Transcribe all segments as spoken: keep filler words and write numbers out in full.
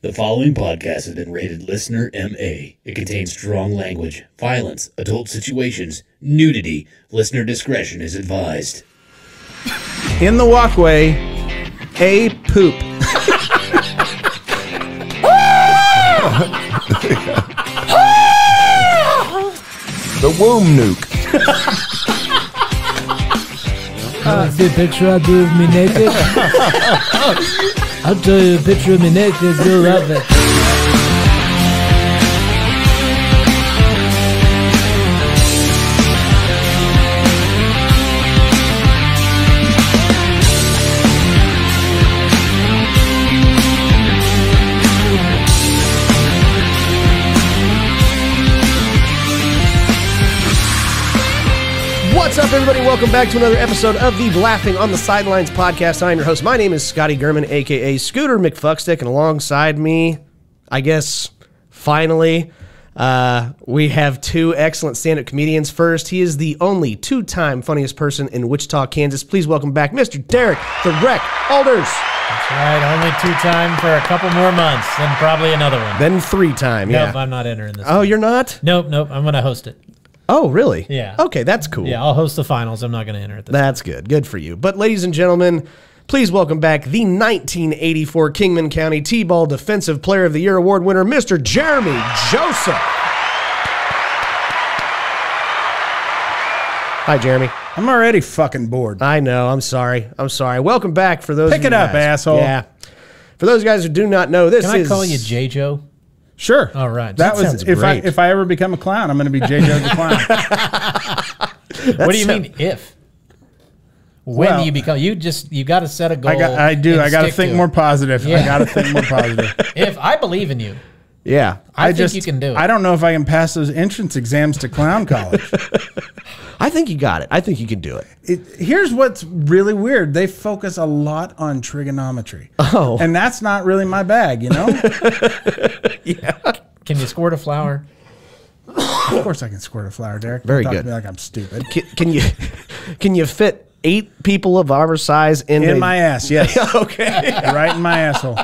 The following podcast has been rated Listener M A. It contains strong language, violence, adult situations, nudity. Listener discretion is advised. In the walkway, a poop. The womb nuke. uh, see a picture I do of me naked? I'll tell you a picture of me next, you'll love it. What's up, everybody? Welcome back to another episode of the Laughing on the Sidelines podcast. I'm your host. My name is Scotty German, a k a. Scooter McFuckstick, and alongside me, I guess, finally, uh, we have two excellent stand-up comedians. First, he is the only two-time funniest person in Wichita, Kansas. Please welcome back Mister Derek the Wreck Alders. That's right. Only two-time for a couple more months, then probably another one. Then three-time, yeah. Nope, I'm not entering this. Oh, one. You're not? Nope, nope. I'm going to host it. Oh, really? Yeah. Okay, that's cool. Yeah, I'll host the finals. I'm not going to enter it this That's time. Good. Good for you. But, ladies and gentlemen, please welcome back the nineteen eighty-four Kingman County T-Ball Defensive Player of the Year Award winner, Mister Jeremy Joseph. Hi, Jeremy. I'm already fucking bored. I know. I'm sorry. I'm sorry. Welcome back for those Pick it up, guys. Asshole. Yeah. For those guys who do not know, this Can is... Can I call you J-Joe? Sure. All right. That, that was if great. I if I ever become a clown, I'm going to be J J the clown. What do you mean if? When well, do you become? You just you got to set a goal. I, got, I do. I got to think more it. positive. Yeah. I got to think more positive. If I believe in you. Yeah. I, I think just, you can do it. I don't know if I can pass those entrance exams to clown college. I think you got it. I think you can do it. it. Here's what's really weird. They focus a lot on trigonometry. Oh. And that's not really my bag, you know? Yeah. Can you squirt a flower? Of course I can squirt a flower, Derek. Very Don't good. Talk to me like I'm stupid. Can, can you can you fit eight people of our size in, in a, my ass? Yes. Okay. Right in my asshole.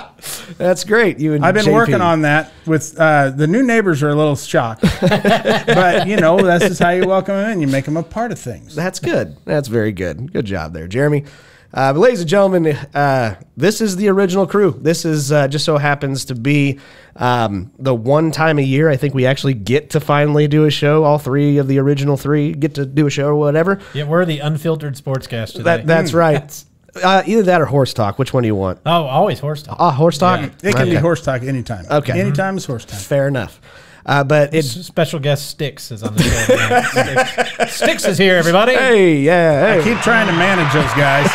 That's great. You and I've been J P. Working on that with uh, the new neighbors are a little shocked, but you know that's just how you welcome them in. You make them a part of things. That's good. That's very good. Good job there, Jeremy. Uh, but ladies and gentlemen, uh, this is the original crew. This is uh, just so happens to be um, the one time a year I think we actually get to finally do a show. All three of the original three get to do a show or whatever. Yeah, we're the unfiltered sportscast today. That, that's mm. right. Uh, either that or horse talk. Which one do you want? Oh, always horse talk. Oh, horse talk? Yeah. It can okay. be horse talk anytime. Okay. Anytime is horse talk. Fair enough. Uh, but it's special guest Styx is on the show. Styx is here, everybody. Hey, yeah. Hey. I keep trying to manage those guys,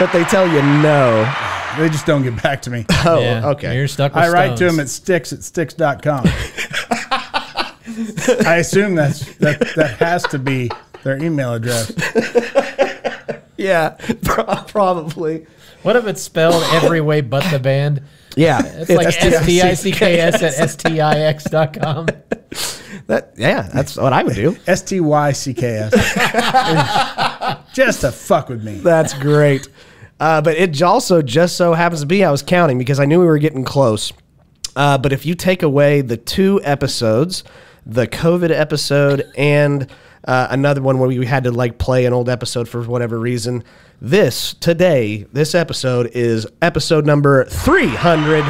but they tell you no. They just don't get back to me. Oh, yeah. Okay. You're stuck with I write stones. to them at Styx at Styx dot com. I assume that's that that has to be their email address. Yeah, pro probably. What if it's spelled every way but the band? Yeah, it's, it's like S T I C K S at S T I X dot com. That, yeah, that's what I would do. S T Y C K S. Just to fuck with me. That's great. Uh, but it also just so happens to be, I was counting because I knew we were getting close. Uh, but if you take away the two episodes, the COVID episode and uh, another one where we had to like play an old episode for whatever reason, This, today, this episode is episode number three hundred.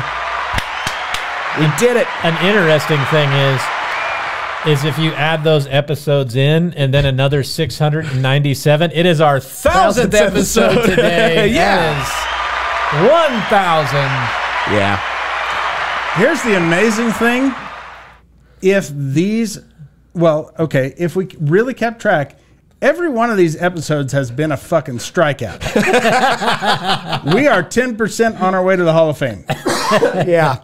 We did it. An interesting thing is, is if you add those episodes in and then another six hundred ninety-seven, it is our thousandth episode today. Yeah. That is one thousand. Yeah. Here's the amazing thing. If these, well, okay, if we really kept track, every one of these episodes has been a fucking strikeout. We are ten percent on our way to the Hall of Fame. Yeah.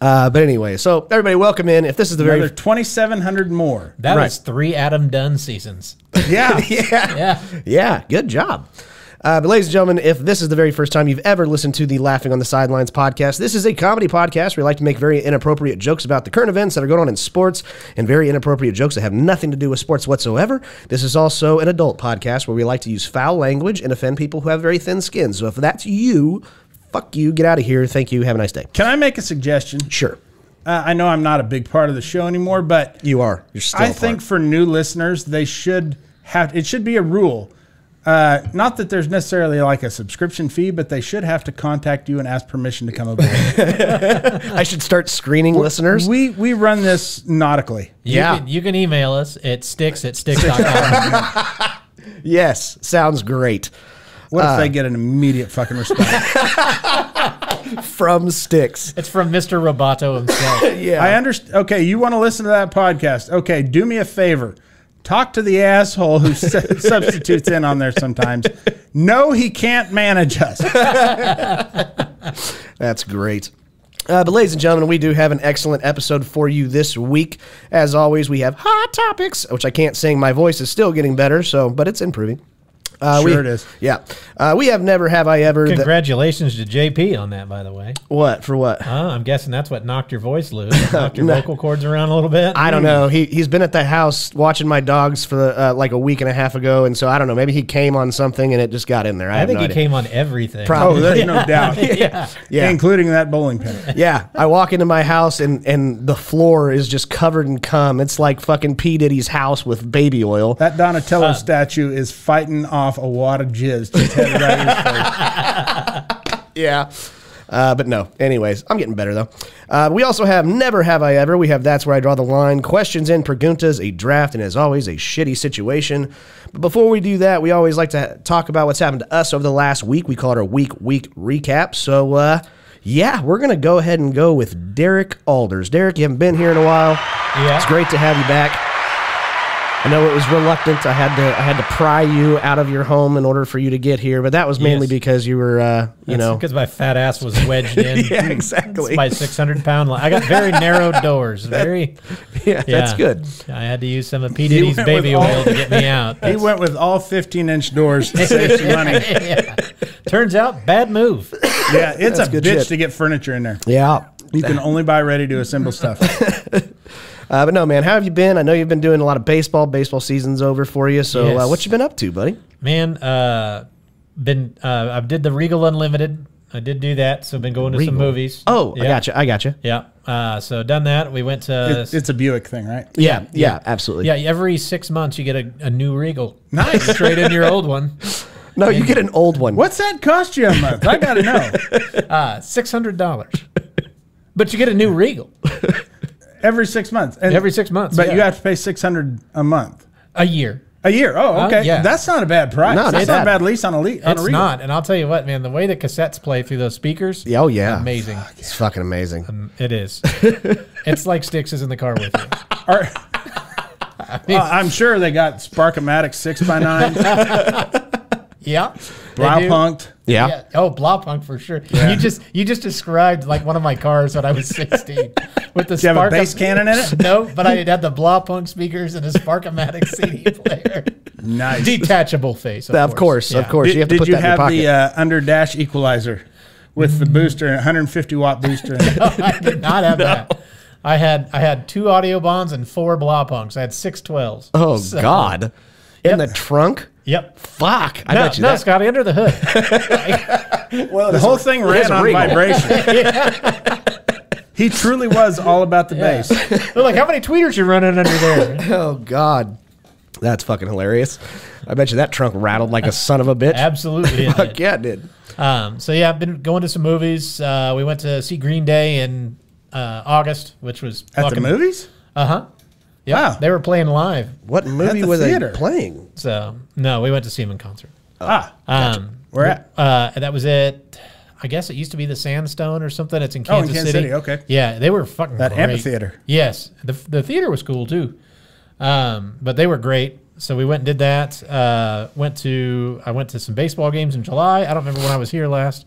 Uh, but anyway, so everybody welcome in. If this is the Another very... twenty-seven hundred more. That right. was three Adam Dunn seasons. Yeah. Yeah. Yeah. Yeah. Good job. Uh, but ladies and gentlemen, if this is the very first time you've ever listened to the Laughing on the Sidelines podcast, this is a comedy podcast where we like to make very inappropriate jokes about the current events that are going on in sports and very inappropriate jokes that have nothing to do with sports whatsoever. This is also an adult podcast where we like to use foul language and offend people who have very thin skin. So if that's you, fuck you, get out of here, thank you, have a nice day. Can I make a suggestion? Sure. Uh, I know I'm not a big part of the show anymore, but you are. You're still. I think for new listeners, they should have. It should be a rule. Uh, not that there's necessarily like a subscription fee, but they should have to contact you and ask permission to come aboard. I should start screening well, listeners. We we run this nautically. Yeah, you can, you can email us at sticks at sticks dot com. Yes, sounds great. What uh, if they get an immediate fucking response? From Styx. It's from Mister Roboto himself. Yeah. I understand. Okay, you want to listen to that podcast. Okay, do me a favor. Talk to the asshole who substitutes in on there sometimes. No, he can't manage us. That's great. Uh, but ladies and gentlemen, we do have an excellent episode for you this week. As always, we have hot topics, which I can't sing. My voice is still getting better, so but it's improving. Uh, sure we, it is. Yeah. Uh, we have Never Have I Ever. Congratulations to J P on that, by the way. What? For what? Uh, I'm guessing that's what knocked your voice loose. Knocked your no. vocal cords around a little bit. I don't know. He, he's been at the house watching my dogs for the, uh, like a week and a half ago, and so I don't know. Maybe he came on something and it just got in there. I, I have think no he idea. came on everything. Probably. Oh, there's yeah. no doubt. yeah. Yeah. yeah. Including that bowling pin. Yeah. I walk into my house, and, and the floor is just covered in cum. It's like fucking P. Diddy's house with baby oil. That Donatello uh, statue is fighting off a wad of jizz just headed right in his face. Yeah. Uh, but no. Anyways, I'm getting better, though. Uh, we also have Never Have I Ever. We have That's Where I Draw the Line, Questions and Preguntas, a draft, and as always, a shitty situation. But before we do that, we always like to talk about what's happened to us over the last week. We call it our week week recap. So, uh, yeah, we're going to go ahead and go with Derek Alders. Derek, you haven't been here in a while. Yeah. It's great to have you back. I know it was reluctant. I had to I had to pry you out of your home in order for you to get here, but that was mainly yes. because you were, uh, you That's know. because my fat ass was wedged in. Yeah, exactly. By six hundred pound line. I got very narrow doors. Very. Yeah, yeah, that's good. I had to use some of P. Diddy's baby all, oil to get me out. That's, he went with all fifteen inch doors to save some money. Yeah. Turns out, bad move. Yeah, it's that's a bitch shit. to get furniture in there. Yeah. You can only buy ready-to-assemble stuff. Uh, but no, man, how have you been? I know you've been doing a lot of baseball. Baseball season's over for you. So yes. uh, what you been up to, buddy? Man, uh, been uh, I did the Regal Unlimited. I did do that. So I've been going to Regal. some movies. Oh, yeah. I gotcha. I gotcha. Yeah. Uh, so done that. We went to... It's, it's a Buick thing, right? Yeah, yeah. Yeah, absolutely. Yeah. Every six months you get a, a new Regal. Nice. Trade in your old one. No, and you get an old one. What's that cost you a month? I got to know. Uh, six hundred dollars. But you get a new Regal. Every six months. And Every six months. But yeah. you have to pay six hundred dollars a month. A year. A year. Oh, okay. Uh, yeah. That's not a bad price. No, That's not a bad lease on a lease. It's not. And I'll tell you what, man, the way the cassettes play through those speakers. Yeah, oh, yeah. Amazing. Fuck, it's fucking amazing. Um, it is. It's like Styx is in the car with you. Are, I mean, well, I'm sure they got Spark-O-Matic six by nine. Yeah. Blaupunked. Yeah. yeah. Oh, Blaupunk for sure. Yeah. You just you just described like one of my cars when I was sixteen with the Did spark you have a bass cannon in it? No, but I had the Blaupunk speakers and a Spark-O-Matic C D player. Nice. Detachable face. Of, of course, course yeah. of course. Did you have, to did put you that have in your pocket. the uh, under dash equalizer with the booster, one hundred fifty watt booster? In it? No, I did not have no. that. I had I had two audio bonds and four Blaupunks. I had six twelves. Oh so, God. In yep. the trunk? Yep. Fuck. I no, bet you no, that. Scotty, under the hood. Like, well, the whole thing ran on Regal. vibration. Yeah. He truly was all about the yeah. bass. They're like, how many tweeters you running under there? Oh, God. That's fucking hilarious. I bet you that trunk rattled like a son of a bitch. Absolutely. Fuck it. yeah, it did. Um, so, yeah, I've been going to some movies. Uh, we went to see Green Day in uh, August, which was At fucking, the movies? Uh-huh. Yep, wow. They were playing live. What movie the were theater. they playing? So, no, we went to see him in concert. Oh, ah, gotcha. um, Where at? Uh, that was it. I guess it used to be the Sandstone or something. It's in Kansas, oh, in Kansas City. City. Okay. Yeah, they were fucking that great. That amphitheater. Yes. The, the theater was cool, too. Um, but they were great. So we went and did that. Uh, went to I went to some baseball games in July. I don't remember when I was here last.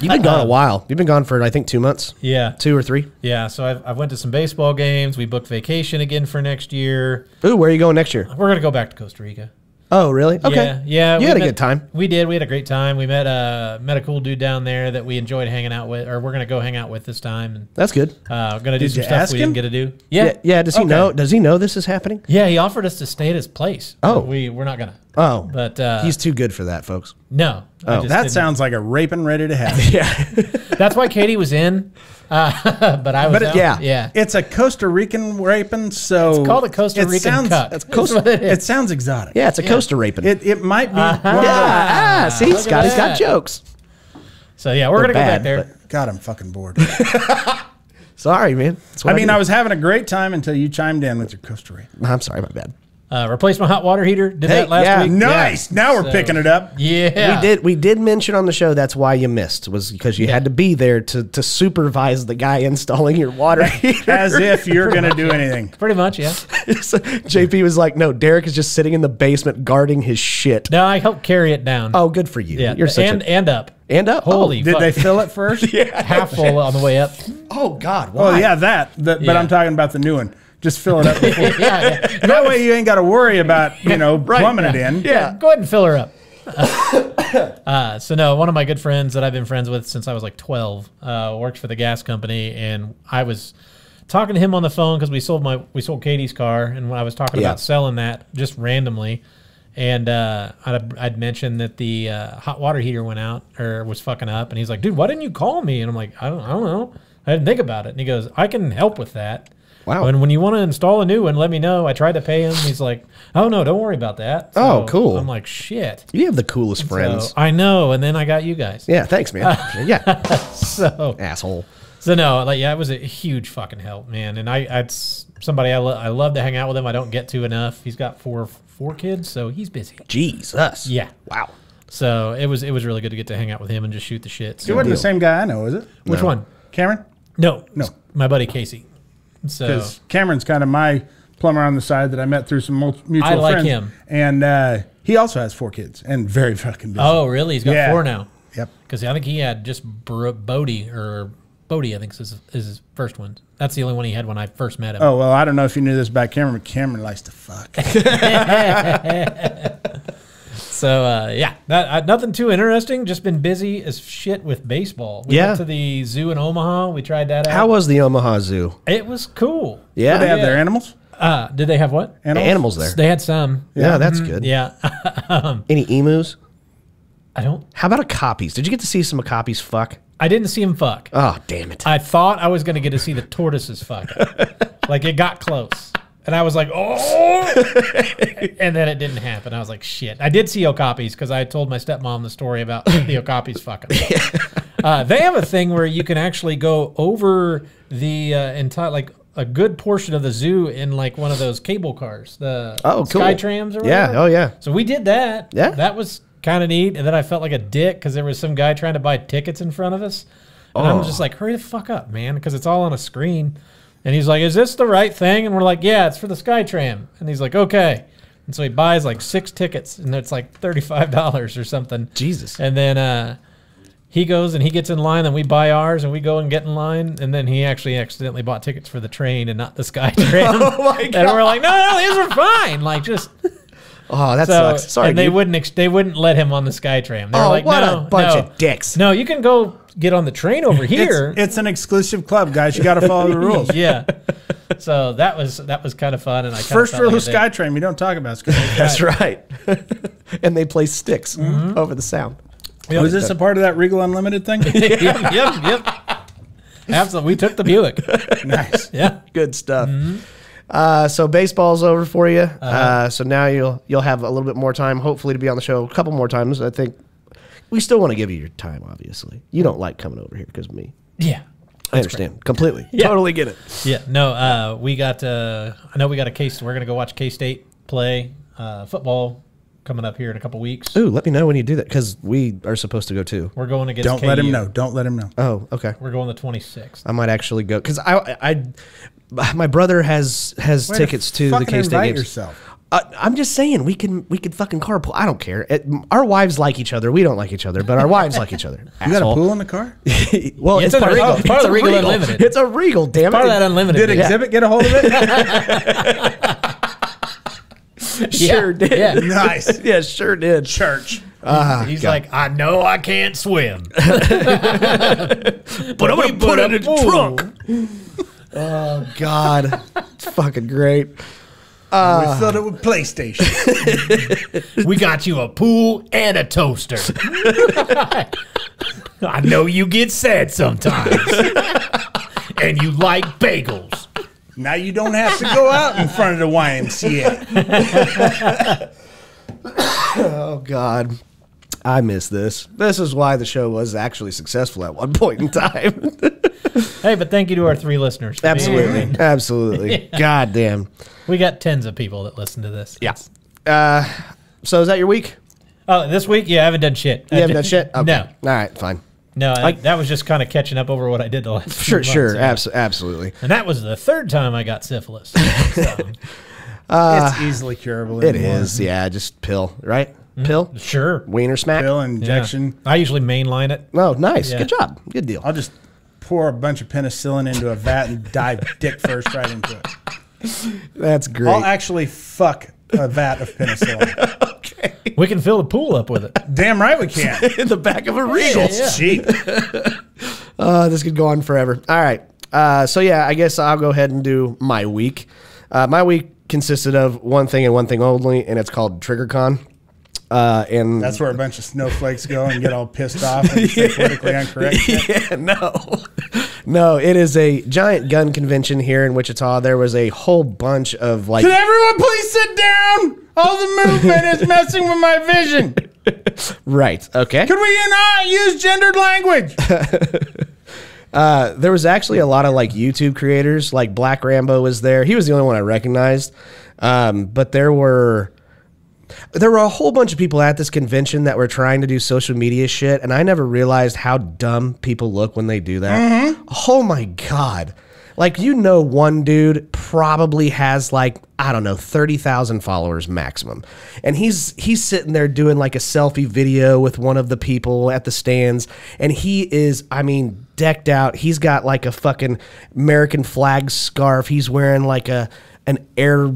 You've been gone a while. You've been gone for, I think, two months. Yeah. Two or three. Yeah, so I've, I've went to some baseball games. We booked vacation again for next year. Ooh, where are you going next year? We're going to go back to Costa Rica. Oh, really? Okay. Yeah. yeah you had met, a good time. We did. We had a great time. We met, uh, met a cool dude down there that we enjoyed hanging out with, or we're going to go hang out with this time. And, That's good. Uh, going to do did some stuff we him? didn't get to do. Yeah. Yeah, yeah does, okay. he know, does he know this is happening? Yeah, he offered us to stay at his place. Oh. We, we're not going to. Oh, but uh, he's too good for that, folks. No, oh, I just that didn't. Sounds like a raping ready to happen. Yeah, that's why Katie was in, uh, but I was but it, out. Yeah, yeah. It's a Costa Rican raping, so it's called a Costa Rican sounds, cuck. It's Costa, it, it sounds exotic. Yeah, it's a yeah. Costa raping. It it might be. Uh-huh. Yeah, ah, ah, see, Scotty's got jokes. So yeah, we're They're gonna bad, go back there. But God, I'm fucking bored. Sorry, man. I, I mean, do. I was having a great time until you chimed in with your Costa Rica. I'm sorry, my bad. Uh, replace my hot water heater. Did hey, that last yeah. week. Nice. Yeah. Now we're so, picking it up. Yeah. We did. We did mention on the show that's why you missed was because you yeah. had to be there to to supervise the guy installing your water heater. As if you're gonna do anything. Pretty much, yeah. So J P was like, "No, Derek is just sitting in the basement guarding his shit." No, I helped carry it down. Oh, good for you. Yeah. You're such and a, and up. And up. Holy! Oh, did fuck. They fill it first? Yeah, half full on the way up. Oh God! Why? Oh yeah, that. The, yeah. But I'm talking about the new one. Just fill it up. Before. yeah, yeah. That way you ain't got to worry about you know right, plumbing yeah. it in. Yeah. yeah, go ahead and fill her up. Uh, uh, so no, one of my good friends that I've been friends with since I was like twelve uh, worked for the gas company, and I was talking to him on the phone because we sold my we sold Katie's car, and when I was talking yeah. about selling that just randomly. And uh, I'd, I'd mentioned that the uh, hot water heater went out or was fucking up. And he's like, dude, why didn't you call me? And I'm like, I don't, I don't know. I didn't think about it. And he goes, I can help with that. Wow. And when you want to install a new one, let me know. I tried to pay him. He's like, oh, no, don't worry about that. So oh, cool. I'm like, shit. You have the coolest so, friends. I know. And then I got you guys. Yeah, thanks, man. Uh, yeah. So. Asshole. So, no, like, yeah, it was a huge fucking help, man. And I, I'd, somebody I, lo I love to hang out with him. I don't get to enough. He's got four... Four kids, so he's busy. Jesus. Yeah. Wow. So it was it was really good to get to hang out with him and just shoot the shit. So. It wasn't the same guy I know, is it? Which no. one? Cameron? No. No. It's my buddy Casey. So because Cameron's kind of my plumber on the side that I met through some mutual I like friends. Him. And uh, he also has four kids and very fucking busy. Oh, really? He's got yeah. four now. Yep. Because I think he had just Bodie or. Bodie, I think, is, is his first one. That's the only one he had when I first met him. Oh, well, I don't know if you knew this about Cameron, but Cameron likes to fuck. So, uh, yeah, not, uh, nothing too interesting. Just been busy as shit with baseball. We yeah. went to the zoo in Omaha. We tried that out. How was the Omaha Zoo? It was cool. Yeah. Did they have yeah. their animals? Uh, did they have what? Animals, animals there. They had some. Yeah, yeah that's mm-hmm. good. Yeah. um, Any emus? I don't. How about Okapis? Did you get to see some Okapis fuck? I didn't see him fuck. Oh, damn it. I thought I was going to get to see the tortoises fuck. Like, it got close. And I was like, oh! And then it didn't happen. I was like, shit. I did see Okapis because I told my stepmom the story about the Okapis fucking. Yeah. Uh, they have a thing where you can actually go over the uh, entire, like, a good portion of the zoo in, like, one of those cable cars. The oh, cool. SkyTrams or whatever. Yeah, oh, yeah. So we did that. Yeah. That was... kind of neat, and then I felt like a dick because there was some guy trying to buy tickets in front of us, and oh. I'm just like, "Hurry the fuck up, man!" Because it's all on a screen, and he's like, "Is this the right thing?" And we're like, "Yeah, it's for the SkyTram," and he's like, "Okay," and so he buys like six tickets, and it's like thirty-five dollars or something. Jesus! And then uh, he goes and he gets in line, and we buy ours, and we go and get in line, and then he actually accidentally bought tickets for the train and not the SkyTram. Oh my God! And we're like, "No, no, these are fine." Like just. Oh, that so, sucks. Sorry, and they dude. wouldn't ex they wouldn't let him on the SkyTram. They oh, were like, what no, a bunch no. of dicks! No, you can go get on the train over here. It's, it's an exclusive club, guys. You got to follow the rules. Yeah. So that was that was kind of fun, and I first rule of like SkyTram: you don't talk about SkyTram. That's right. And they play Styx mm-hmm. over the sound. Yep. Was this a part of that Regal Unlimited thing? Yep, yep, yep. Absolutely, we took the Buick. Nice. Yeah, good stuff. Mm-hmm. Uh, so baseball's over for you. Uh-huh. uh, so now you'll you'll have a little bit more time, hopefully, to be on the show a couple more times. I think we still want to give you your time. Obviously, you don't like coming over here because of me. Yeah, I understand great. completely. Yeah. Totally get it. Yeah, no, uh, we got. Uh, I know we got a case. We're gonna go watch K-State play uh, football coming up here in a couple weeks. Ooh, let me know when you do that because we are supposed to go too. We're going against. Don't K U. Let him know. Don't let him know. Oh, okay. We're going the twenty-sixth. I might actually go because I I. My brother has has Where tickets to the K-State games. Yourself. Uh, I'm just saying we can we can fucking carpool. I don't care. It, our wives like each other. We don't like each other, but our wives like each other. You asshole. got a pool in the car? Well, yeah, it's, it's part, Regal. It's part of the Regal Unlimited. It's a Regal. Damn it's part it. Part of that Unlimited. Did Exhibit yeah. get a hold of it? Sure yeah. did. Yeah. Nice. Yeah, sure did. Church. Uh, he's God. like, I know I can't swim, but I'm gonna put, put it in the trunk. Oh, God. It's fucking great. Uh, we filled it with PlayStation. We got you a pool and a toaster. I know you get sad sometimes. And you like bagels. Now you don't have to go out in front of the Y M C A. Oh, God. I miss this. This is why the show was actually successful at one point in time. Hey, but thank you to our three listeners. Absolutely. Man. Absolutely. Yeah. God damn. We got tens of people that listen to this. Yeah. Uh, so is that your week? Oh, this week? Yeah, I haven't done shit. You I haven't done shit? Okay. No. All right, fine. No, I, I, that was just kind of catching up over what I did the last Sure, months, sure. So. Abso absolutely. And that was the third time I got syphilis. So. uh, it's easily curable. It anymore. is. Yeah, just pill, right? Pill? Sure. Wiener smack? Pill, injection. Yeah. I usually mainline it. Oh, nice. Yeah. Good job. Good deal. I'll just pour a bunch of penicillin into a vat and dive dick first right into it. That's great. I'll actually fuck a vat of penicillin. Okay. We can fill the pool up with it. Damn right we can. In the back of a Regal. Yeah, yeah. It's cheap. uh, this could go on forever. All right. Uh, so, yeah, I guess I'll go ahead and do my week. Uh, my week consisted of one thing and one thing only, and it's called TriggerCon. Uh, and that's where a bunch of snowflakes go and get all pissed off and yeah. say politically incorrect. Yeah, no, no, it is a giant gun convention here in Wichita. There was a whole bunch of like. Can everyone please sit down? All the movement is messing with my vision. Right. Okay. Could we not use gendered language? uh, there was actually a lot of like YouTube creators. Like Black Rambo was there. He was the only one I recognized. Um, but there were. There were a whole bunch of people at this convention that were trying to do social media shit, and I never realized how dumb people look when they do that. Mm-hmm. Oh, my God. Like, you know, one dude probably has, like, I don't know, thirty thousand followers maximum. And he's he's sitting there doing, like, a selfie video with one of the people at the stands, and he is, I mean, decked out. He's got, like, a fucking American flag scarf. He's wearing, like, a an air...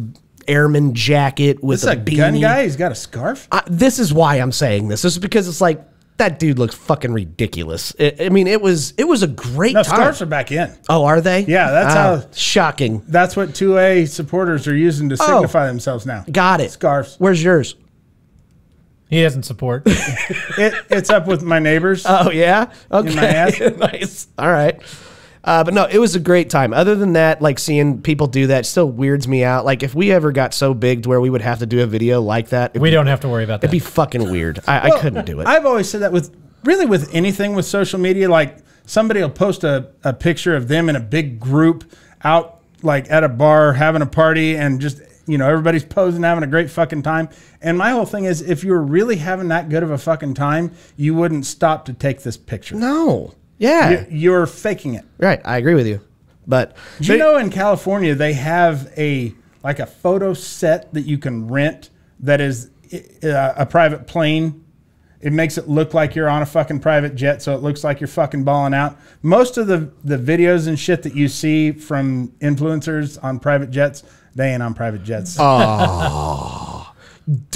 airman jacket with a, a beanie. Gun guy, he's got a scarf. I, this is why I'm saying this. This is because it's like that dude looks fucking ridiculous. It, I mean, it was it was a great no, time. Scarves are back in. Oh, are they? Yeah, that's uh, how shocking. That's what two A supporters are using to signify oh, themselves now. Got it. Scarves. Where's yours? He doesn't support. it, it's up with my neighbors. Oh yeah. Okay. In my ass. Nice. All right. Uh, but no, it was a great time. Other than that, like seeing people do that still weirds me out. Like if we ever got so big to where we would have to do a video like that, we be, don't have to worry about that. It'd be fucking weird. I, well, I couldn't do it. I've always said that with really with anything with social media, like somebody will post a, a picture of them in a big group out like at a bar having a party and just, you know, everybody's posing, having a great fucking time. And my whole thing is if you were really having that good of a fucking time, you wouldn't stop to take this picture. No. Yeah. You're faking it. Right. I agree with you. But do you know in California, they have a like a photo set that you can rent that is uh, a private plane. It makes it look like you're on a fucking private jet. So it looks like you're fucking balling out. Most of the, the videos and shit that you see from influencers on private jets, they ain't on private jets. Oh.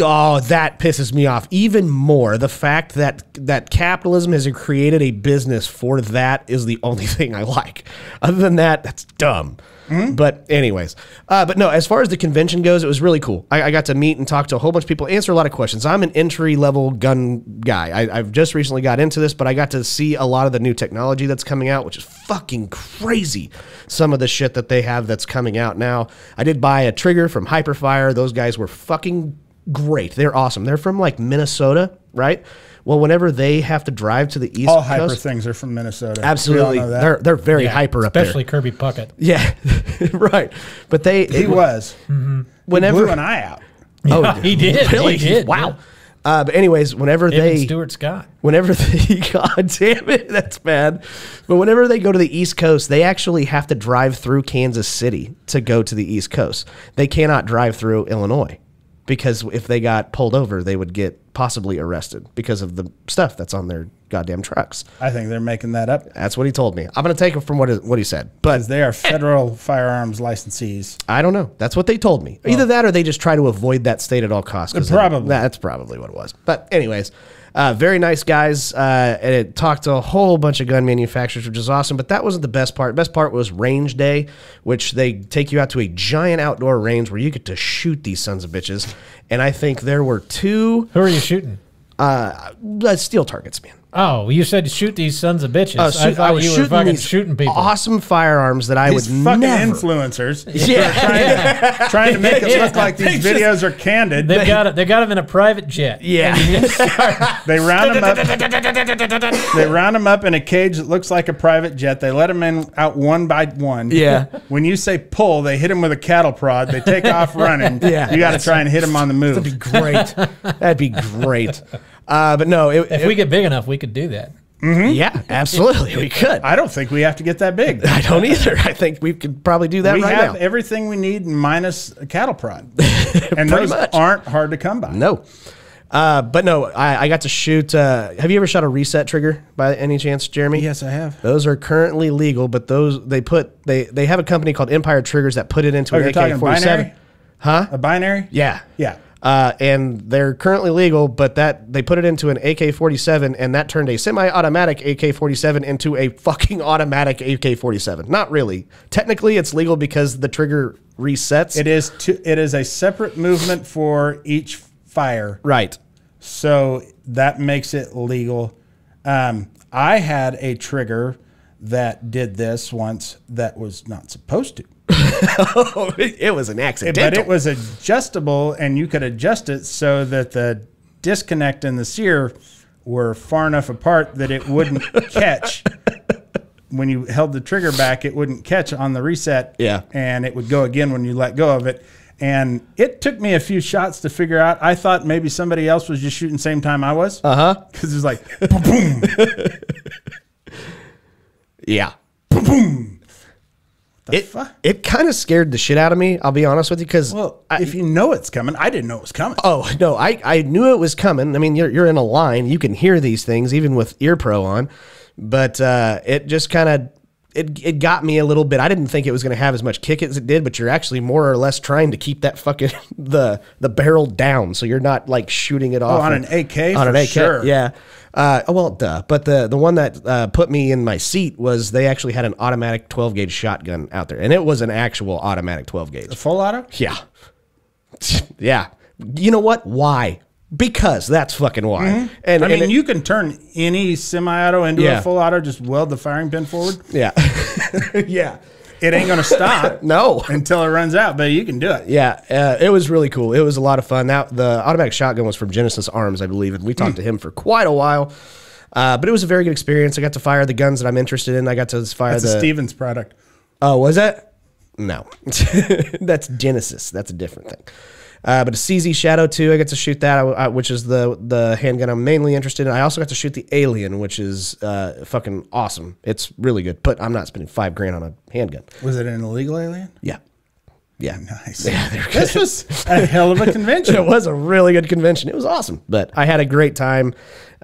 Oh, that pisses me off even more. The fact that that capitalism has created a business for that is the only thing I like. Other than that, that's dumb. Mm-hmm. But anyways, uh, but no, as far as the convention goes, it was really cool. I, I got to meet and talk to a whole bunch of people, answer a lot of questions. I'm an entry-level gun guy. I, I've just recently got into this, but I got to see a lot of the new technology that's coming out, which is fucking crazy. Some of the shit that they have that's coming out now. I did buy a trigger from Hyperfire. Those guys were fucking great. They're awesome. They're from like Minnesota, right? Well, whenever they have to drive to the east coast, all hyper things are from Minnesota. Absolutely, they're they're very yeah, hyper up there. Especially Kirby Puckett. Yeah, right. But they he it, was mm-hmm. whenever he blew an eye out. Oh, yeah, he did. Really? He did. Wow. Yeah. Uh, but anyways, whenever Even they Stuart Scott, whenever they God damn it, that's bad. But whenever they go to the East Coast, they actually have to drive through Kansas City to go to the East Coast. They cannot drive through Illinois. Because if they got pulled over, they would get possibly arrested because of the stuff that's on their goddamn trucks. I think they're making that up. That's what he told me. I'm going to take it from what, what he said. Because they are federal and, firearms licensees. I don't know. That's what they told me. Either well, that or they just try to avoid that state at all costs. Probably. That's probably what it was. But anyways, uh, very nice guys. Uh, and it talked to a whole bunch of gun manufacturers, which is awesome. But that wasn't the best part. The best part was range day, which they take you out to a giant outdoor range where you get to shoot these sons of bitches. And I think there were two. Who are you shooting? Uh, steel targets, man. Oh, you said shoot these sons of bitches. Uh, shoot, I thought I was you shooting were fucking shooting people. Awesome firearms that I these would fucking never. Influencers. Yeah, trying, yeah. To, trying to make it look yeah. like these they videos just, are candid. They've got it. They got them in a private jet. Yeah, they round them up. They round them up in a cage that looks like a private jet. They let them in out one by one. Yeah. When you say pull, they hit them with a cattle prod. They take off running. Yeah, you got to try and hit them on the move. That'd be great. That'd be great. Uh, but no, it, if it, we get big enough, we could do that. Mm-hmm. Yeah, absolutely, we could. I don't think we have to get that big. I don't either. I think we could probably do that we right now. We have everything we need minus a cattle prod, and those much. aren't hard to come by. No, uh, but no, I, I got to shoot. Uh, have you ever shot a reset trigger by any chance, Jeremy? Yes, I have. Those are currently legal, but those they put they they have a company called Empire Triggers that put it into oh, an A K forty-seven. Huh? A binary? Yeah, yeah. Uh, and they're currently legal, but that they put it into an A K forty-seven, and that turned a semi-automatic A K forty-seven into a fucking automatic A K forty-seven. Not really. Technically, it's legal because the trigger resets. It is to, it is a separate movement for each fire. Right. So that makes it legal. Um, I had a trigger that did this once that was not supposed to. Oh, it was an accident, but it was adjustable, and you could adjust it so that the disconnect and the sear were far enough apart that it wouldn't catch when you held the trigger back. It wouldn't catch on the reset, yeah, and it would go again when you let go of it. And it took me a few shots to figure out. I thought maybe somebody else was just shooting same time I was, uh huh, because it was like boom, boom. Yeah, boom, boom. The it fuck? It kind of scared the shit out of me. I'll be honest with you, because well, I, if you know it's coming, I didn't know it was coming. Oh no, I I knew it was coming. I mean, you're you're in a line, you can hear these things even with ear pro on, but uh, it just kind of it it got me a little bit. I didn't think it was going to have as much kick as it did, but you're actually more or less trying to keep that fucking the the barrel down, so you're not like shooting it off oh, on and, an A K on an A K, sure. Yeah. Uh, well, duh. But the, the one that uh, put me in my seat was they actually had an automatic twelve gauge shotgun out there. And it was an actual automatic twelve gauge. A full auto? Yeah. Yeah. You know what? Why? Because that's fucking why. Mm-hmm. And I mean, and it, you can turn any semi-auto into yeah. a full auto, just weld the firing pin forward. Yeah. Yeah. It ain't going to stop. No. Until it runs out, but you can do it. Yeah. Uh, it was really cool. It was a lot of fun. That, the automatic shotgun was from Genesis Arms, I believe, and we talked mm. to him for quite a while. Uh, but it was a very good experience. I got to fire the guns that I'm interested in. I got to fire That's the... That's a Stevens product. Oh, was that? No. That's Genesis. That's a different thing. Uh, but a C Z Shadow two, I got to shoot that, I, I, which is the the handgun I'm mainly interested in. I also got to shoot the Alien, which is uh, fucking awesome. It's really good, but I'm not spending five grand on a handgun. Was it an illegal Alien? Yeah. Yeah. Nice. Yeah, this was a hell of a convention. It was a really good convention. It was awesome, but I had a great time.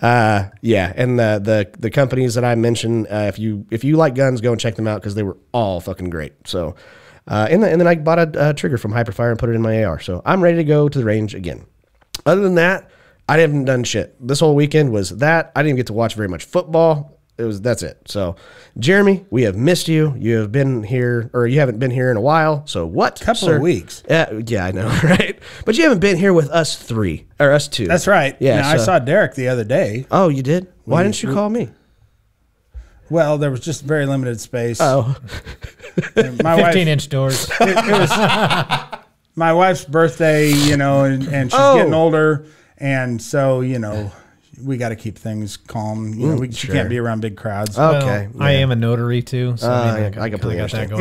Uh, yeah, and the, the the companies that I mentioned, uh, if you if you like guns, go and check them out because they were all fucking great. So... Uh, and, the, and then I bought a uh, trigger from Hyperfire and put it in my A R. So I'm ready to go to the range again. Other than that, I haven't done shit. This whole weekend was that. I didn't get to watch very much football. It was That's it. So, Jeremy, we have missed you. You have been here, or you haven't been here in a while. So what? Couple sir? of weeks. Uh, yeah, I know, right? But you haven't been here with us three, or us two. That's right. Yeah. Now, so. I saw Derek the other day. Oh, you did? Why we, didn't you we, call me? Well, there was just very limited space. Oh. My fifteen inch doors. It, it was my wife's birthday, you know, and, and she's oh. getting older. And so, you know, we got to keep things calm. You know, we sure. she can't be around big crowds. Okay. Well, yeah. I am a notary, too. So uh, I, mean, I, I, I got that going mm-hmm.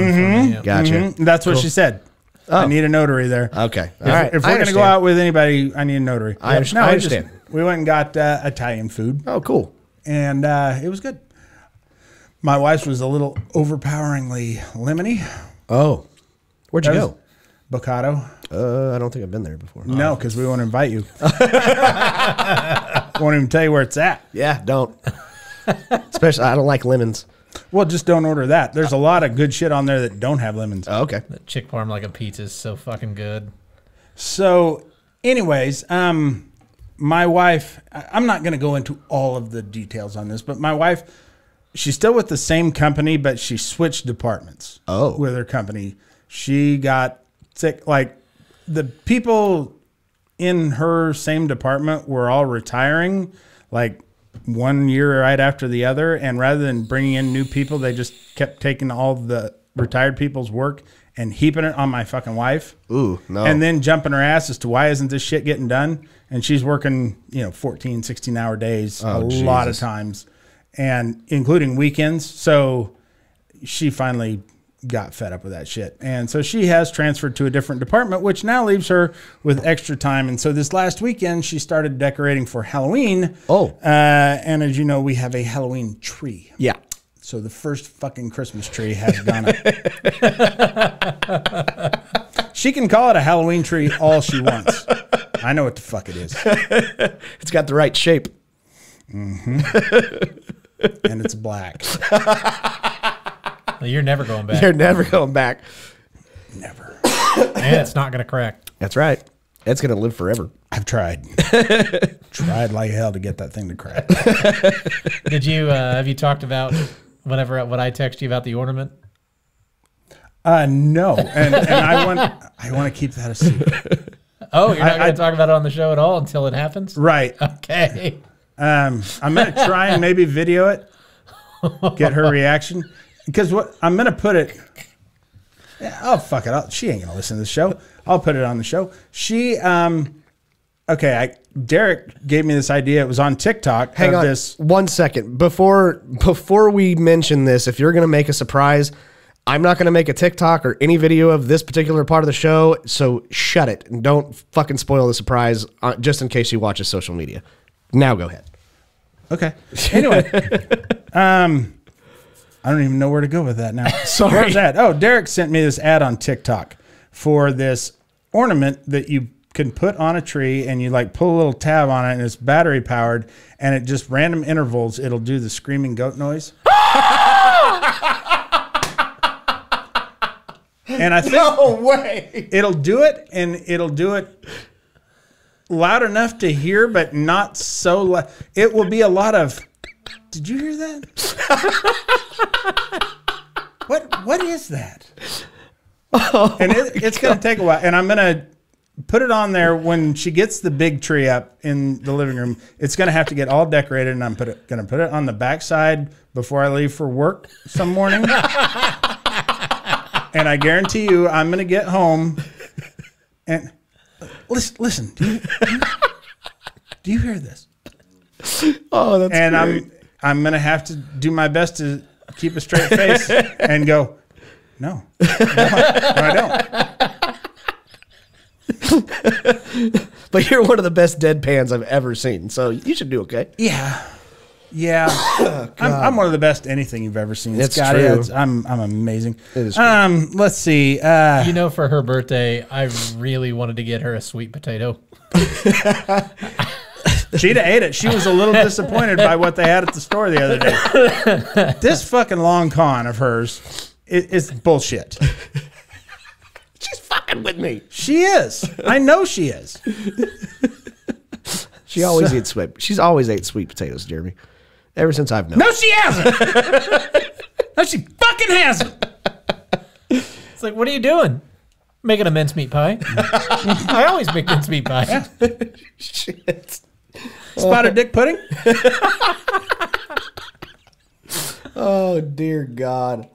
for me. Yep. Gotcha. Mm-hmm. That's what cool. she said. Oh. I need a notary there. Okay. All if, right. If we're going to go out with anybody, I need a notary. I, yep. no, I understand. I just, we went and got uh, Italian food. Oh, cool. And uh, it was good. My wife's was a little overpoweringly lemony. Oh, where'd you was, go? Boccato? Uh, I don't think I've been there before. No, because we want to invite you. Won't even tell you where it's at. Yeah, don't. Especially, I don't like lemons. Well, just don't order that. There's a lot of good shit on there that don't have lemons. Oh, okay. That chick parm like a pizza is so fucking good. So, anyways, um, my wife, I'm not going to go into all of the details on this, but my wife, she's still with the same company, but she switched departments. Oh. With her company. She got sick. Like, the people in her same department were all retiring, like, one year right after the other, and rather than bringing in new people, they just kept taking all the retired people's work and heaping it on my fucking wife. Ooh, no. And then jumping her ass as to why isn't this shit getting done? And she's working, you know, fourteen, sixteen hour days, oh, a Jesus. lot of times, and including weekends. So she finally got fed up with that shit. And so she has transferred to a different department, which now leaves her with extra time. And so this last weekend, she started decorating for Halloween. Oh. Uh, and as you know, we have a Halloween tree. Yeah. So the first fucking Christmas tree has gone up. She can call it a Halloween tree all she wants. I know what the fuck it is. It's got the right shape. Mm-hmm. And it's black. You're never going back. You're never going back. Never. And it's not going to crack. That's right. It's going to live forever. I've tried. Tried like hell to get that thing to crack. Did you, uh, have you talked about whatever, what I texted you about the ornament? Uh, no. And, and I want, I want to keep that a secret. Oh, you're not going to talk about it on the show at all until it happens? Right. Okay. Um, I'm going to try and maybe video it. Get her reaction. Because what I'm going to put it, yeah, oh, fuck it. I'll, she ain't going to listen to the show. I'll put it on the show. She, um, okay, I, Derek gave me this idea. It was on TikTok. Hang on this. One second. Before, before we mention this, if you're going to make a surprise, I'm not going to make a TikTok or any video of this particular part of the show, so shut it and don't fucking spoil the surprise, uh, just in case you watch his social media. Now go ahead. Okay. Anyway. um. I don't even know where to go with that now. Sorry. Where's that? Oh, Derek sent me this ad on TikTok for this ornament that you can put on a tree, and you like pull a little tab on it, and it's battery powered, and at just random intervals, it'll do the screaming goat noise. And I think no way. It'll do it, and it'll do it loud enough to hear, but not so loud. It will be a lot of. Did you hear that? What what is that? Oh, and it, it's going to take a while. And I'm going to put it on there when she gets the big tree up in the living room. It's going to have to get all decorated, and I'm going to put it on the backside before I leave for work some morning. And I guarantee you, I'm going to get home and listen. Listen, do you, do you, do you hear this? Oh, that's and great. I'm I'm gonna have to do my best to keep a straight face and go, no, no, I don't. But you're one of the best deadpans I've ever seen, so you should do okay. Yeah, yeah. Oh, I'm, I'm one of the best anything you've ever seen. It's Scotty, true. It's, I'm I'm amazing. It is. Um, true. Let's see. Uh, you know, for her birthday, I really wanted to get her a sweet potato. She'd have ate it. She was a little disappointed by what they had at the store the other day. This fucking long con of hers is, is bullshit. She's fucking with me. She is. I know she is. She always so. eats sweet. She's always ate sweet potatoes, Jeremy. Ever since I've known. No, she hasn't. No, she fucking hasn't. It's like, what are you doing? Making a mincemeat pie. I always make mincemeat pie. Yeah. Shit. Spotted dick pudding. Oh dear God!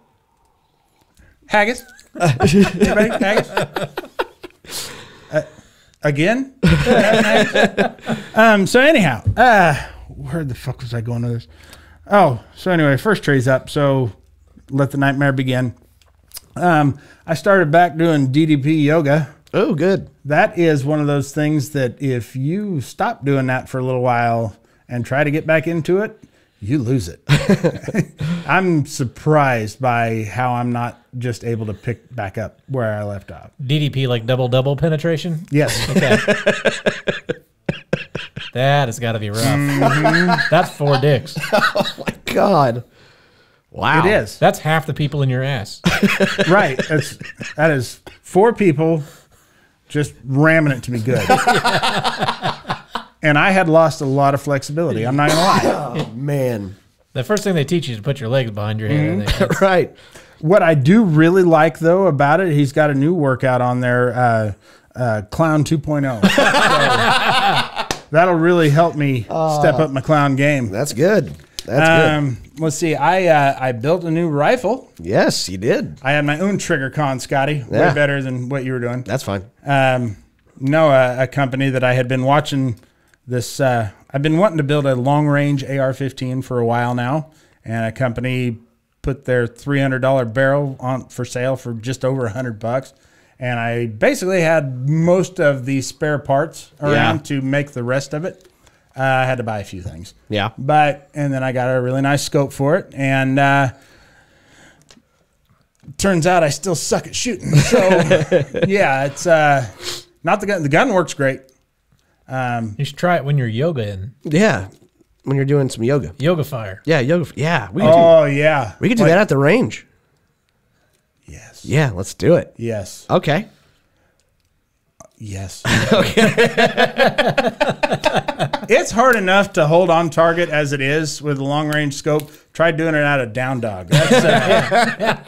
Haggis. Everybody, haggis. Uh, again. um. So anyhow, uh, where the fuck was I going with this? Oh, so anyway, first tree's up. So let the nightmare begin. Um, I started back doing D D P yoga. Oh, good. That is one of those things that if you stop doing that for a little while and try to get back into it, you lose it. I'm surprised by how I'm not just able to pick back up where I left off. D D P, like double-double penetration? Yes. Okay. That has got to be rough. Mm-hmm. That's four dicks. Oh, my God. Wow. It is. That's half the people in your ass. Right. That's, that is four people just ramming it to be good. Yeah. And I had lost a lot of flexibility. I'm not going to lie. Oh, man. The first thing they teach you is to put your legs behind your head. Mm-hmm. Right. What I do really like, though, about it, he's got a new workout on there, uh, uh, Clown two point oh. So that'll really help me uh, step up my clown game. That's good. That's um, good. Let's see. I uh, I built a new rifle. Yes, you did. I had my own trigger con, Scotty. Yeah. Way better than what you were doing. That's fine. Um, no, uh, a company that I had been watching this. Uh, I've been wanting to build a long-range A R fifteen for a while now, and a company put their three hundred dollar barrel on for sale for just over a hundred bucks. And I basically had most of the spare parts around yeah. to make the rest of it. Uh, I had to buy a few things. Yeah. But, and then I got a really nice scope for it. And uh, turns out I still suck at shooting. So, yeah, it's uh, not the gun. The gun works great. Um, you should try it when you're yoga in. Yeah. When you're doing some yoga. Yoga fire. Yeah. Yoga. Yeah. We could oh, do, yeah. We could do like, that at the range. Yes. Yeah. Let's do it. Yes. Okay. Yes. Okay. It's hard enough to hold on target as it is with a long range scope. Try doing it out of down dog. That's, uh,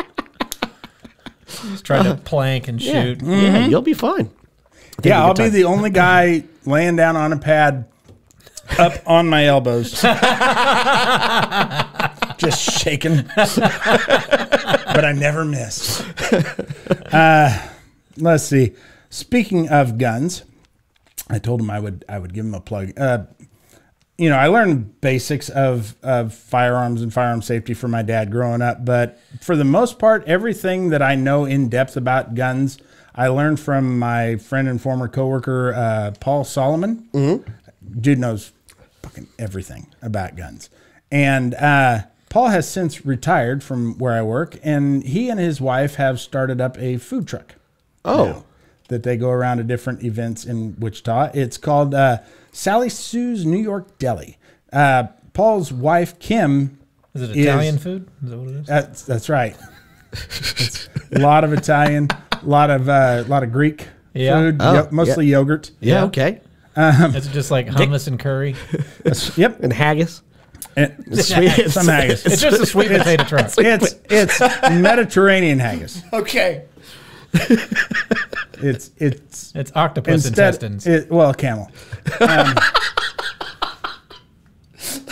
just try to plank and yeah. shoot. Mm-hmm. Yeah. You'll be fine. Yeah. I'll be the only guy laying down on a pad up on my elbows. Just shaking. But I never miss. Uh, let's see. Speaking of guns, I told him I would I would give him a plug. Uh, you know, I learned basics of, of firearms and firearm safety from my dad growing up, but for the most part, everything that I know in depth about guns, I learned from my friend and former coworker, uh, Paul Solomon. Mm-hmm. Dude knows fucking everything about guns. And uh, Paul has since retired from where I work, and he and his wife have started up a food truck. Oh. Now. That they go around to different events in Wichita. It's called uh, Sally Sue's New York Deli. Uh, Paul's wife, Kim. Is it Italian is, food? Is that what it is? That's, that's right. It's a lot of Italian, a lot of, uh, lot of Greek yeah. food, oh, yo mostly yeah. yogurt. Yeah, yeah. Okay. Um, it's just like hummus and curry. Yep. And haggis. And it's sweet. It's, some haggis. It's just a sweet potato truck. It's, it's Mediterranean haggis. Okay. It's it's it's octopus instead, intestines. It, well, camel. Um,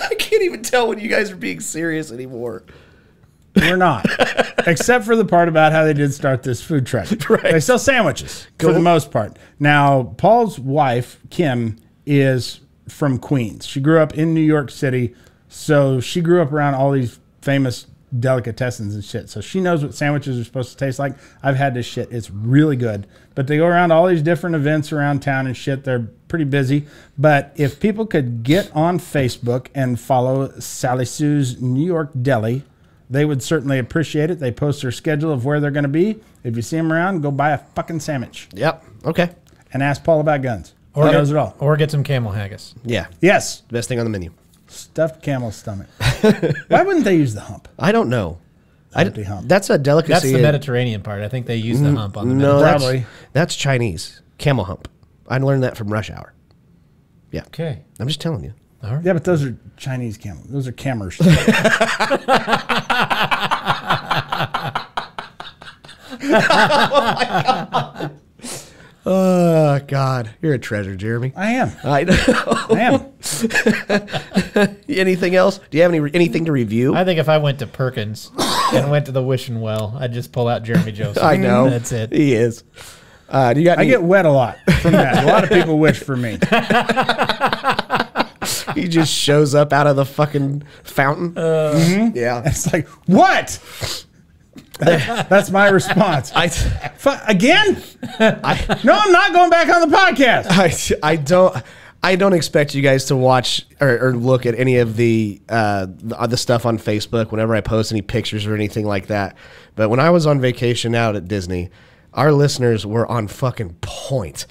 I can't even tell when you guys are being serious anymore. We're not, except for the part about how they did start this food truck. Right. They sell sandwiches cool. for the most part. Now, Paul's wife Kim is from Queens. She grew up in New York City, so she grew up around all these famous delicatessens and shit, so she knows what sandwiches are supposed to taste like. I've had this shit. It's really good. But they go around all these different events around town and shit. They're pretty busy. But if people could get on Facebook and follow Sally Sue's New York Deli, they would certainly appreciate it. They post their schedule of where they're going to be. If you see them around, go buy a fucking sandwich. Yep. Okay. And ask Paul about guns. Or he knows it all. Or get some camel haggis. Yeah. Yes. Best thing on the menu. Stuffed camel stomach. Why wouldn't they use the hump? I don't know. I hump. That's a delicacy. That's the Mediterranean part. I think they use the hump on the no, Mediterranean. Probably. That's, that's Chinese. Camel hump. I learned that from Rush Hour. Yeah. Okay. I'm just telling you. All right. Yeah, but those are Chinese camel. Those are cameras. Oh, my God. Oh, God. You're a treasure, Jeremy. I am. I know. I am. Anything else? Do you have any anything to review? I think if I went to Perkins and went to the Wishing Well, I'd just pull out Jeremy Joseph. I know. That's it. He is. Uh, do you got I get wet a lot from that. A lot of people wish for me. He just shows up out of the fucking fountain. Uh, mm-hmm. Yeah. It's like, what? That's my response. I, F again? I, no, I'm not going back on the podcast. I, I don't. I don't expect you guys to watch or, or look at any of the uh, the stuff on Facebook whenever I post any pictures or anything like that. But when I was on vacation out at Disney, our listeners were on fucking point.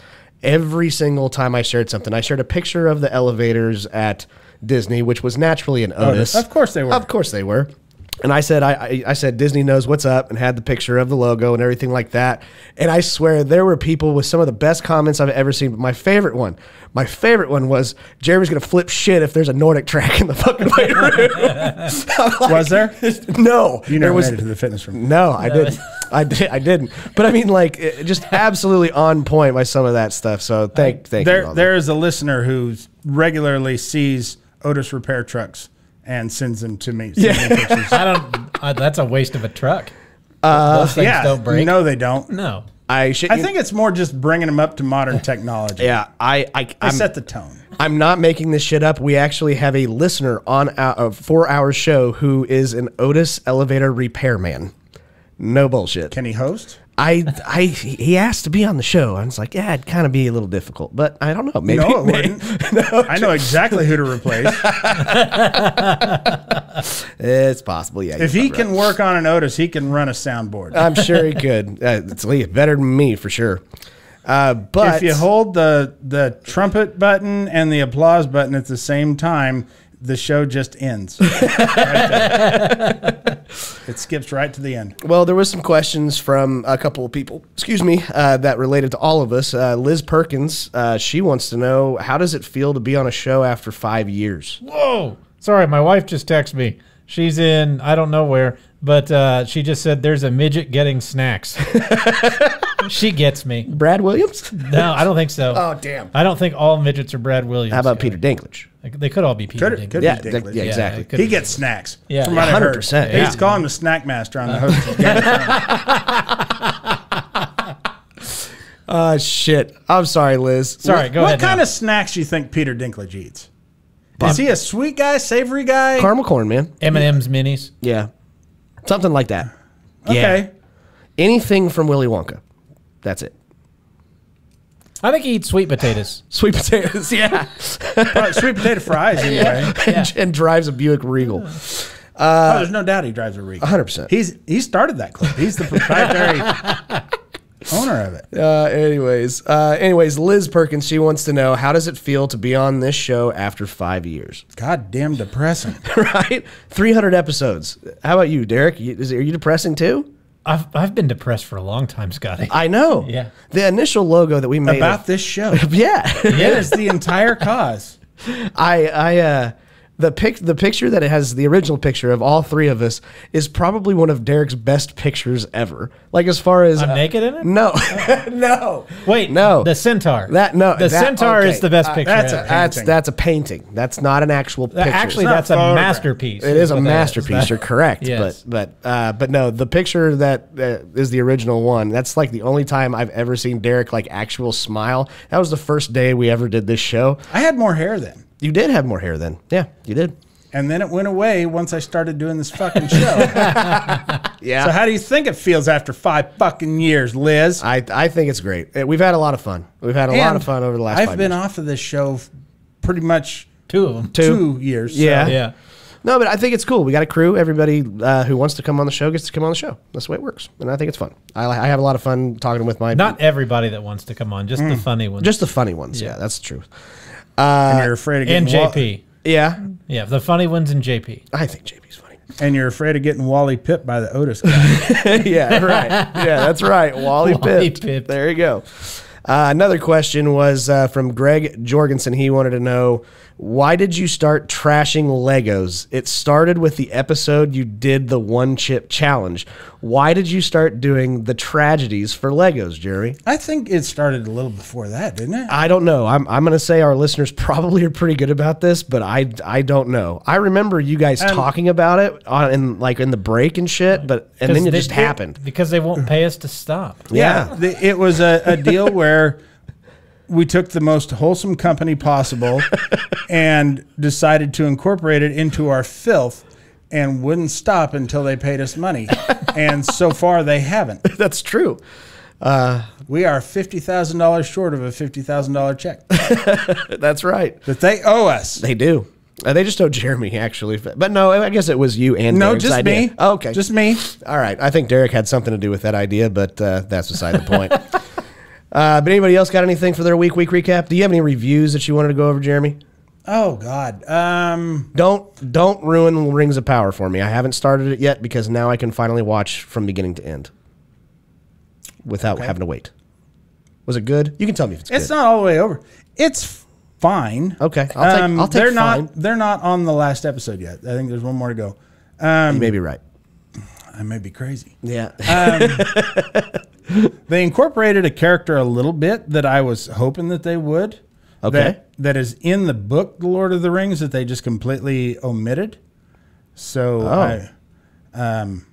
Every single time I shared something, I shared a picture of the elevators at Disney, which was naturally an Otis. Otis. Of course they were. Of course they were. And I said, I, I said, Disney knows what's up, and had the picture of the logo and everything like that. And I swear there were people with some of the best comments I've ever seen. But my favorite one, my favorite one was, Jeremy's going to flip shit if there's a Nordic track in the fucking weight room. Like, was there? No. You never was, made it to the fitness room. No, I didn't. I, did, I didn't. But I mean, like, it, just absolutely on point by some of that stuff. So thank, I, thank there, you. There that. is a listener who regularly sees Otis repair trucks and sends them to me. Yeah. Them I don't. I, that's a waste of a truck. Uh, Those things yeah, don't break. No, they don't. No. I, should, I think it's more just bringing them up to modern technology. Yeah, I I, I set the tone. I'm not making this shit up. We actually have a listener on a four-hour show who is an Otis elevator repairman. No bullshit. Can he host? I, I, he asked to be on the show. I was like, yeah, it'd kind of be a little difficult, but I don't know. Maybe no, it maybe. wouldn't. No, I know exactly who to replace. It's possible, yeah. If he can right. work on an Otis, he can run a soundboard. I'm sure he could. Uh, it's better than me for sure. Uh, but if you hold the the trumpet button and the applause button at the same time, the show just ends. Right it skips right to the end. Well, there was some questions from a couple of people, excuse me, uh, that related to all of us. Uh, Liz Perkins, uh, she wants to know, how does it feel to be on a show after five years? Whoa. Sorry, my wife just texted me. She's in, I don't know where, but uh, she just said, there's a midget getting snacks. She gets me. Brad Williams? No, I don't think so. Oh, damn. I don't think all midgets are Brad Williams. How about Peter Dinklage? They could all be Peter could, Dinklage. Could yeah, be Dinklage. Yeah, exactly. Yeah, he gets Dinklage. snacks. Yeah, from yeah one hundred percent. Yeah. He's calling the snack master on the host. Oh, shit. I'm sorry, Liz. Sorry, what, go what ahead. What kind now. of snacks do you think Peter Dinklage eats? Bob. Is he a sweet guy, savory guy? Caramel corn, man. M and M's minis. Yeah. Something like that. Okay. Yeah. Anything from Willy Wonka. That's it. I think he eats sweet potatoes. Sweet potatoes, yeah. Sweet potato fries, anyway. Yeah. Yeah. And, and drives a Buick Regal. Uh, oh, there's no doubt he drives a Regal. one hundred percent. He's, he started that club. He's the proprietary owner of it. Uh, anyways, uh, anyways, Liz Perkins, she wants to know, how does it feel to be on this show after five years? Goddamn depressing. Right? three hundred episodes. How about you, Derek? Is, are you depressing, too? I've, I've been depressed for a long time, Scotty. I know. Yeah. The initial logo that we made. About of, this show. Yeah. It is the entire cause. I, I, uh, the pic, the picture that it has, the original picture of all three of us is probably one of Derek's best pictures ever. Like as far as. I'm uh, naked in it? No. Oh. No. Wait. No. The centaur. That, no. The that, centaur okay. is the best picture uh, that's ever. A that's, that's a painting. That's not an actual picture. Actually, that's a masterpiece. It is a masterpiece. Is. You're correct. Yes. But, but, uh, but no, the picture that uh, is the original one, that's like the only time I've ever seen Derek like actual smile. That was the first day we ever did this show. I had more hair then. You did have more hair then. Yeah, you did. And then it went away once I started doing this fucking show. Yeah. So how do you think it feels after five fucking years, Liz? I, I think it's great. We've had a lot of fun. We've had a and lot of fun over the last I've five been years. off of this show pretty much two of them. Two, two years. Yeah. So. Yeah. No, but I think it's cool. We got a crew. Everybody uh, who wants to come on the show gets to come on the show. That's the way it works. And I think it's fun. I, I have a lot of fun talking with my... Not people. everybody that wants to come on, just mm. the funny ones. Just the funny ones. Yeah, yeah that's the truth. Uh, and you're afraid of getting and J P. Yeah. Yeah, the funny ones in J P. I think J P's funny. And you're afraid of getting Wally Pipped by the Otis guy. Yeah, right. Yeah, that's right. Wally, Wally Pipped. Pipped. There you go. Uh, another question was uh, from Greg Jorgensen. He wanted to know, why did you start trashing Legos? It started with the episode you did the one chip challenge. Why did you start doing the tragedies for Legos, Jerry? I think it started a little before that, didn't it? I don't know. I'm, I'm going to say our listeners probably are pretty good about this, but I, I don't know. I remember you guys um, talking about it on in, like in the break and shit, but and then it just happened. Because they won't pay us to stop. Yeah. yeah. The, it was a, a deal where we took the most wholesome company possible and decided to incorporate it into our filth and wouldn't stop until they paid us money. And so far, they haven't. That's true. Uh, we are fifty thousand dollars short of a fifty thousand dollar check. That's right. But they owe us. They do. Uh, they just owe Jeremy, actually. But no, I guess it was you and no, Derek's just idea. Me. Oh, okay. Just me. All right. I think Derek had something to do with that idea, but uh, that's beside the point. Uh, but anybody else got anything for their week, week recap? Do you have any reviews that you wanted to go over, Jeremy? Oh, God. Um, don't don't ruin Rings of Power for me. I haven't started it yet because now I can finally watch from beginning to end without okay. having to wait. Was it good? You can tell me if it's, it's good. It's not all the way over. It's fine. Okay. I'll take, um, I'll take they're fine. Not, they're not on the last episode yet. I think there's one more to go. Um, you may be right. I may be crazy. Yeah. Um, they incorporated a character a little bit that I was hoping that they would. Okay. That, that is in the book, The Lord of the Rings, that they just completely omitted. So oh. I... Um,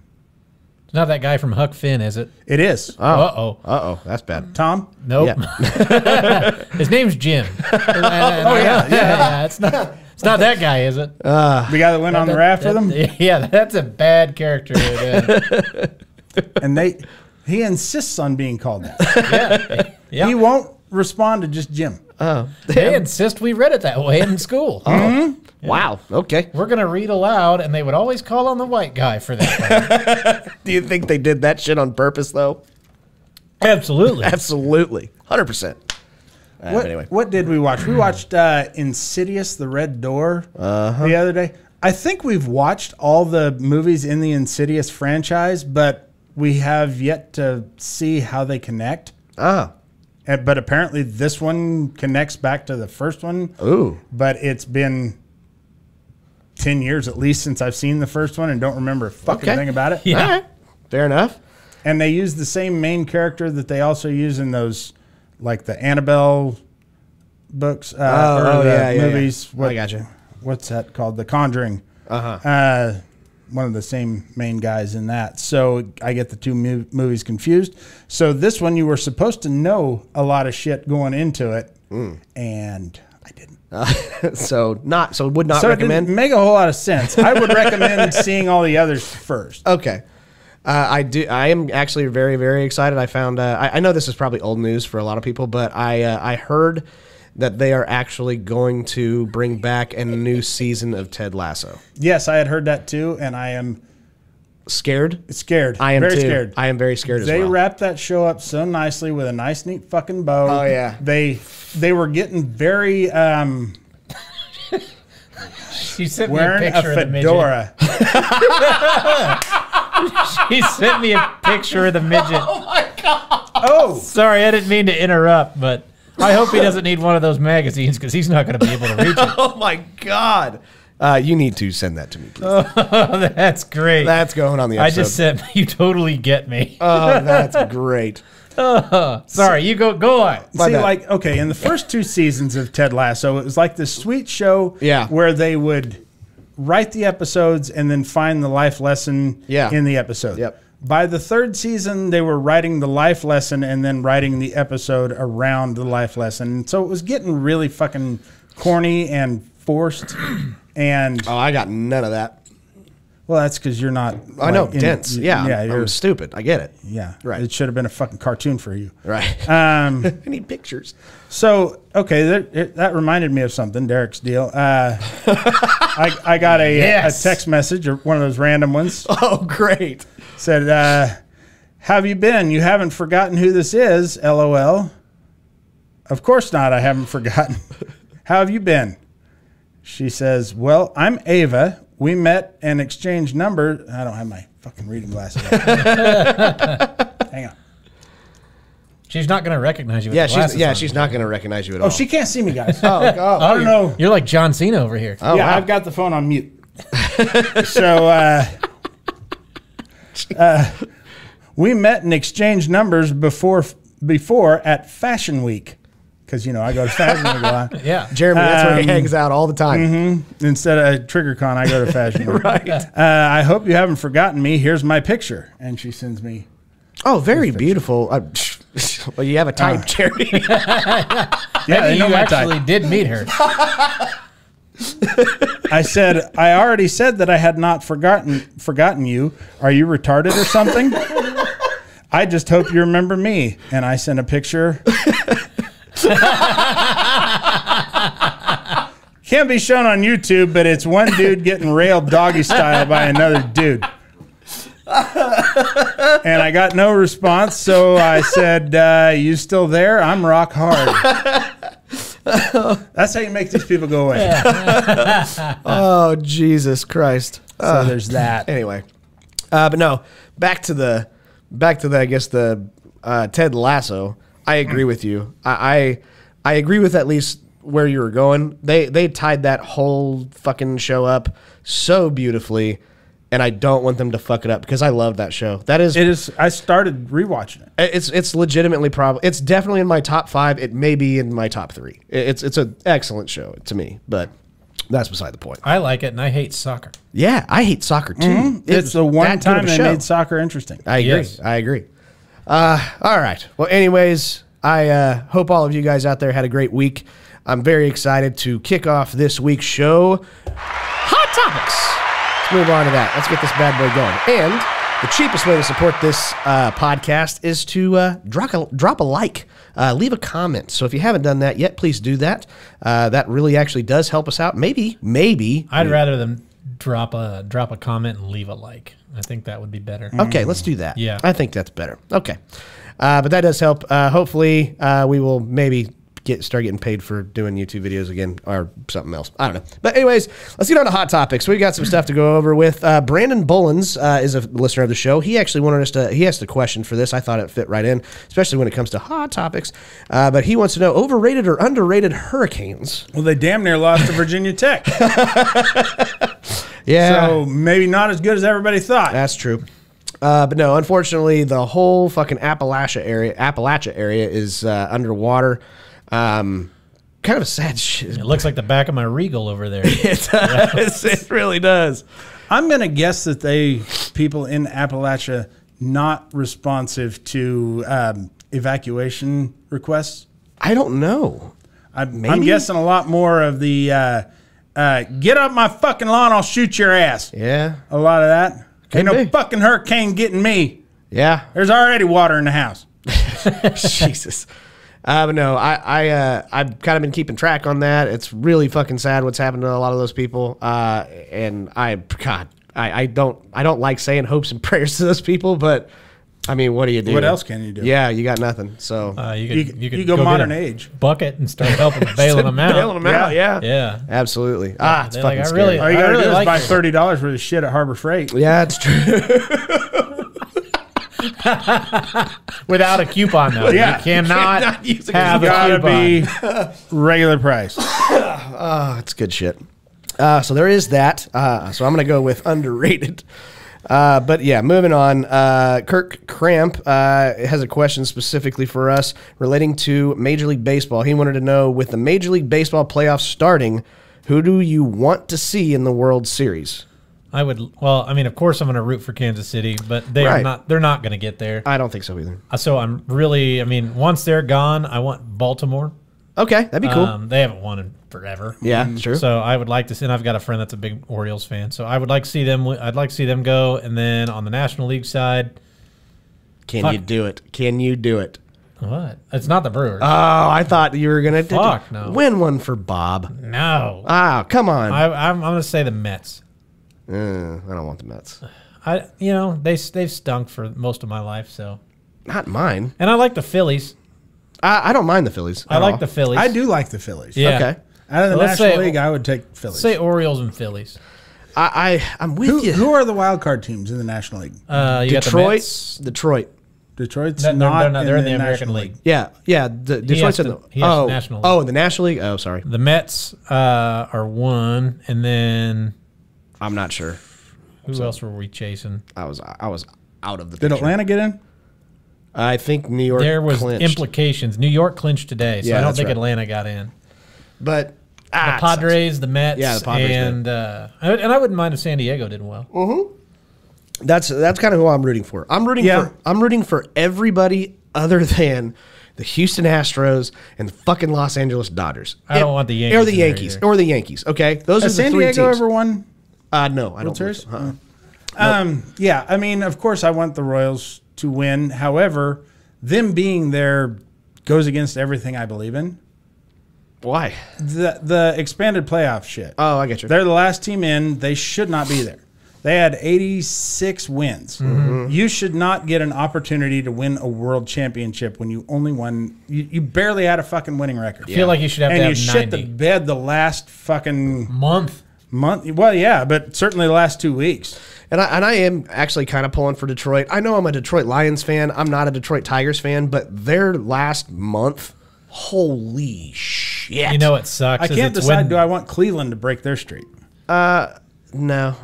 it's not that guy from Huck Finn, is it? It is. Oh. Uh-oh. Uh-oh. That's bad. Tom? Nope. Yeah. His name's Jim. oh, oh, yeah. Yeah. yeah. It's not... It's not that guy, is it? Uh, the guy that went that, on the raft that, with him? Yeah, that's a bad character. and they, he insists on being called that. yeah. yeah. He won't respond to just Jim. Oh. They insist we read it that way in school. Oh. Mm-hmm. yeah. Wow. Okay. We're going to read aloud, and they would always call on the white guy for that. Do you think they did that shit on purpose, though? Absolutely. Absolutely. one hundred percent. Uh, what, anyway. What did we watch? We watched uh, Insidious, The Red Door uh-huh. the other day. I think we've watched all the movies in the Insidious franchise, but we have yet to see how they connect. Oh. And, but apparently this one connects back to the first one. Ooh. But it's been ten years at least since I've seen the first one and don't remember a fucking okay. thing about it. Yeah. All right. Fair enough. And they use the same main character that they also use in those... Like the Annabelle books, uh, oh, or the yeah, yeah, movies. Yeah. What, I gotcha. What's that called? The Conjuring. Uh-huh. Uh, one of the same main guys in that. So I get the two mo movies confused. So this one, you were supposed to know a lot of shit going into it, mm. and I didn't. Uh, so not. So would not so recommend. It didn't make a whole lot of sense. I would recommend seeing all the others first. Okay. Uh, I do. I am actually very, very excited. I found. Uh, I, I know this is probably old news for a lot of people, but I uh, I heard that they are actually going to bring back a new season of Ted Lasso. Yes, I had heard that too, and I am scared. Scared. I am very too. scared. I am very scared. They as well. wrapped that show up so nicely with a nice, neat fucking bow. Oh yeah. They they were getting very. Um, she sent wearing me a, picture a fedora. Of the midget. She sent me a picture of the midget. Oh, my God. Oh. Sorry, I didn't mean to interrupt, but I hope he doesn't need one of those magazines because he's not going to be able to reach it. Oh, my God. Uh, you need to send that to me, please. Oh, that's great. That's going on the episode. I just said, you totally get me. Oh, that's great. Oh, sorry, so, you go go on. See, bad. like, okay, in the first two seasons of Ted Lasso, it was like this sweet show yeah. where they would... write the episodes and then find the life lesson yeah. in the episode. Yep. By the third season, they were writing the life lesson and then writing the episode around the life lesson. So it was getting really fucking corny and forced. And oh, I got none of that. Well, that's because you're not. I like, know in, dense. You, yeah, yeah. You're I'm stupid. I get it. Yeah. Right. It should have been a fucking cartoon for you. Right. Um, I need pictures. So okay, that, that reminded me of something. Derek's deal. Uh, I, I got a, yes. a text message or one of those random ones. Oh, great. Said, uh, "Have you been? You haven't forgotten who this is?" L O L. Of course not. I haven't forgotten. How have you been? She says, "Well, I'm Ava. We met and exchanged numbers." I don't have my fucking reading glasses. Hang on. She's not going to recognize you. With yeah, the she's yeah, on. she's not going to recognize you at oh, all. Oh, she can't see me, guys. oh, oh, I don't know. You're like John Cena over here. Oh, yeah, wow. I've got the phone on mute. so, uh, uh, we met and exchanged numbers before before at Fashion Week. Because, you know, I go to Fashion Week a lot. Yeah. Jeremy, that's um, where he hangs out all the time. Mm-hmm. Instead of TriggerCon, I go to Fashion Week. right. Uh, I hope you haven't forgotten me. Here's my picture. And she sends me. Oh, very beautiful. Uh, well, you have a type, uh, Jeremy. yeah, Maybe you actually type. did meet her. I said, I already said that I had not forgotten forgotten you. Are you retarded or something? I just hope you remember me. And I sent a picture. Can't be shown on YouTube, but it's one dude getting railed doggy style by another dude. And I got no response, so I said, uh, you still there? I'm rock hard. That's how you make these people go away. Yeah. Oh, Jesus Christ. So uh, there's that. Anyway. Uh, but no, back to the, back to the, I guess, the uh, Ted Lasso. I agree with you. I, I I agree with at least where you were going. They they tied that whole fucking show up so beautifully, and I don't want them to fuck it up because I love that show. That is, it is. I started rewatching it. It's it's legitimately probably it's definitely in my top five. It may be in my top three. It's it's an excellent show to me, but that's beside the point. I like it, and I hate soccer. Yeah, I hate soccer too. Mm-hmm. It's, it's the one time they made soccer interesting. I agree. Yes. I agree. Uh, all right. Well, anyways, I uh, hope all of you guys out there had a great week. I'm very excited to kick off this week's show. Hot topics. Let's move on to that. Let's get this bad boy going. And the cheapest way to support this uh, podcast is to uh, drop a, drop a like, uh, leave a comment. So if you haven't done that yet, please do that. Uh, that really actually does help us out. Maybe, maybe. I'd maybe. rather than drop a drop a comment and leave a like. I think that would be better. Okay, let's do that. Yeah, I think that's better. Okay, uh, but that does help. Uh, hopefully, uh, we will maybe get start getting paid for doing YouTube videos again or something else. I don't know. But anyways, let's get on to hot topics. We've got some stuff to go over with. Uh, Brandon Bullens uh, is a listener of the show. He actually wanted us to, he asked a question for this. I thought it fit right in, especially when it comes to hot topics. Uh, but he wants to know, overrated or underrated hurricanes? Well, they damn near lost to Virginia Tech. Yeah. So maybe not as good as everybody thought. That's true. Uh, but no, unfortunately, the whole fucking Appalachia area, Appalachia area is uh, underwater. Um, kind of a sad shit. It looks like the back of my Regal over there. It does. It really does. I'm going to guess that they, people in Appalachia, not responsive to um, evacuation requests. I don't know. I'm, I'm guessing a lot more of the uh, uh, get up my fucking lawn, I'll shoot your ass. Yeah. A lot of that. Ain't no fucking hurricane getting me. Yeah. There's already water in the house. Jesus. Uh, but no, I, I, uh, I've kind of been keeping track on that. It's really fucking sad what's happened to a lot of those people. Uh, and I, God, I, I don't, I don't like saying hopes and prayers to those people, but I mean, what do you do? What else can you do? Yeah, you got nothing. So uh, you, could, you, you, could you go, go modern age bucket and start helping bailing them out. Bailing them out, yeah, yeah, yeah. Absolutely. Yeah, ah, it's fucking like, scary. Really, all you gotta really do is like buy thirty dollars worth of shit at Harbor Freight. Yeah, it's true. Without a coupon, though. Yeah, you cannot, cannot use a have gotta a coupon. Be regular price. Oh, it's good shit. Uh, so there is that. Uh, so I'm going to go with underrated. Uh, but yeah, moving on. Uh, Kirk Cramp uh, has a question specifically for us relating to Major League Baseball. He wanted to know, with the Major League Baseball playoffs starting, who do you want to see in the World Series? I would, well, I mean, of course I'm going to root for Kansas City, but they right. are not, they're not going to get there. I don't think so either. So I'm really, I mean, once they're gone, I want Baltimore. Okay, that'd be cool. Um, they haven't won in forever. Yeah, mm-hmm. True. So I would like to see, and I've got a friend that's a big Orioles fan, so I would like to see them, I'd like to see them go, and then on the National League side. Can fuck. you do it? Can you do it? What? It's not the Brewers. Oh, I thought you were going to no. win one for Bob. No. Oh, come on. I, I'm, I'm going to say the Mets. Uh, I don't want the Mets. I, you know, they they've stunk for most of my life, so not mine. And I like the Phillies. I, I don't mind the Phillies. I like all. the Phillies. I do like the Phillies. Yeah. Okay. Out of the well, National say, League, I would take Phillies. Say Orioles and Phillies. I, I I'm with who, you. Who are the wild card teams in the National League? Uh, you Detroit. Got the Mets. Detroit. Detroit's no, not, they're not. They're in, in the, the American League. League. Yeah, yeah. The, Detroit's in the, the oh National League. oh the National League. Oh, sorry. The Mets uh, are one, and then. I'm not sure. Who so, else were we chasing? I was I was out of the picture. Did Atlanta get in? I think New York There was clinched. implications. New York clinched today, so yeah, I don't think right. Atlanta got in. But ah, the Padres, the Mets, yeah, the Padres and uh, and I wouldn't mind if San Diego did well. Mm-hmm. That's that's kind of who I'm rooting for. I'm rooting yeah. for I'm rooting for everybody other than the Houston Astros and the fucking Los Angeles Dodgers. I don't it, want the Yankees. Or the Yankees. Or the Yankees. Okay. Those Has are the San three Diego teams. ever won? Uh, no, I don't. So. Uh -uh. Um, nope. Yeah, I mean, of course, I want the Royals to win. However, them being there goes against everything I believe in. Why? The, the expanded playoff shit. Oh, I get you. They're the last team in. They should not be there. They had eighty-six wins. Mm-hmm. You should not get an opportunity to win a world championship when you only won. You, you barely had a fucking winning record. Yeah. I feel like you should have and to have ninety. And you shit the bed the last fucking month. Month. Well, yeah, but certainly the last two weeks. And I, and I am actually kind of pulling for Detroit. I know I'm a Detroit Lions fan. I'm not a Detroit Tigers fan, but their last month, holy shit. You know what sucks? I can't decide when... do I want Cleveland to break their streak? Uh, no.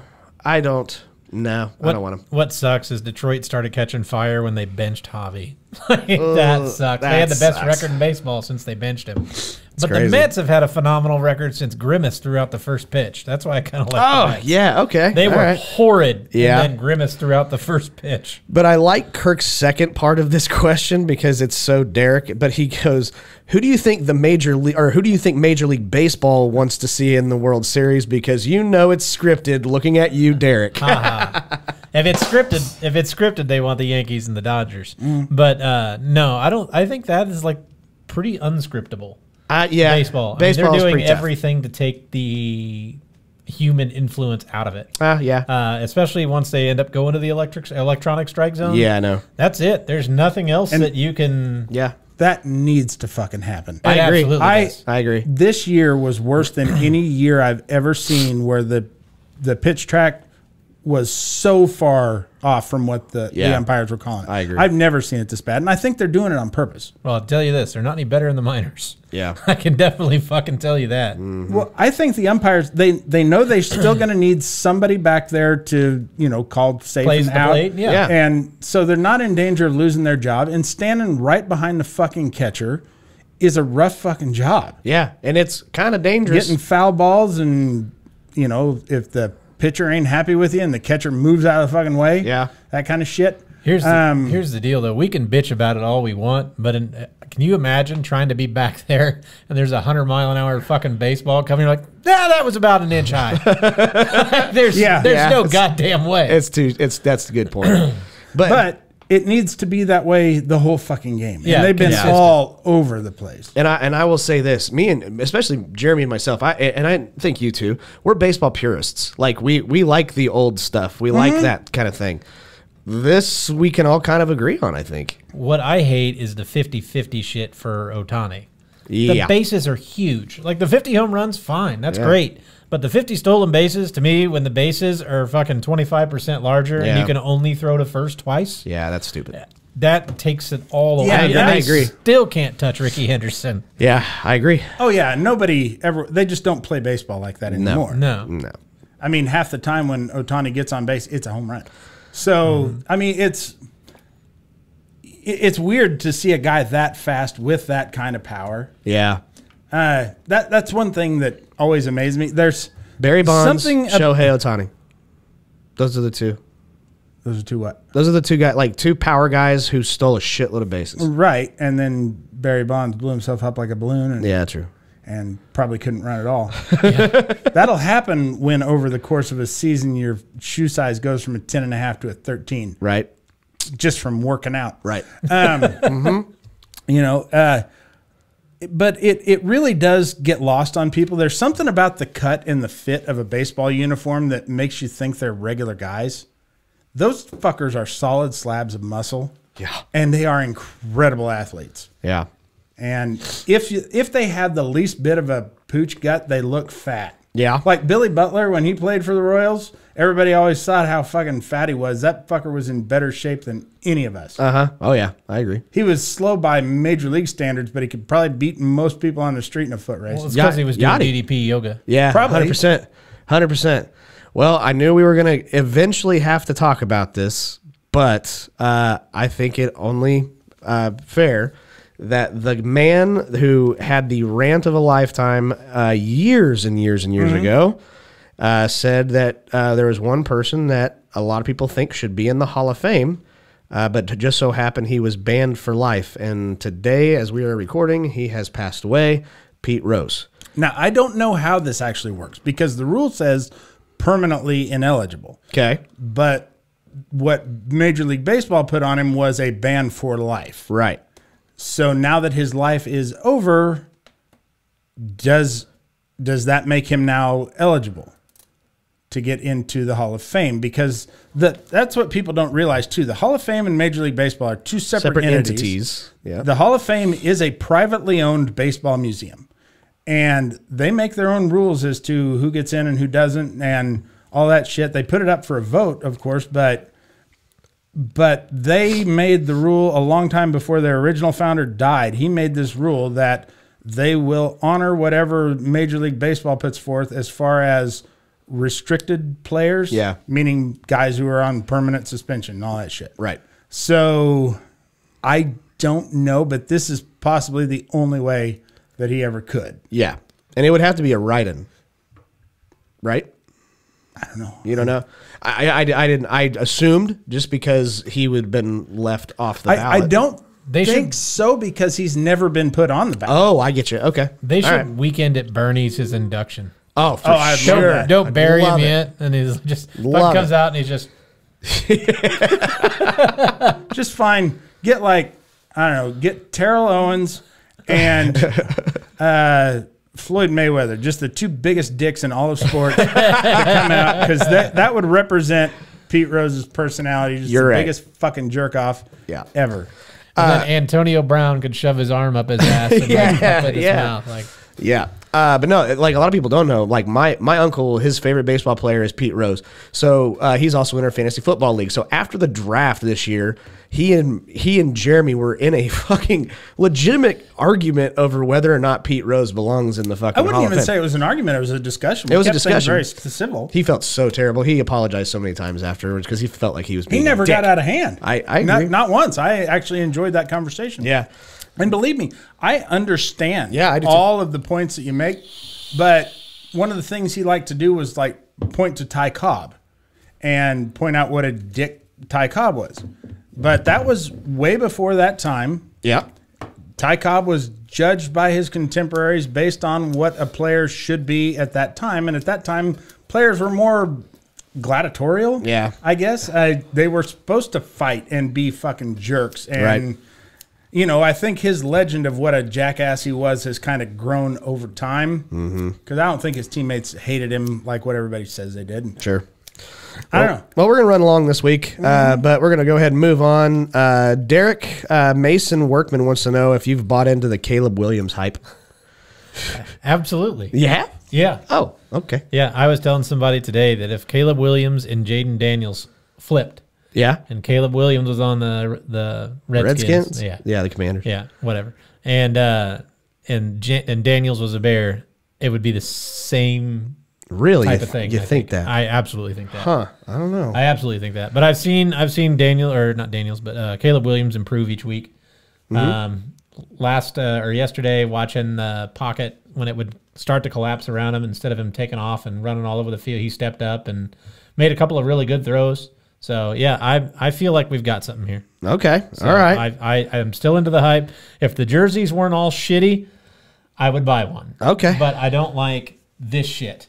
I don't. No, what, I don't want him. What sucks is Detroit started catching fire when they benched Javi. Like, Ugh, that sucks. That they had the best sucks. record in baseball since they benched him. It's but crazy. The Mets have had a phenomenal record since Grimace threw out the first pitch. That's why I kind of like Oh, the Mets. yeah, okay. They All were right. horrid, yeah. and then Grimace threw out the first pitch. But I like Kirk's second part of this question because it's so Derek. But he goes, who do you think the Major League, or who do you think Major League Baseball wants to see in the World Series? Because you know it's scripted, looking at you, Derek. uh-huh. If it's scripted, if it's scripted, they want the Yankees and the Dodgers. Mm. But uh, no, I don't. I think that is like pretty unscriptable. Uh, yeah, baseball. I baseball mean, they're doing everything tough. to take the human influence out of it. Uh, yeah. Uh, especially once they end up going to the electric electronic strike zone. Yeah, I know. That's it. There's nothing else and that you can. Yeah, that needs to fucking happen. I, I agree. Absolutely I does. I agree. This year was worse than any year I've ever seen, where the the pitch track was so far off from what the, yeah. the umpires were calling it. I agree. I've never seen it this bad, and I think they're doing it on purpose. Well, I'll tell you this. They're not any better in the minors. Yeah. I can definitely fucking tell you that. Mm-hmm. Well, I think the umpires, they they know they're still going to need somebody back there to, you know, call safe Plays and out. Plate, yeah. yeah. And so they're not in danger of losing their job, and standing right behind the fucking catcher is a rough fucking job. Yeah, and it's kind of dangerous. Getting foul balls and, you know, if the pitcher ain't happy with you and the catcher moves out of the fucking way. Yeah. That kind of shit. Here's the, um, here's the deal, though. We can bitch about it all we want, but in, uh, can you imagine trying to be back there and there's a one hundred mile an hour fucking baseball coming? You're like, nah, that was about an inch high. there's yeah, there's yeah. no it's, goddamn way. It's too, it's, that's the good point. but, but it needs to be that way the whole fucking game. Yeah, and they've been consistent. all over the place. And I and I will say this, me and especially Jeremy and myself, I and I think you two, we're baseball purists. Like we we like the old stuff. We mm-hmm. like that kind of thing. This we can all kind of agree on, I think. What I hate is the fifty fifty shit for Otani. Yeah. The bases are huge. Like the fifty home runs, fine. That's yeah. great. But the fifty stolen bases, to me, when the bases are fucking twenty-five percent larger yeah. and you can only throw to first twice. Yeah, that's stupid. That takes it all away. Yeah, yeah, I agree. Still can't touch Rickey Henderson. Yeah, I agree. Oh, yeah. Nobody ever, they just don't play baseball like that anymore. No. No. no. I mean, half the time when Otani gets on base, it's a home run. So, mm. I mean, it's, it's weird to see a guy that fast with that kind of power. Yeah. Uh, that that's one thing that always amazed me. There's Barry Bonds, Shohei Otani. Those are the two. Those are two what? Those are the two guys, like two power guys who stole a shitload of bases. Right, and then Barry Bonds blew himself up like a balloon. And, yeah, true. And probably couldn't run at all. Yeah. That'll happen when over the course of a season your shoe size goes from a ten and a half to a thirteen. Right. Just from working out. Right. Um, mm-hmm. You know. Uh, But it, it really does get lost on people. There's something about the cut and the fit of a baseball uniform that makes you think they're regular guys. Those fuckers are solid slabs of muscle. Yeah. And they are incredible athletes. Yeah. And if you, if they had the least bit of a pooch gut, they look fat. Yeah. Like Billy Butler, when he played for the Royals, everybody always thought how fucking fat he was. That fucker was in better shape than any of us. Uh-huh. Oh, yeah. I agree. He was slow by major league standards, but he could probably beat most people on the street in a foot race. Well, it's because he was doing Yachty. D D P yoga. Yeah. Probably. one hundred percent. one hundred percent. Well, I knew we were going to eventually have to talk about this, but uh, I think it only uh, fair that the man who had the rant of a lifetime uh, years and years and years mm-hmm. ago uh, said that uh, there was one person that a lot of people think should be in the Hall of Fame, uh, but just so happened he was banned for life. And today, as we are recording, he has passed away, Pete Rose. Now, I don't know how this actually works because the rule says permanently ineligible. Okay. But what Major League Baseball put on him was a ban for life. Right. So now that his life is over, does does that make him now eligible to get into the Hall of Fame? Because the, that's what people don't realize, too. The Hall of Fame and Major League Baseball are two separate, separate entities. entities. Yeah. The Hall of Fame is a privately owned baseball museum, and they make their own rules as to who gets in and who doesn't and all that shit. They put it up for a vote, of course, but but they made the rule a long time before their original founder died. He made this rule that they will honor whatever Major League Baseball puts forth as far as restricted players, yeah, meaning guys who are on permanent suspension and all that shit. Right. So I don't know, but this is possibly the only way that he ever could. Yeah. And it would have to be a write-in, right? I don't know. You don't know? I, I, I didn't. I assumed just because he would have been left off the ballot. I, I don't they think should, so because he's never been put on the ballot. Oh, I get you. Okay. They should right. weekend at Bernie's his induction. Oh, for oh, sure. Don't, don't bury him it. yet. And he's just love comes it. out and he's just. Just fine. Get like, I don't know, get Terrell Owens and uh, Floyd Mayweather, just the two biggest dicks in all of sports, to come out, because that, that would represent Pete Rose's personality. Just You're the right. biggest fucking jerk off yeah. ever. And uh, then Antonio Brown could shove his arm up his ass and yeah, like, up at his yeah. mouth. Like, yeah. Uh, but no, like a lot of people don't know, like my, my uncle, his favorite baseball player is Pete Rose. So uh, he's also in our fantasy football league. So after the draft this year, he and he and Jeremy were in a fucking legitimate argument over whether or not Pete Rose belongs in the fucking I wouldn't Hall even say it was an argument. It was a discussion. We it was a discussion. Very civil. He felt so terrible. He apologized so many times afterwards because he felt like he was being He never got out of hand. I, I not, agree. Not once. I actually enjoyed that conversation. Yeah. And believe me, I understand yeah, I do all of the points that you make, but one of the things he liked to do was like point to Ty Cobb and point out what a dick Ty Cobb was. But that was way before that time. Yeah. Ty Cobb was judged by his contemporaries based on what a player should be at that time. And at that time, players were more gladiatorial. Yeah. I guess uh, they were supposed to fight and be fucking jerks. And right. You know, I think his legend of what a jackass he was has kind of grown over time. Mm-hmm. Because I don't think his teammates hated him like what everybody says they did. Sure. I well, don't know. Well, we're going to run along this week, mm-hmm. uh, but we're going to go ahead and move on. Uh, Derek uh, Mason Workman wants to know if you've bought into the Caleb Williams hype. Absolutely. You have? Yeah. Oh, okay. Yeah, I was telling somebody today that if Caleb Williams and Jaden Daniels flipped, yeah, and Caleb Williams was on the the Redskins. Redskins? Yeah, yeah, the Commanders. Yeah, whatever. And uh, and Jan and Daniels was a Bear. It would be the same really type of thing. You think, think that? I absolutely think that. Huh? I don't know. I absolutely think that. But I've seen I've seen Daniel or not Daniels, but uh, Caleb Williams improve each week. Mm-hmm. Um, last uh, or yesterday, watching the pocket when it would start to collapse around him, instead of him taking off and running all over the field, he stepped up and made a couple of really good throws. So, yeah, I I feel like we've got something here. Okay, so all right. I, I, I'm still into the hype. If the jerseys weren't all shitty, I would buy one. Okay. But I don't like this shit.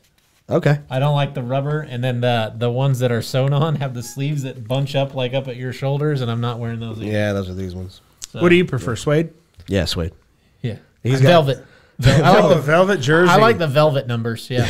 Okay. I don't like the rubber, and then the the ones that are sewn on have the sleeves that bunch up like up at your shoulders, and I'm not wearing those either. Yeah, those are these ones. So, what do you prefer, yeah. suede? Yeah, suede. Yeah. He's got velvet. velvet. I like the velvet jersey. I like the velvet numbers, yeah.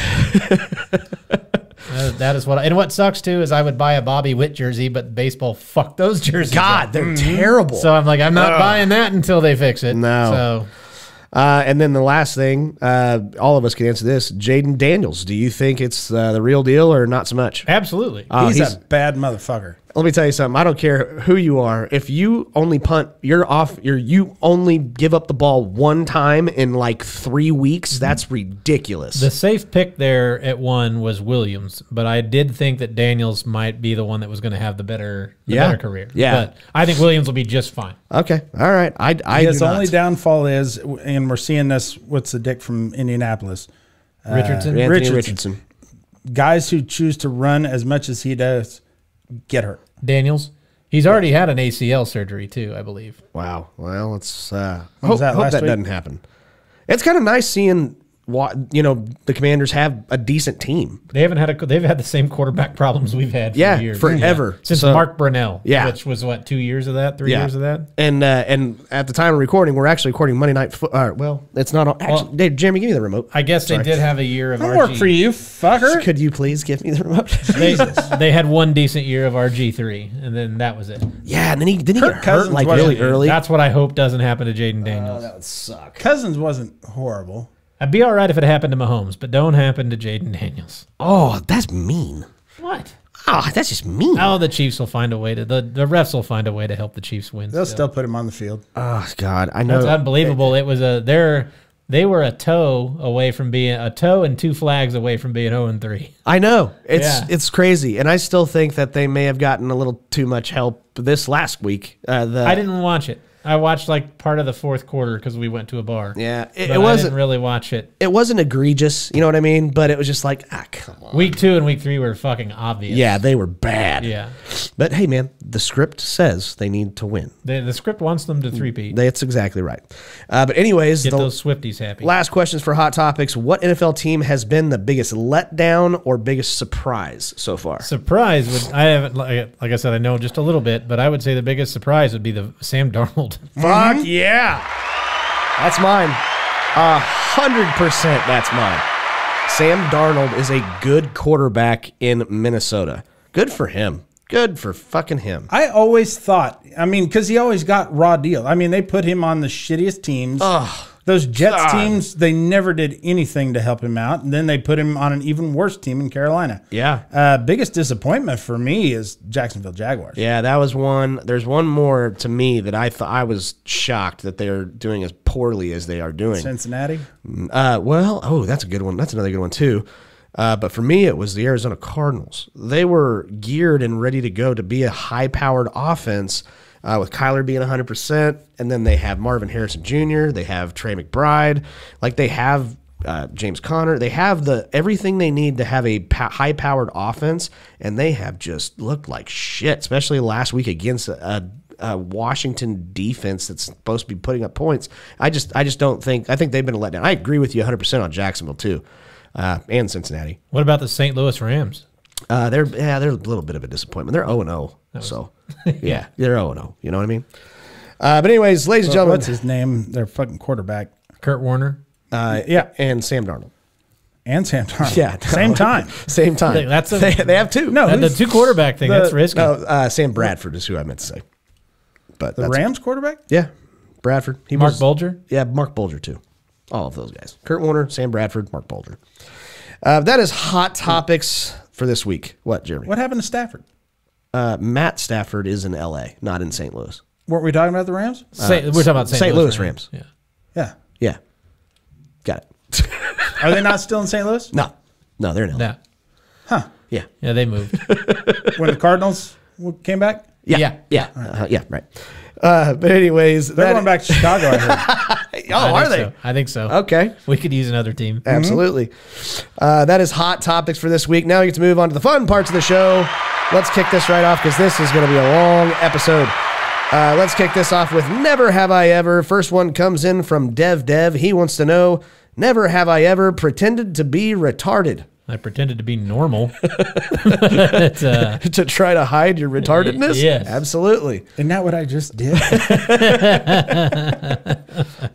That is what I, and what sucks too is I would buy a Bobby Witt jersey, but baseball fucked those jerseys. God, up. They're mm-hmm. terrible. So I'm like, I'm not Ugh. buying that until they fix it. No. So, uh, and then the last thing, uh, all of us can answer this: Jaden Daniels. Do you think it's uh, the real deal or not so much? Absolutely. Uh, he's, he's a bad motherfucker. Let me tell you something. I don't care who you are. If you only punt, you're off. You're you only give up the ball one time in like three weeks. That's ridiculous. The safe pick there at one was Williams, but I did think that Daniels might be the one that was going to have the better, the yeah. better career. Yeah, but I think Williams will be just fine. Okay, all right. I, I his do only not. downfall is, and we're seeing this. What's the dick from Indianapolis? Richardson. Uh, Richardson. Richardson. Guys who choose to run as much as he does. Get hurt. Daniels. He's yeah. already had an A C L surgery too, I believe. Wow. Well, it's uh hope that, hope that doesn't happen. It's kind of nice seeing you know, the Commanders have a decent team. They haven't had a they've had the same quarterback problems we've had for yeah, years. forever yeah. since so, Mark Brunell. Yeah, which was what two years of that, three yeah. years of that. And uh, and at the time of recording, we're actually recording Monday night. Fo uh, well, it's not all, actually. Well, Dave, Jeremy, give me the remote. I guess Sorry. they did have a year of. I R G. Work for you, fucker. Could you please give me the remote? Jesus, they had one decent year of R G three, and then that was it. Yeah, and then he didn't he get hurt like really early. That's what I hope doesn't happen to Jaden Daniels. Oh, that would suck. Cousins wasn't horrible. I'd be all right if it happened to Mahomes, but don't happen to Jaden Daniels. Oh, that's mean. What? Oh, that's just mean. Oh, the Chiefs will find a way to the the refs will find a way to help the Chiefs win. They'll still, still put him on the field. Oh God, I know. It's unbelievable. It, it was a they're they were a toe away from being a toe and two flags away from being zero and three. I know. It's yeah. it's crazy, and I still think that they may have gotten a little too much help this last week. Uh, the, I didn't watch it. I watched like part of the fourth quarter because we went to a bar. Yeah, it, it wasn't I didn't really watch it. It wasn't egregious, you know what I mean? But it was just like, ah, come on. Week two and week three were fucking obvious. Yeah, they were bad. Yeah, but hey, man, the script says they need to win. The, the script wants them to three-peat. That's exactly right. Uh, but anyways, get the those Swifties happy. Last questions for Hot Topics: what N F L team has been the biggest letdown or biggest surprise so far? Surprise? Would, I haven't like, like I said, I know just a little bit, but I would say the biggest surprise would be the Sam Darnold. Fuck mm-hmm. yeah. That's mine. A hundred percent that's mine. Sam Darnold is a good quarterback in Minnesota. Good for him. Good for fucking him. I always thought, I mean, because he always got raw deal. I mean, they put him on the shittiest teams. Ugh. Those Jets God. teams, they never did anything to help him out. And then they put him on an even worse team in Carolina. Yeah. Uh, biggest disappointment for me is Jacksonville Jaguars. Yeah, that was one. There's one more to me that I thought I was shocked that they're doing as poorly as they are doing. Cincinnati? Uh, well, oh, that's a good one. That's another good one, too. Uh, but for me, it was the Arizona Cardinals. They were geared and ready to go to be a high-powered offense. Uh, with Kyler being one hundred percent, and then they have Marvin Harrison Junior, they have Trey McBride, like they have uh, James Conner. They have the everything they need to have a high-powered offense, and they have just looked like shit, especially last week against a, a, a Washington defense that's supposed to be putting up points. I just, I just don't think – I think they've been a letdown. I agree with you one hundred percent on Jacksonville too, uh, and Cincinnati. What about the Saint Louis Rams? Uh, they're yeah, they're a little bit of a disappointment. They're zero and zero, so yeah, they're zero and zero. You know what I mean? Uh, but anyways, ladies and gentlemen, what's his name? Their fucking quarterback, Kurt Warner. Uh, yeah, and Sam Darnold, and Sam Darnold. Yeah, same time, same time. That's a, they, they have two. No, the two quarterback thing. The, that's risky. No, uh, Sam Bradford is who I meant to say. But the Rams quarterback. Yeah, Bradford. He Mark was, Bulger. Yeah, Mark Bulger too. All of those guys: Kurt Warner, Sam Bradford, Mark Bulger. Uh, that is Hot Topics for this week. What, Jeremy? What happened to Stafford? Uh, Matt Stafford is in L A, not in Saint Louis. Weren't we talking about the Rams? Uh, we're talking about Saint Louis Rams. Rams. Yeah. Yeah. Yeah. Got it. Are they not still in Saint Louis? No. No, they're in L A. No. Huh. Yeah. Yeah, they moved. When the Cardinals came back? Yeah. Yeah. Yeah, right. Uh, yeah right. Uh, but anyways. They're going back to Chicago, I heard. oh, I are they? So. I think so. Okay. We could use another team. Absolutely. Mm-hmm. uh, that is Hot Topics for this week. Now we get to move on to the fun parts of the show. Let's kick this right off because this is going to be a long episode. Uh, let's kick this off with Never Have I Ever. First one comes in from Dev Dev. He wants to know, never have I ever pretended to be retarded. I pretended to be normal but, uh, to try to hide your retardedness. Yes, absolutely. Isn't that what I just did?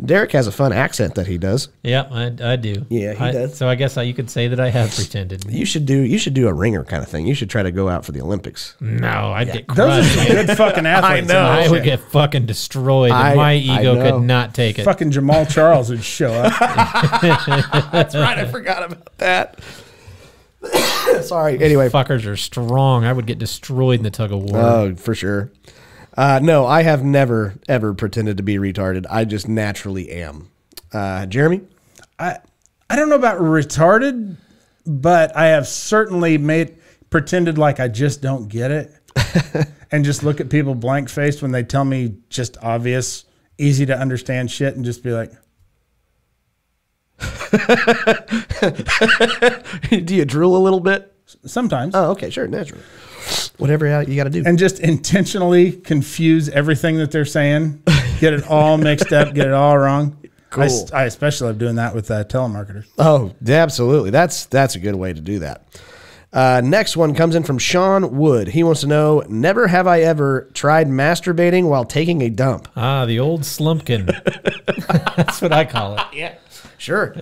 Derek has a fun accent that he does. Yeah, I, I do. Yeah, he I, does. So I guess I, you could say that I have pretended. You should do. You should do a ringer kind of thing. You should try to go out for the Olympics. No, I'd yeah. get crushed. Those are good fucking athletes. I know. I would get fucking destroyed. I, and my ego could not take it. Fucking Jamal Charles would show up. That's right. I forgot about that. Sorry. Anyway, fuckers are strong. I would get destroyed in the tug of war. Oh, for sure. Uh, no, I have never ever pretended to be retarded. I just naturally am. Uh, Jeremy, I I don't know about retarded, but I have certainly made pretended like I just don't get it, and just look at people blank faced when they tell me just obvious, easy to understand shit, and just be like. Do you drool a little bit? Sometimes. Oh, okay, sure, naturally. Whatever you got to do. And just intentionally confuse everything that they're saying, get it all mixed up, get it all wrong. Cool. I, I especially love doing that with uh, telemarketers. Oh, absolutely. That's that's a good way to do that. Uh, next one comes in from Sean Wood. He wants to know, never have I ever tried masturbating while taking a dump. Ah, the old slumpkin. That's what I call it. Yeah. Sure.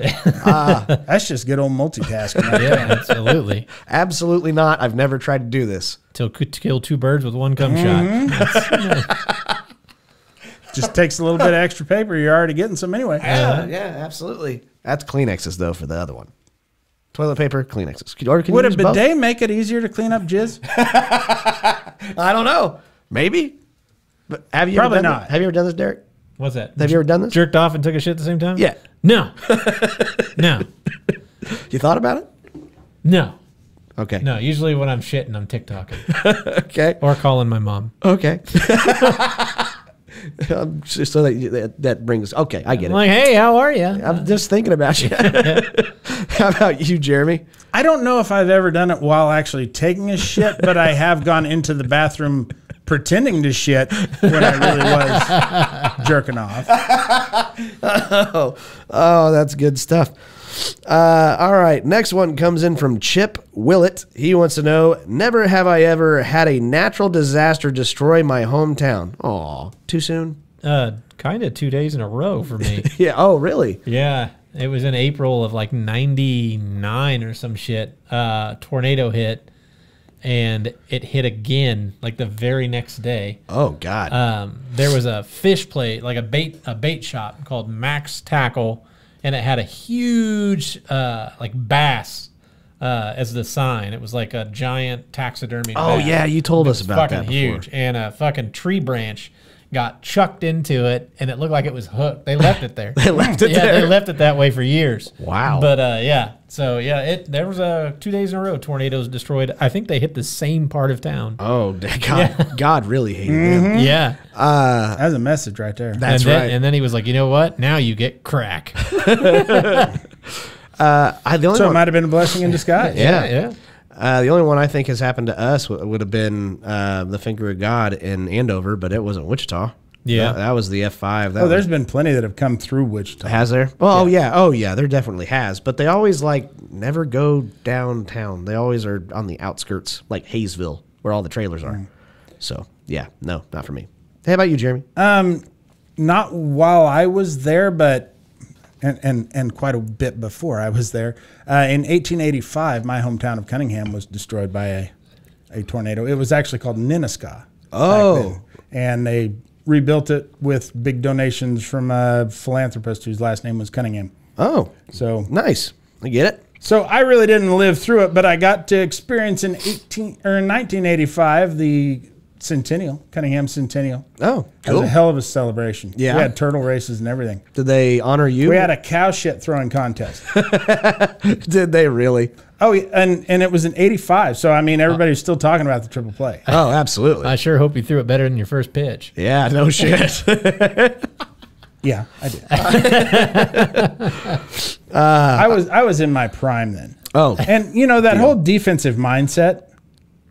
Uh, that's just good old multitasking. Right? Yeah, absolutely. Absolutely not. I've never tried to do this. Till could kill two birds with one cum mm-hmm. shot. Just takes a little bit of extra paper. You're already getting some anyway. Yeah, uh, yeah, absolutely. That's Kleenexes, though, for the other one. Toilet paper, Kleenexes. Could, or can Would you a bidet both? Make it easier to clean up jizz? I don't know. Maybe. But have you Probably ever done not. This? Have you ever done this, Derek? What's that? Have you ever done this? Jerked off and took a shit at the same time? Yeah. No. No. You thought about it? No. Okay. No, usually when I'm shitting, I'm TikToking. Okay. Or calling my mom. Okay. Um, so that, that, that brings, okay, I get I'm it. Like, hey, how are you? I'm just thinking about you. How about you, Jeremy? I don't know if I've ever done it while actually taking a shit, but I have gone into the bathroom pretending to shit when I really was jerking off. Oh, oh, that's good stuff. Uh, all right, next one comes in from Chip Willett. He wants to know, never have I ever had a natural disaster destroy my hometown. Aw, too soon? Uh, kind of two days in a row for me. Yeah, oh, really? Yeah, it was in April of like ninety-nine or some shit. Uh, tornado hit, and it hit again like the very next day. Oh, God. Um, there was a fish plate, like a bait, a bait shop called Max Tackle. And it had a huge, uh, like, bass uh, as the sign. It was like a giant taxidermy Oh, bass. Yeah, you told us about that before. It was fucking huge. And a fucking tree branch got chucked into it, and it looked like it was hooked. They left it there. They left it yeah, there? Yeah, they left it that way for years. Wow. But, uh, yeah. So, yeah, it there was uh, two days in a row tornadoes destroyed. I think they hit the same part of town. Oh, God, yeah. God really hated mm-hmm. them. Yeah. Uh, That's a message right there. That's and then, right. And then he was like, you know what? Now you get crack. uh, I, the only so one, it might have been a blessing in disguise. Yeah, yeah. yeah. Uh, the only one I think has happened to us would have been uh, the Finger of God in Andover, but it wasn't Wichita. Yeah. That, that was the F five. That oh, there's was, been plenty that have come through Wichita. Has there? Well, yeah. yeah. Oh, yeah. There definitely has. But they always, like, never go downtown. They always are on the outskirts, like Hayesville, where all the trailers are. Mm. So, yeah. No, not for me. How about you, Jeremy? Um, not while I was there, but... And, and and quite a bit before I was there. Uh, in eighteen eighty-five, my hometown of Cunningham was destroyed by a, a tornado. It was actually called Nenaska. Oh. And they rebuilt it with big donations from a philanthropist whose last name was Cunningham. Oh, so nice. I get it. So I really didn't live through it, but I got to experience in eighteen or nineteen eighty-five the... Centennial, Cunningham Centennial. Oh, cool. It was a hell of a celebration. Yeah. We had turtle races and everything. Did they honor you? We had a cow shit throwing contest. Did they really? Oh, and, and it was in eighty-five. So, I mean, everybody's still talking about the triple play. Oh, absolutely. I sure hope you threw it better than your first pitch. Yeah, no shit. Yeah, I did. uh, I, was, I was in my prime then. Oh. And, you know, that yeah. whole defensive mindset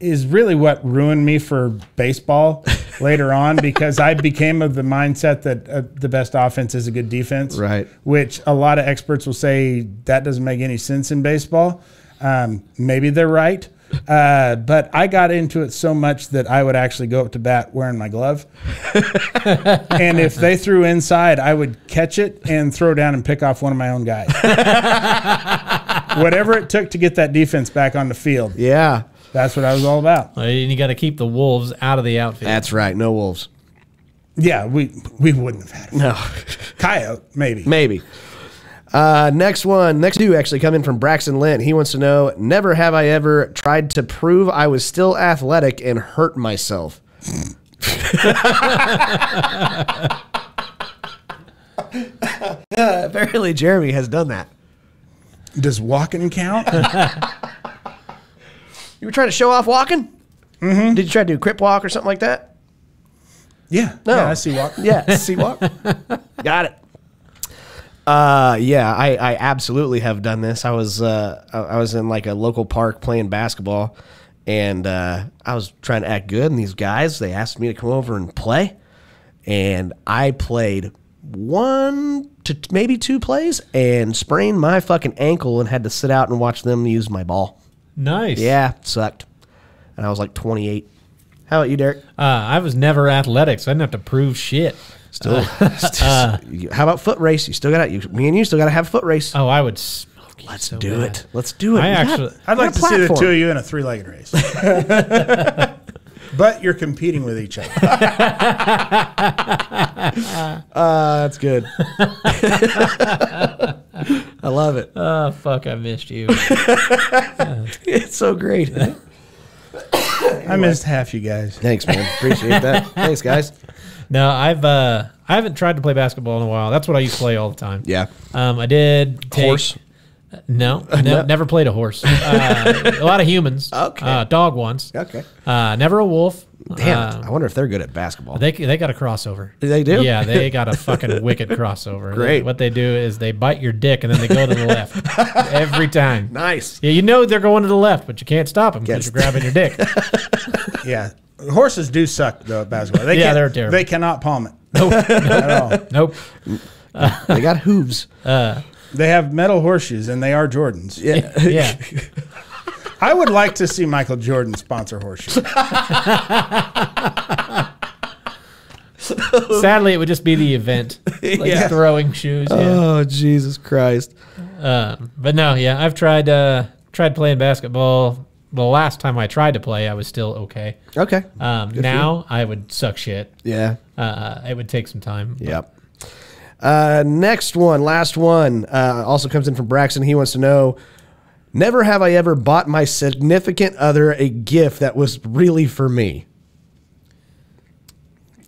is really what ruined me for baseball later on, because I became of the mindset that uh, the best offense is a good defense, right? Which a lot of experts will say that doesn't make any sense in baseball. Um, maybe they're right. Uh, but I got into it so much that I would actually go up to bat wearing my glove. And if they threw inside, I would catch it and throw down and pick off one of my own guys. Whatever it took to get that defense back on the field. Yeah. That's what I was all about. And you got to keep the wolves out of the outfield. That's right. No wolves. Yeah, we we wouldn't have had them. No. Coyote, maybe. Maybe. Uh, next one. Next two actually come in from Braxton Lynn. He wants to know, never have I ever tried to prove I was still athletic and hurt myself. Apparently Jeremy has done that. Does walking count? You were trying to show off walking? Mm-hmm. Did you try to do a crip walk or something like that? Yeah. No. Yeah, I see walk. Yeah, see walk. Got it. Uh, yeah, I, I absolutely have done this. I was uh, I was in like a local park playing basketball, and uh, I was trying to act good, and these guys, they asked me to come over and play, and I played one to maybe two plays and sprained my fucking ankle and had to sit out and watch them use my ball. Nice. Yeah, it sucked. And I was like twenty-eight. How about you, Derek? Uh, I was never athletic, so I didn't have to prove shit. Still. Uh, still uh, how about foot race? You still got to, me and you still got to have a foot race. Oh, I would smoke you. Let's so do bad. it. Let's do it. I actually, got, I'd like to platform. see the two of you in a three-legged race. But you're competing with each other. uh, that's good. I love it. Oh, fuck, I missed you. It's so great. Anyway. I missed half you guys. Thanks, man. Appreciate that. Thanks, guys. No, I've uh, I haven't tried to play basketball in a while. That's what I used to play all the time. Yeah. Um, I did take, horse. No, no, no, never played a horse. Uh, a lot of humans. Okay. Uh, dog once. Okay. Uh, never a wolf. Damn. Uh, I wonder if they're good at basketball. They they got a crossover. They do. Yeah, they got a fucking wicked crossover. Great. They, what they do is they bite your dick and then they go to the left every time. Nice. Yeah, you know they're going to the left, but you can't stop them because you're grabbing your dick. Yeah. Horses do suck, though, at basketball. They yeah, they're terrible. They cannot palm it. Nope. Nope. At all. Nope. Uh, they got hooves. Uh, they have metal horseshoes, and they are Jordans. Yeah. Yeah. I would like to see Michael Jordan sponsor horseshoes. Sadly, it would just be the event. Like yeah. Throwing shoes. Yeah. Oh, Jesus Christ. Uh, but no, yeah, I've tried, uh, tried playing basketball. The last time I tried to play, I was still okay. Okay. Um, now I would suck shit. Yeah. Uh, it would take some time. Yep. Uh, next one, last one, uh, also comes in from Braxton. He wants to know, never have I ever bought my significant other a gift that was really for me.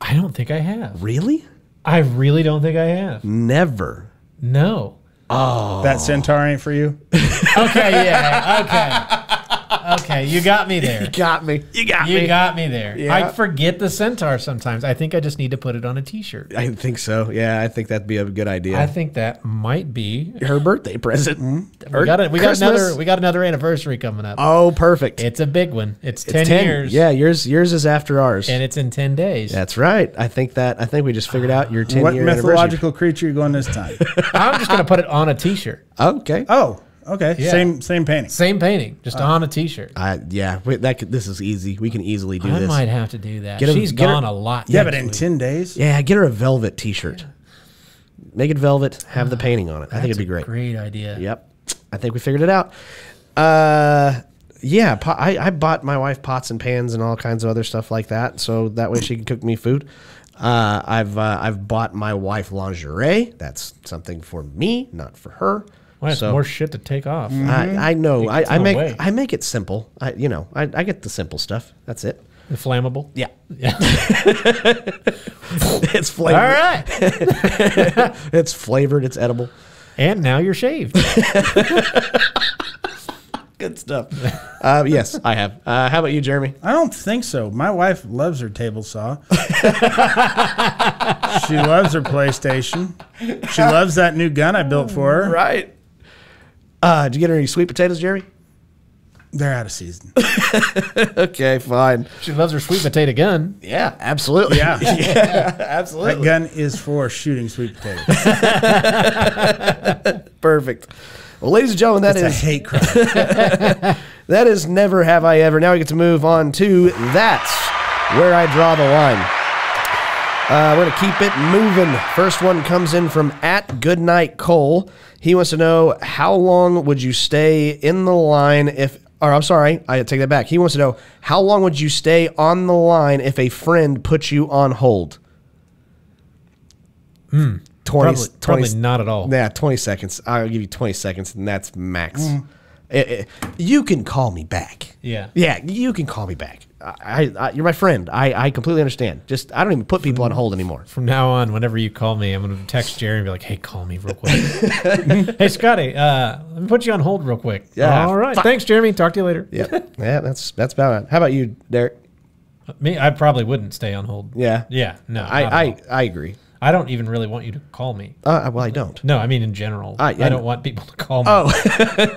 I don't think I have. Really? I really don't think I have. Never. No. Oh. That centaur ain't for you? Okay, yeah, okay. Okay, you got me there. You got me. You got you me. You got me there. Yeah. I forget the centaur sometimes. I think I just need to put it on a T-shirt. I think so. Yeah, I think that'd be a good idea. I think that might be her birthday present. Mm-hmm. We got it. We Christmas. got another. We got another anniversary coming up. Oh, perfect! It's a big one. It's, it's ten, ten years. Yeah, yours. Yours is after ours, and it's in ten days. That's right. I think that. I think we just figured out your ten. What year mythological creature are you going this time? I'm just gonna put it on a T-shirt. Okay. Oh. Okay, yeah. same same painting. Same painting, just uh, on a T-shirt. Uh, yeah, Wait, that could, this is easy. We can easily do I this. I might have to do that. Get She's a, get gone her, a lot. Yeah, but in week. ten days? Yeah, get her a velvet T-shirt. Yeah. Make it velvet, have uh, the painting on it. I think it'd be great. Great idea. Yep, I think we figured it out. Uh, yeah, I, I bought my wife pots and pans and all kinds of other stuff like that, so that way she can cook me food. Uh, I've uh, I've bought my wife lingerie. That's something for me, not for her. Well, it's so, more shit to take off. Mm-hmm. I, I know. I, I make way. I make it simple. I you know I, I get the simple stuff. That's it. The flammable. Yeah. Yeah. It's flavored. All right. It's flavored. It's edible. And now you're shaved. Good stuff. Uh, yes, I have. Uh, how about you, Jeremy? I don't think so. My wife loves her table saw. She loves her PlayStation. She loves that new gun I built for her. Right. Uh, did you get her any sweet potatoes, Jerry? They're out of season. Okay, fine. She loves her sweet potato gun. Yeah, absolutely. Yeah. Yeah, absolutely. That gun is for shooting sweet potatoes. Perfect. Well, ladies and gentlemen, that it's is a hate crime. That is never have I ever. Now we get to move on to that's where I draw the line. Uh, we're gonna keep it moving. First one comes in from at Goodnight Cole. He wants to know how long would you stay in the line if? Or I'm sorry, I take that back. He wants to know how long would you stay on the line if a friend put you on hold? Hmm. twenty, probably, twenty, probably not at all. Yeah, twenty seconds. I'll give you twenty seconds, and that's max. Mm. It, it, you can call me back. Yeah. Yeah, you can call me back. I, I, you're my friend. I, I completely understand. Just I don't even put people on hold anymore. From now on, whenever you call me, I'm going to text Jerry and be like, hey, call me real quick. Hey, Scotty, uh, let me put you on hold real quick. Yeah. All right. Fuck. Thanks, Jeremy. Talk to you later. Yeah, yeah that's, that's about it. How about you, Derek? Me, I probably wouldn't stay on hold. Yeah. Yeah, no. I, I, I agree. I don't even really want you to call me. Uh, well, I don't. No, I mean in general. Uh, yeah, I don't no. want people to call me. Oh.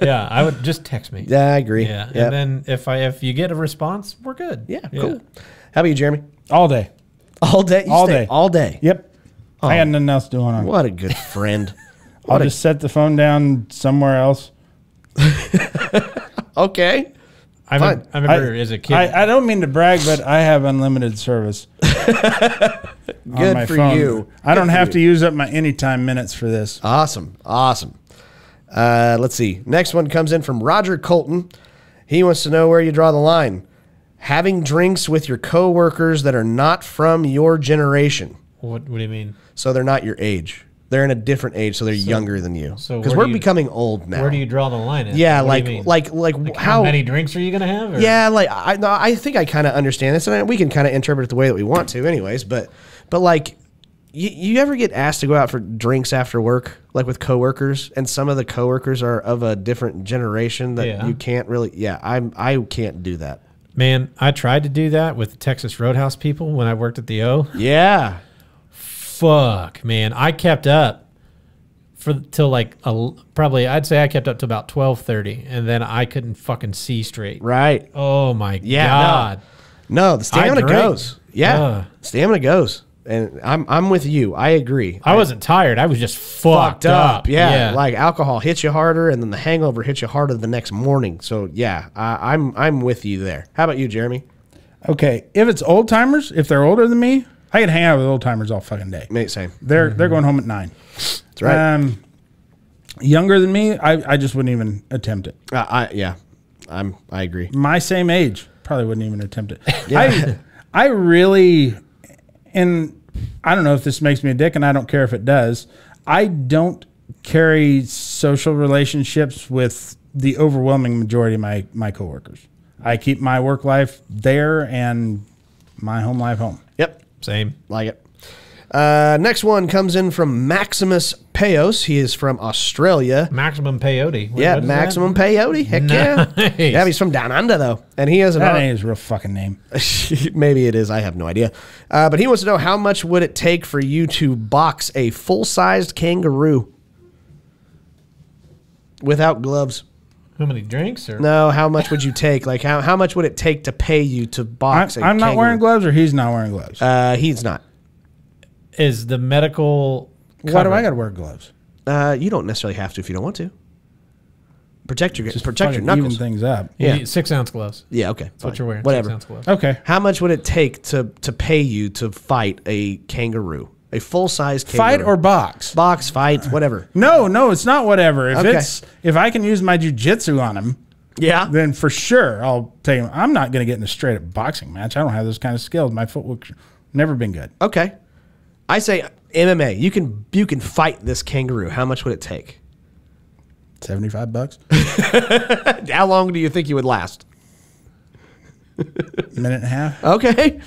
Yeah, I would just text me. Yeah, I agree. Yeah, yep. And then if I if you get a response, we're good. Yeah, yeah. Cool. How about you, Jeremy? All day. All day? You all day. All day? Yep. Oh, I got nothing else going on. What a good friend. I'll just set the phone down somewhere else. Okay. I remember, I remember I, as a kid. I, I don't mean to brag, but I have unlimited service. Good for phone. you. I Good don't have you. to use up my anytime minutes for this. Awesome. Awesome. Uh, let's see. Next one comes in from Roger Colton. He wants to know where you draw the line. Having drinks with your coworkers that are not from your generation. What, what do you mean? So they're not your age. They're in a different age, so they're so, younger than you. So because we're you, becoming old now. Where do you draw the line at? Yeah, like, like, like, like how, how many drinks are you going to have? Or? Yeah, like I, no, I think I kind of understand this, and we can kind of interpret it the way that we want to, anyways. But, but like, you, you ever get asked to go out for drinks after work, like with coworkers, and some of the coworkers are of a different generation that yeah. you can't really. Yeah, I'm. I can't do that. Man, I tried to do that with Texas Roadhouse people when I worked at the O. Yeah. Fuck, man. I kept up for till like a, probably I'd say I kept up to about twelve thirty, and then I couldn't fucking see straight. Right. Oh my yeah, god. No. no, the stamina goes. Yeah. Uh, stamina goes. And I'm I'm with you. I agree. I, I wasn't tired. I was just fucked, fucked up. up. Yeah, yeah. Like alcohol hits you harder, and then the hangover hits you harder the next morning. So yeah, I, I'm I'm with you there. How about you, Jeremy? Okay. If it's old timers, if they're older than me, I can hang out with old timers all fucking day. Mate, same. They're mm-hmm. they're going home at nine. That's right. Um, younger than me, I, I just wouldn't even attempt it. Uh, I yeah, I'm I agree. My same age probably wouldn't even attempt it. Yeah. I I really, and I don't know if this makes me a dick, and I don't care if it does. I don't carry social relationships with the overwhelming majority of my my coworkers. I keep my work life there and my home life home. Yep. Same. Like it. Uh, next one comes in from Maximus Peos. He is from Australia. Maximum Peyote. What, yeah, what Maximum that? Peyote. Heck nice. yeah. Yeah, he's from down under, though. And he has an... That ain't his real fucking name. Maybe it is. I have no idea. Uh, but he wants to know, how much would it take for you to box a full-sized kangaroo without gloves? How many drinks? Or? No, how much would you take? Like, how, how much would it take to pay you to box I'm, a I'm not kangaroo? Wearing gloves, or he's not wearing gloves? Uh, he's not. Is the medical... Why cover? do I got to wear gloves? Uh, you don't necessarily have to if you don't want to. Protect your, Just protect your knuckles. Even things up. Yeah, yeah. Six-ounce gloves. Yeah, okay. That's fine. What you're wearing. Whatever. Six-ounce gloves. Okay. How much would it take to, to pay you to fight a kangaroo? A full-size kangaroo. Fight or box? Box, fight, whatever. No, no, it's not whatever. If okay. it's if I can use my jiu-jitsu on him, yeah, then for sure I'll take him. I'm not going to get in a straight-up boxing match. I don't have those kind of skills. My footwork's never been good. Okay. I say M M A. You can you can fight this kangaroo. How much would it take? seventy-five bucks. How long do you think you would last? A minute and a half. Okay.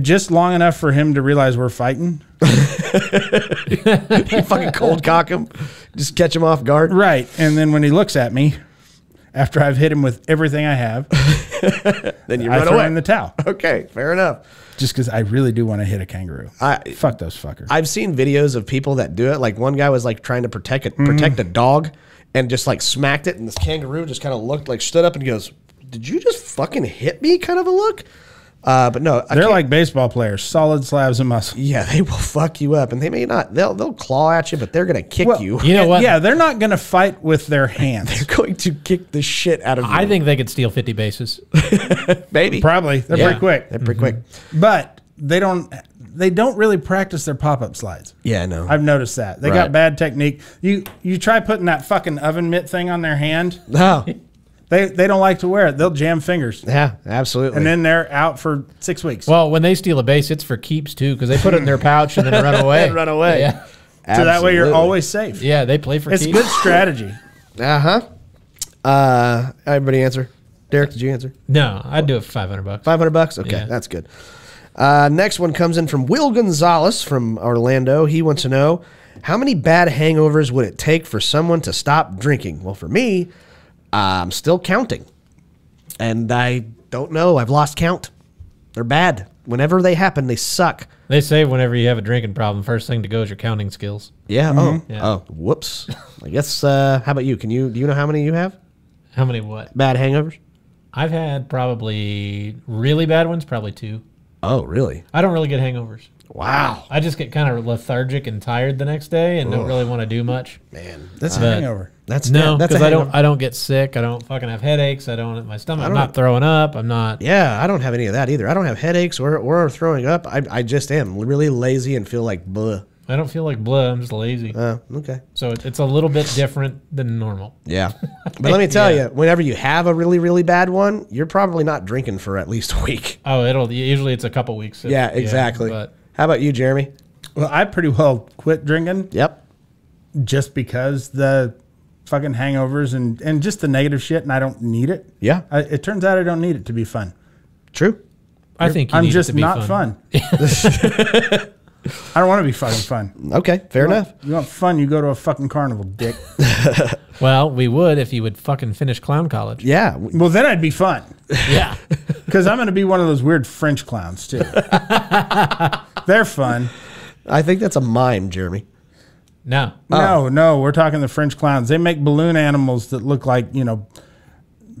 Just long enough for him to realize we're fighting. You fucking cold cock him. Just catch him off guard. Right. And then when he looks at me, after I've hit him with everything I have, then you I run throw away. in the towel. Okay, fair enough. Just because I really do want to hit a kangaroo. I, Fuck those fuckers. I've seen videos of people that do it. Like one guy was like trying to protect a, mm. protect a dog and just like smacked it. And this kangaroo just kind of looked like stood up and goes, did you just fucking hit me? Kind of a look. Uh, but no, I they're like baseball players, solid slabs of muscle. Yeah, they will fuck you up, and they may not. They'll they'll claw at you, but they're gonna kick well, you. You know what? Yeah, they're not gonna fight with their hands. They're going to kick the shit out of you. I think they could steal fifty bases, maybe. Probably. They're yeah. pretty quick. They're pretty mm-hmm. quick, but they don't. They don't really practice their pop up slides. Yeah, I know. I've noticed that they right. got bad technique. You you try putting that fucking oven mitt thing on their hand. No. Oh. They, they don't like to wear it. They'll jam fingers. Yeah, absolutely. And then they're out for six weeks. Well, when they steal a base, it's for keeps, too, because they put it in their pouch and then run away. And run away. Yeah. So that way you're always safe. Yeah, they play for it's keeps. It's good strategy. Uh-huh. Uh, everybody answer. Derek, did you answer? No, I'd do it for five hundred bucks. five hundred bucks? Okay, yeah. That's good. Uh, next one comes in from Will Gonzalez from Orlando. He wants to know, how many bad hangovers would it take for someone to stop drinking? Well, for me... I'm still counting, and I don't know. I've lost count. They're bad. Whenever they happen, they suck. They say whenever you have a drinking problem, first thing to go is your counting skills. Yeah. Mm-hmm. Oh. Yeah. Oh. Whoops. I guess. Uh, how about you? Can you? Do you know how many you have? How many what? Bad hangovers. I've had probably really bad ones. Probably two. Oh, really? I don't really get hangovers. Wow. I just get kind of lethargic and tired the next day and Ugh. don't really want to do much. Man, that's uh, a hangover. That's no, because I don't I don't get sick. I don't fucking have headaches. I don't my stomach. I'm not throwing up. I'm not. Yeah, I don't have any of that either. I don't have headaches or or throwing up. I I just am really lazy and feel like bleh. I don't feel like bleh. I'm just lazy. Oh, uh, okay. So it, it's a little bit different than normal. Yeah. But let me tell yeah. you, whenever you have a really, really bad one, you're probably not drinking for at least a week. Oh, it'll usually it's a couple weeks. Yeah, it, exactly. Yeah, but how about you, Jeremy? Well, I pretty well quit drinking. Yep. Just because the fucking hangovers and, and just the negative shit, and I don't need it. Yeah. I, it turns out I don't need it to be fun. True. I You're, think you I'm need just it to be not fun. fun. I don't want to be fucking fun. Okay, fair you want, enough. You want fun, you go to a fucking carnival, dick. Well, we would if you would fucking finish clown college. Yeah. Well, then I'd be fun. Yeah. Because I'm going to be one of those weird French clowns, too. They're fun. I think that's a mime, Jeremy. No. No, oh. no. We're talking the French clowns. They make balloon animals that look like, you know,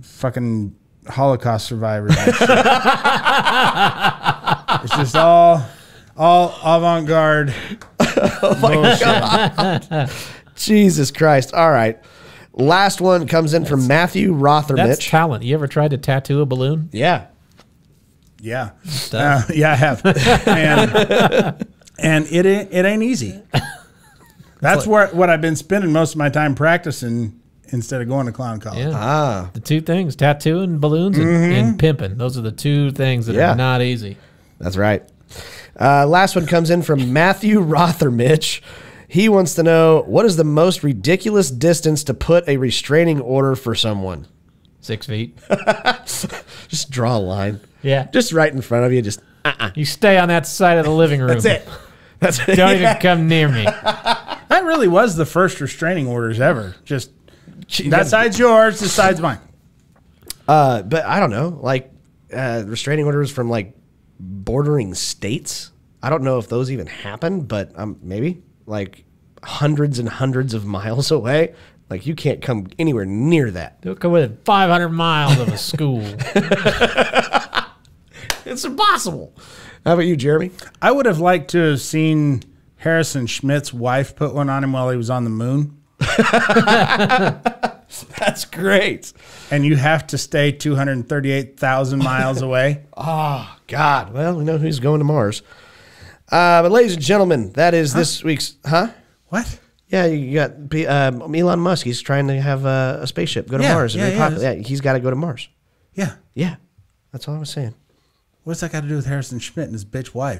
fucking Holocaust survivors. It's just all... all avant-garde. Oh my God. Jesus Christ. All right. Last one comes in that's, from Matthew Rothermitch. That's talent. You ever tried to tattoo a balloon? Yeah. Yeah. Uh, yeah, I have. And, and it, ain't, it ain't easy. That's like, where, what I've been spending most of my time practicing instead of going to clown college. Yeah. Ah. The two things, tattooing, balloons, and, mm-hmm. and pimping. Those are the two things that yeah. are not easy. That's right. Uh, last one comes in from Matthew Rothermitch. He wants to know, what is the most ridiculous distance to put a restraining order for someone? Six feet. Just draw a line. Yeah. Just right in front of you. Just uh-uh. You stay on that side of the living room. That's it. That's it. Don't yeah. even come near me. That really was the first restraining orders ever. Just you that side's yours, this side's mine. Uh, but I don't know. Like uh, restraining orders from like bordering states. I don't know if those even happen, but um, maybe like hundreds and hundreds of miles away. Like you can't come anywhere near that. They'll come within five hundred miles of a school. It's impossible. How about you, Jeremy? I would have liked to have seen Harrison Schmitt's wife put one on him while he was on the moon. That's great. And you have to stay two hundred thirty-eight thousand miles away. Oh, God. Well, we know who's going to Mars. Uh, but, ladies and gentlemen, that is huh? this week's... Huh? What? Yeah, you got um, Elon Musk. He's trying to have a, a spaceship go to yeah, Mars. Yeah, yeah, yeah, he's got to go to Mars. Yeah. Yeah. That's all I was saying. What's that got to do with Harrison Schmitt and his bitch wife?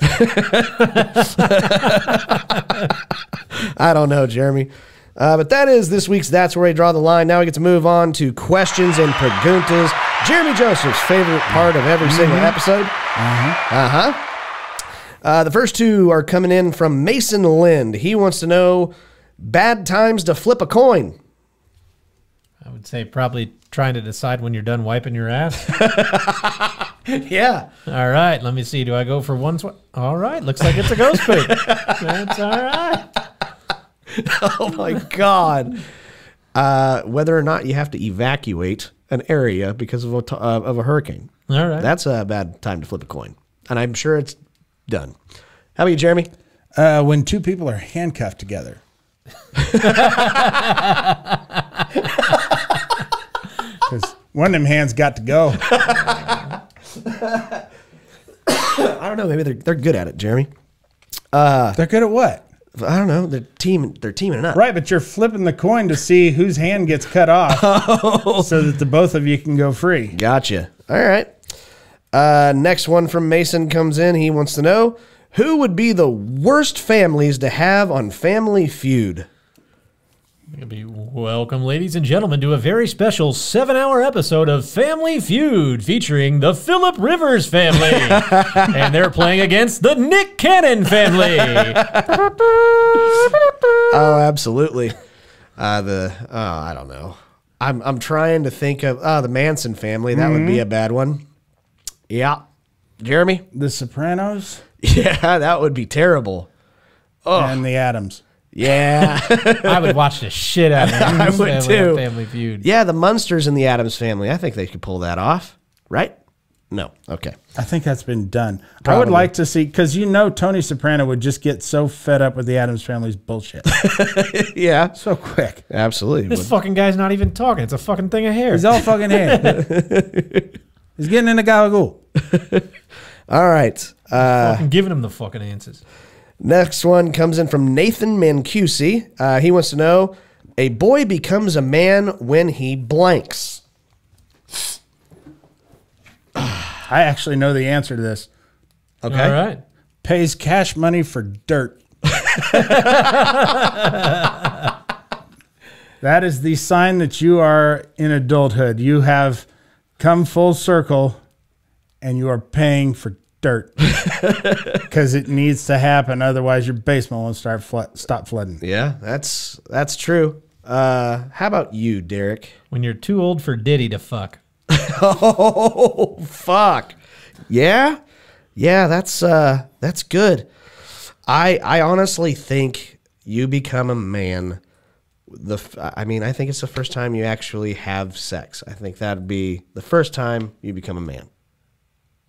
I don't know, Jeremy. Uh, but that is this week's That's Where I Draw the Line. Now we get to move on to questions and preguntas. Jeremy Joseph's favorite part of every mm-hmm. single episode. Uh-huh. Uh-huh. Uh, the first two are coming in from Mason Lind. He wants to know, bad times to flip a coin. I would say probably trying to decide when you're done wiping your ass. Yeah. All right. Let me see. Do I go for one? All right. Looks like it's a ghost poop. That's all right. Oh my God! Uh, whether or not you have to evacuate an area because of a, uh, of a hurricane, all right, that's a bad time to flip a coin, and I'm sure it's done. How about you, Jeremy? Uh, when two people are handcuffed together. Because one of them hands got to go. I don't know. Maybe they're they're good at it, Jeremy. Uh, they're good at what? I don't know. They're teaming. They're teaming up, right? But you're flipping the coin to see whose hand gets cut off, oh. so that the both of you can go free. Gotcha. All right. Uh, next one from Mason comes in. He wants to know, who would be the worst families to have on Family Feud. Welcome, ladies and gentlemen, to a very special seven-hour episode of Family Feud featuring the Phillip Rivers family. And they're playing against the Nick Cannon family. Oh, absolutely. Uh, the oh, I don't know. I'm, I'm trying to think of oh, the Manson family. That mm-hmm. would be a bad one. Yeah. Jeremy? The Sopranos? Yeah, that would be terrible. Oh. And the Addams. Yeah. I would watch the shit out of them. I would too. Family Feud. Yeah, the Munsters and the Addams family. I think they could pull that off, right? No. Okay. I think that's been done. Probably. I would like to see, because you know Tony Soprano would just get so fed up with the Addams Family's bullshit. Yeah. So quick. Absolutely. This fucking guy's not even talking. It's a fucking thing of hair. He's all fucking hair. He's getting in the gabagool. All right. Uh, fucking giving him the fucking answers. Next one comes in from Nathan Mancusi. Uh, he wants to know, a boy becomes a man when he blanks. I actually know the answer to this. Okay. All right. Pays cash money for dirt. That is the sign that you are in adulthood. You have come full circle and you are paying for dirt because it needs to happen. Otherwise, your basement won't start flood, stop flooding. Yeah, that's, that's true. Uh, how about you, Derek? When you're too old for Diddy to fuck. Oh, fuck. Yeah? Yeah, that's uh that's good. I I honestly think you become a man the I mean, I think it's the first time you actually have sex. I think that'd be the first time you become a man.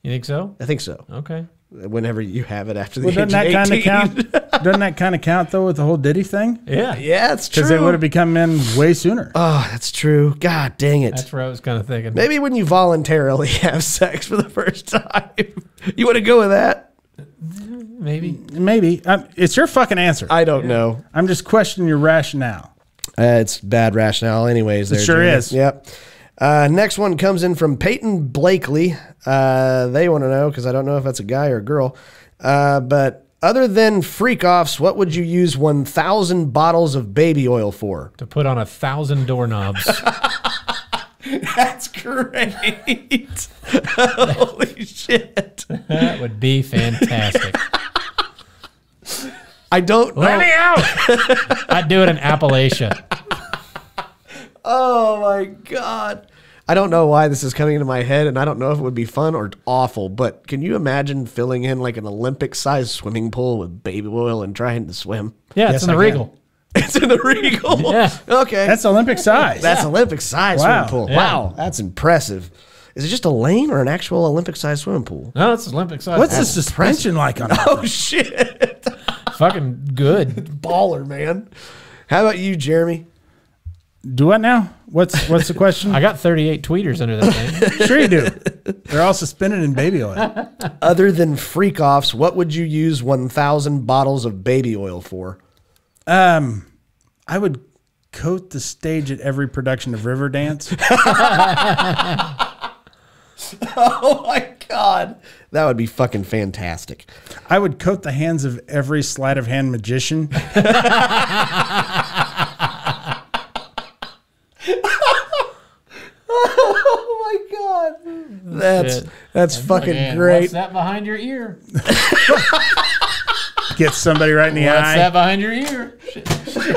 You think so? I think so. Okay. Whenever you have it after the well, age doesn't that of eighteen. Kind of count, doesn't that kind of count, though, with the whole Diddy thing? Yeah. Yeah, it's true. Because they would have become men way sooner. Oh, that's true. God dang it. That's what I was kind of thinking. Maybe when you voluntarily have sex for the first time. You want to go with that? Maybe. Maybe. Um, it's your fucking answer. I don't yeah. know. I'm just questioning your rationale. Uh, it's bad rationale anyways. There, it sure Jimmy. Is. Yep. Uh, next one comes in from Peyton Blakely. Uh, they want to know, because I don't know if that's a guy or a girl. Uh, but other than freak-offs, what would you use one thousand bottles of baby oil for? To put on one thousand doorknobs. That's great. Holy shit. That would be fantastic. I don't well, let me out. I'd do it in Appalachia. Oh, my God. I don't know why this is coming into my head, and I don't know if it would be fun or awful, but can you imagine filling in like an Olympic-sized swimming pool with baby oil and trying to swim? Yeah, yes, it's in the I Regal. Can. It's in the Regal? Yeah. Okay. That's Olympic size. That's yeah. Olympic size wow. swimming pool. Yeah. Wow. That's impressive. Is it just a lane or an actual Olympic-sized swimming pool? No, it's Olympic-sized. What's the suspension like on it? Oh, shit. Fucking good. Baller, man. How about you, Jeremy? Do what now? What's what's the question? I got thirty-eight tweeters under that name. Sure you do. They're all suspended in baby oil. Other than freak-offs, what would you use one thousand bottles of baby oil for? Um, I would coat the stage at every production of Riverdance. Oh, my God. That would be fucking fantastic. I would coat the hands of every sleight-of-hand magician. Oh my God, that's shit. That's and fucking again, great. What's that behind your ear? Get somebody right in the what's eye. What's that behind your ear? Shit. Shit.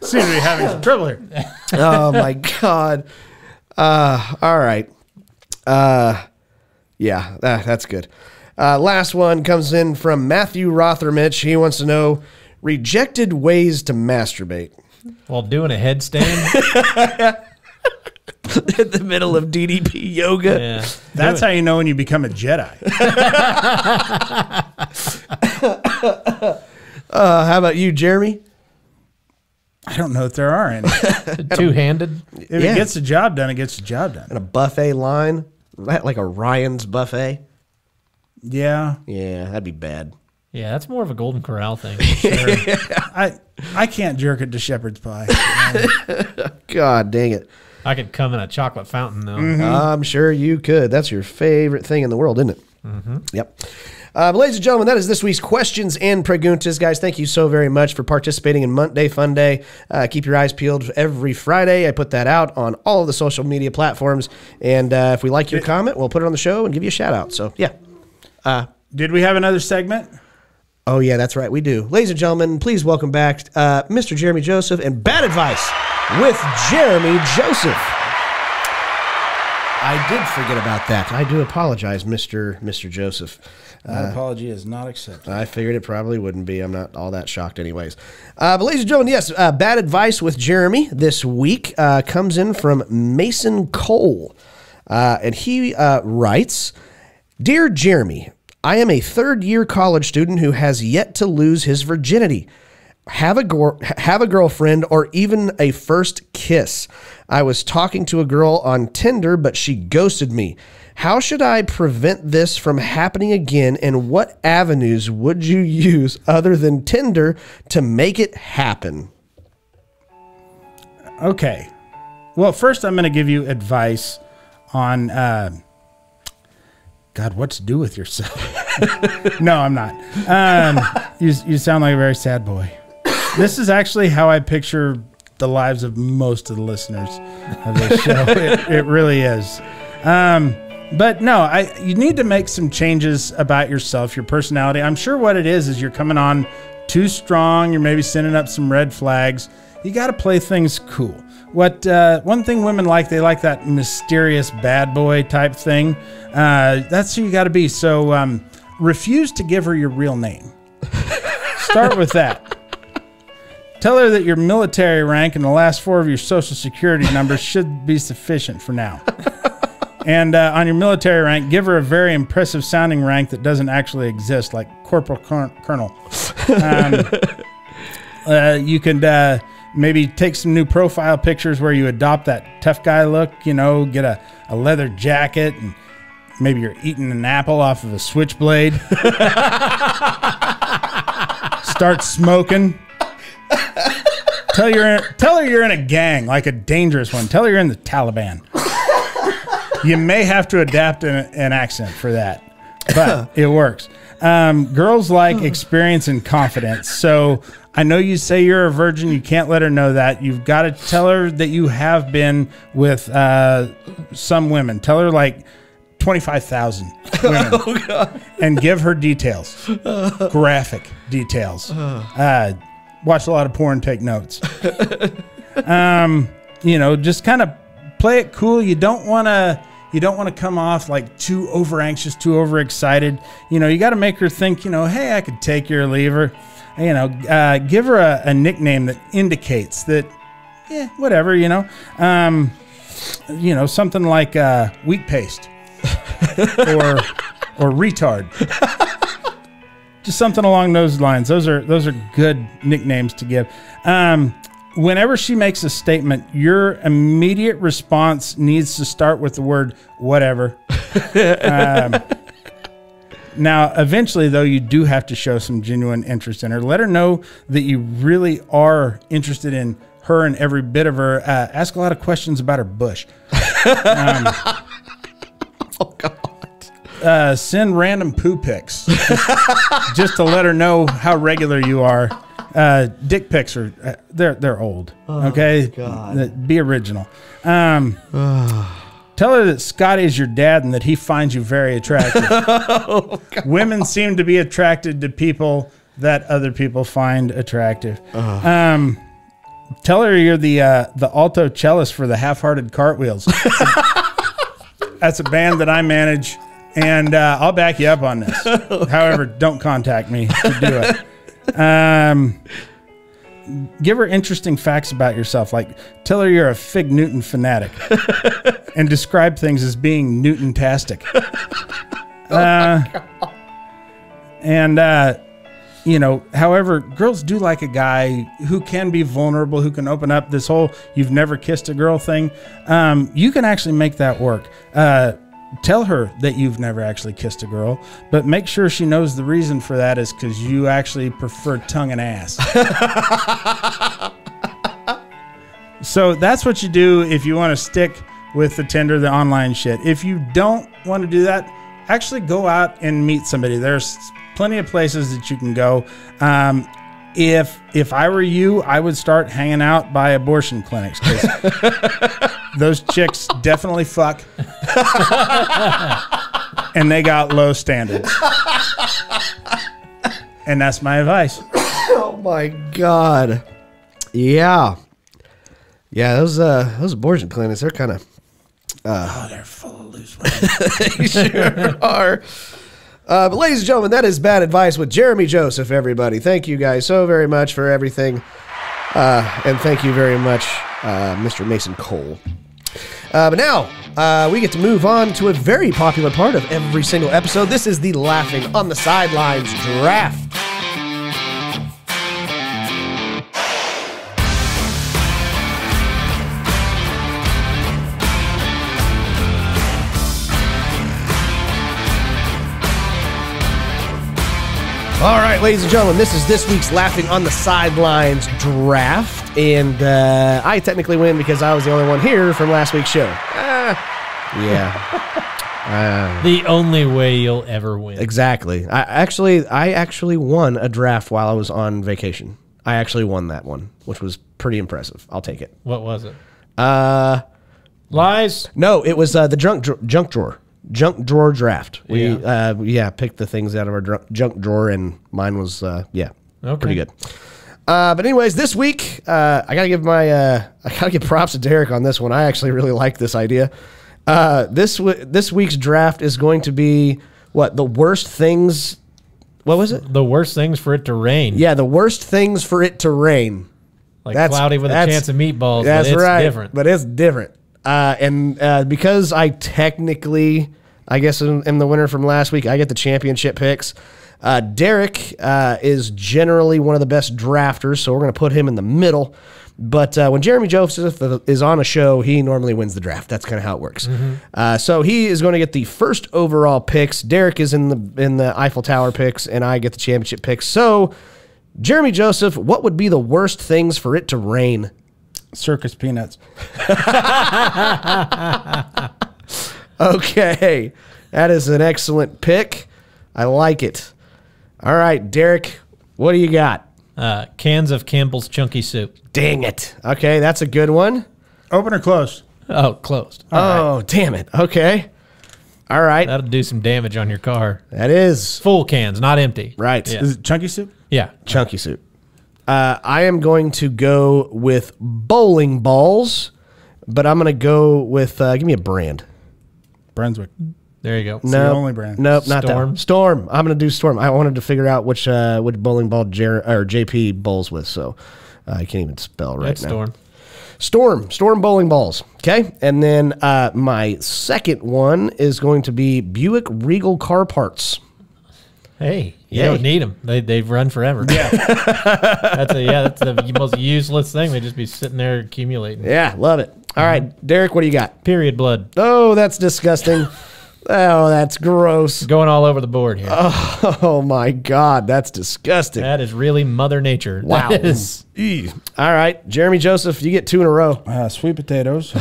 Seems to be having some trouble here. Oh my God. Uh, all right. Uh, yeah, uh, that's good. Uh, last one comes in from Matthew Rothermich. He wants to know rejected ways to masturbate. While doing a headstand in the middle of D D P yoga. Yeah. That's how you know when you become a Jedi. uh, how about you, Jeremy? I don't know if there are any. Two-handed? If yeah. it gets the job done, it gets the job done. And a buffet line, like a Ryan's buffet. Yeah. Yeah, that'd be bad. Yeah, that's more of a Golden Corral thing. Sure. Yeah. I I can't jerk it to shepherd's pie. God dang it. I could come in a chocolate fountain, though. Mm-hmm. I'm sure you could. That's your favorite thing in the world, isn't it? Mm-hmm. Yep. Uh, but ladies and gentlemen, that is this week's questions and preguntas. Guys, thank you so very much for participating in Monday Fun Day. Uh, keep your eyes peeled every Friday. I put that out on all of the social media platforms. And uh, if we like your comment, we'll put it on the show and give you a shout-out. So, yeah. Uh, Did we have another segment? Oh, yeah, that's right. We do. Ladies and gentlemen, please welcome back uh, Mister Jeremy Joseph and Bad Advice with Jeremy Joseph. I did forget about that. I do apologize, Mister Mister Joseph. My uh, apology is not accepted. I figured it probably wouldn't be. I'm not all that shocked anyways. Uh, but ladies and gentlemen, yes, uh, bad advice with Jeremy this week uh, comes in from Mason Cole. Uh, and he uh, writes, "Dear Jeremy, I am a third-year college student who has yet to lose his virginity. Have a, have a girlfriend or even a first kiss. I was talking to a girl on Tinder, but she ghosted me. How should I prevent this from happening again, and what avenues would you use other than Tinder to make it happen?" Okay. Well, first I'm going to give you advice on... Uh, God, what to do with yourself. No, I'm not. Um, you, you sound like a very sad boy. This is actually how I picture the lives of most of the listeners of this show. It, it really is. Um, but no, I, you need to make some changes about yourself, your personality. I'm sure what it is is you're coming on too strong. You're maybe sending up some red flags. You got to play things cool. What uh, one thing women like, they like that mysterious bad boy type thing. Uh, that's who you got to be. So um, refuse to give her your real name. Start with that. Tell her that your military rank and the last four of your social security number should be sufficient for now. And uh, on your military rank, give her a very impressive sounding rank that doesn't actually exist, like Corporal Colonel. Um, uh, you could uh, maybe take some new profile pictures where you adopt that tough guy look, you know, get a, a leather jacket, and maybe you're eating an apple off of a switchblade. Start smoking. Tell, you're in, tell her you're in a gang, like a dangerous one. Tell her you're in the Taliban. You may have to adapt an, an accent for that, but it works. Um, girls like experience and confidence. So I know you say you're a virgin. You can't let her know that. You've got to tell her that you have been with uh, some women. Tell her like twenty-five thousand women. Oh, God. And give her details, graphic details. Uh, Watch a lot of porn, take notes. um, you know, just kind of play it cool. You don't want to, you don't want to come off like too over anxious, too over excited. You know, you got to make her think, you know, hey, I could take your lever. You know, uh, give her a, a nickname that indicates that, yeah, whatever. You know, um, you know, something like uh, wheat paste or or retard. Just something along those lines. Those are those are good nicknames to give. Um, whenever she makes a statement, your immediate response needs to start with the word whatever. um, now, eventually, though, you do have to show some genuine interest in her. Let her know that you really are interested in her and every bit of her. Uh, ask a lot of questions about her bush. Um, oh, God. Uh, send random poo pics just, just to let her know how regular you are. Uh, dick pics are uh, they're they're old. Oh, okay, God. Be original. Um, tell her that Scotty is your dad and that he finds you very attractive. Oh, women seem to be attracted to people that other people find attractive. Uh. Um, tell her you're the uh, the alto cellist for the Half-Hearted Cartwheels. That's a band that I manage. And uh, I'll back you up on this. Oh, however, God. Don't contact me to do it. Um, give her interesting facts about yourself. Like, tell her you're a Fig Newton fanatic. And describe things as being Newton-tastic. Oh, uh, and, uh, you know, however, girls do like a guy who can be vulnerable, who can open up. This whole you've never kissed a girl thing. Um, you can actually make that work. Uh Tell her that you've never actually kissed a girl, but make sure she knows the reason for that is because you actually prefer tongue and ass. So that's what you do if you want to stick with the Tinder, the online shit. If you don't want to do that, actually go out and meet somebody. There's plenty of places that you can go. Um, if if I were you, I would start hanging out by abortion clinics. Those chicks definitely fuck. And they got low standards. And that's my advice. Oh my God. Yeah. Yeah, those uh those abortion clinics, they're kind of uh oh, they're full Yankees fans. They sure are. Uh, but ladies and gentlemen, that is Bad Advice with Jeremy Joseph, everybody. Thank you guys so very much for everything. Uh, and thank you very much, uh, Mister Mason Cole. Uh, but now, uh, we get to move on to a very popular part of every single episode. This is the Laughing on the Sidelines draft. All right, ladies and gentlemen, this is this week's Laughing on the Sidelines draft, and uh, I technically win because I was the only one here from last week's show. Uh, yeah. Uh, the only way you'll ever win. Exactly. I actually, I actually won a draft while I was on vacation. I actually won that one, which was pretty impressive. I'll take it. What was it? Uh, Lies? No, it was uh, the junk dr junk drawer. Junk drawer draft. We yeah. Uh, yeah, picked the things out of our dr junk drawer, and mine was uh, yeah, okay. Pretty good. Uh, but anyways, this week uh, I gotta give my uh, I gotta give props to Derek on this one. I actually really like this idea. Uh, this w this week's draft is going to be what the worst things. What was it? The worst things for it to rain. Yeah, the worst things for it to rain. Like that's, cloudy with that's, a chance of meatballs. That's but it's right. Different. But it's different. Uh, and uh, because I technically, I guess, am, am the winner from last week, I get the championship picks. Uh, Derek uh, is generally one of the best drafters, so we're going to put him in the middle. But uh, when Jeremy Joseph is on a show, he normally wins the draft. That's kind of how it works. Mm-hmm. uh, so he is going to get the first overall picks. Derek is in the in the Eiffel Tower picks, and I get the championship picks. So, Jeremy Joseph, what would be the worst things for it to rain? Circus peanuts. Okay. That is an excellent pick. I like it. All right, Derek, what do you got? Uh, cans of Campbell's Chunky Soup. Dang it. Okay, that's a good one. Open or closed? Oh, closed. All oh, right. Damn it. Okay. All right. That'll do some damage on your car. That is. Full cans, not empty. Right. Yeah. Is it chunky soup? Yeah. Chunky right. soup. Uh, I am going to go with bowling balls, but I'm going to go with, uh, give me a brand. Brunswick. There you go. No, nope. The only brand. Nope, Storm. Not that one. Storm. I'm going to do Storm. I wanted to figure out which uh, which bowling ball Jer or J P bowls with, so uh, I can't even spell right That's now. Storm. Storm. Storm bowling balls. Okay. And then uh, my second one is going to be Buick Regal car parts. Hey, you Yay. Don't need them. They, they've run forever. Yeah. that's a, yeah, that's the most useless thing. They just be sitting there accumulating. Yeah, love it. All mm-hmm. right, Derek, what do you got? Period blood. Oh, that's disgusting. Oh, that's gross. Going all over the board here. Oh, oh, my God, that's disgusting. That is really Mother Nature. Wow. That is. All right, Jeremy Joseph, you get two in a row. Uh, sweet potatoes.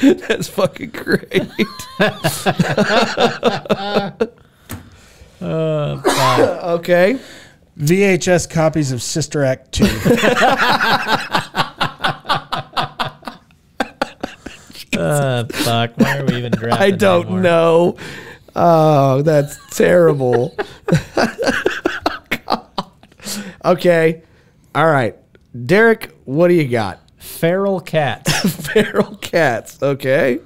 That's fucking great. uh, uh, okay. V H S copies of Sister Act two. uh, fuck. Why are we even drafting? I don't anymore? know. Oh, that's terrible. God. Okay. All right. Derek, what do you got? Feral cats. Feral cats. Okay.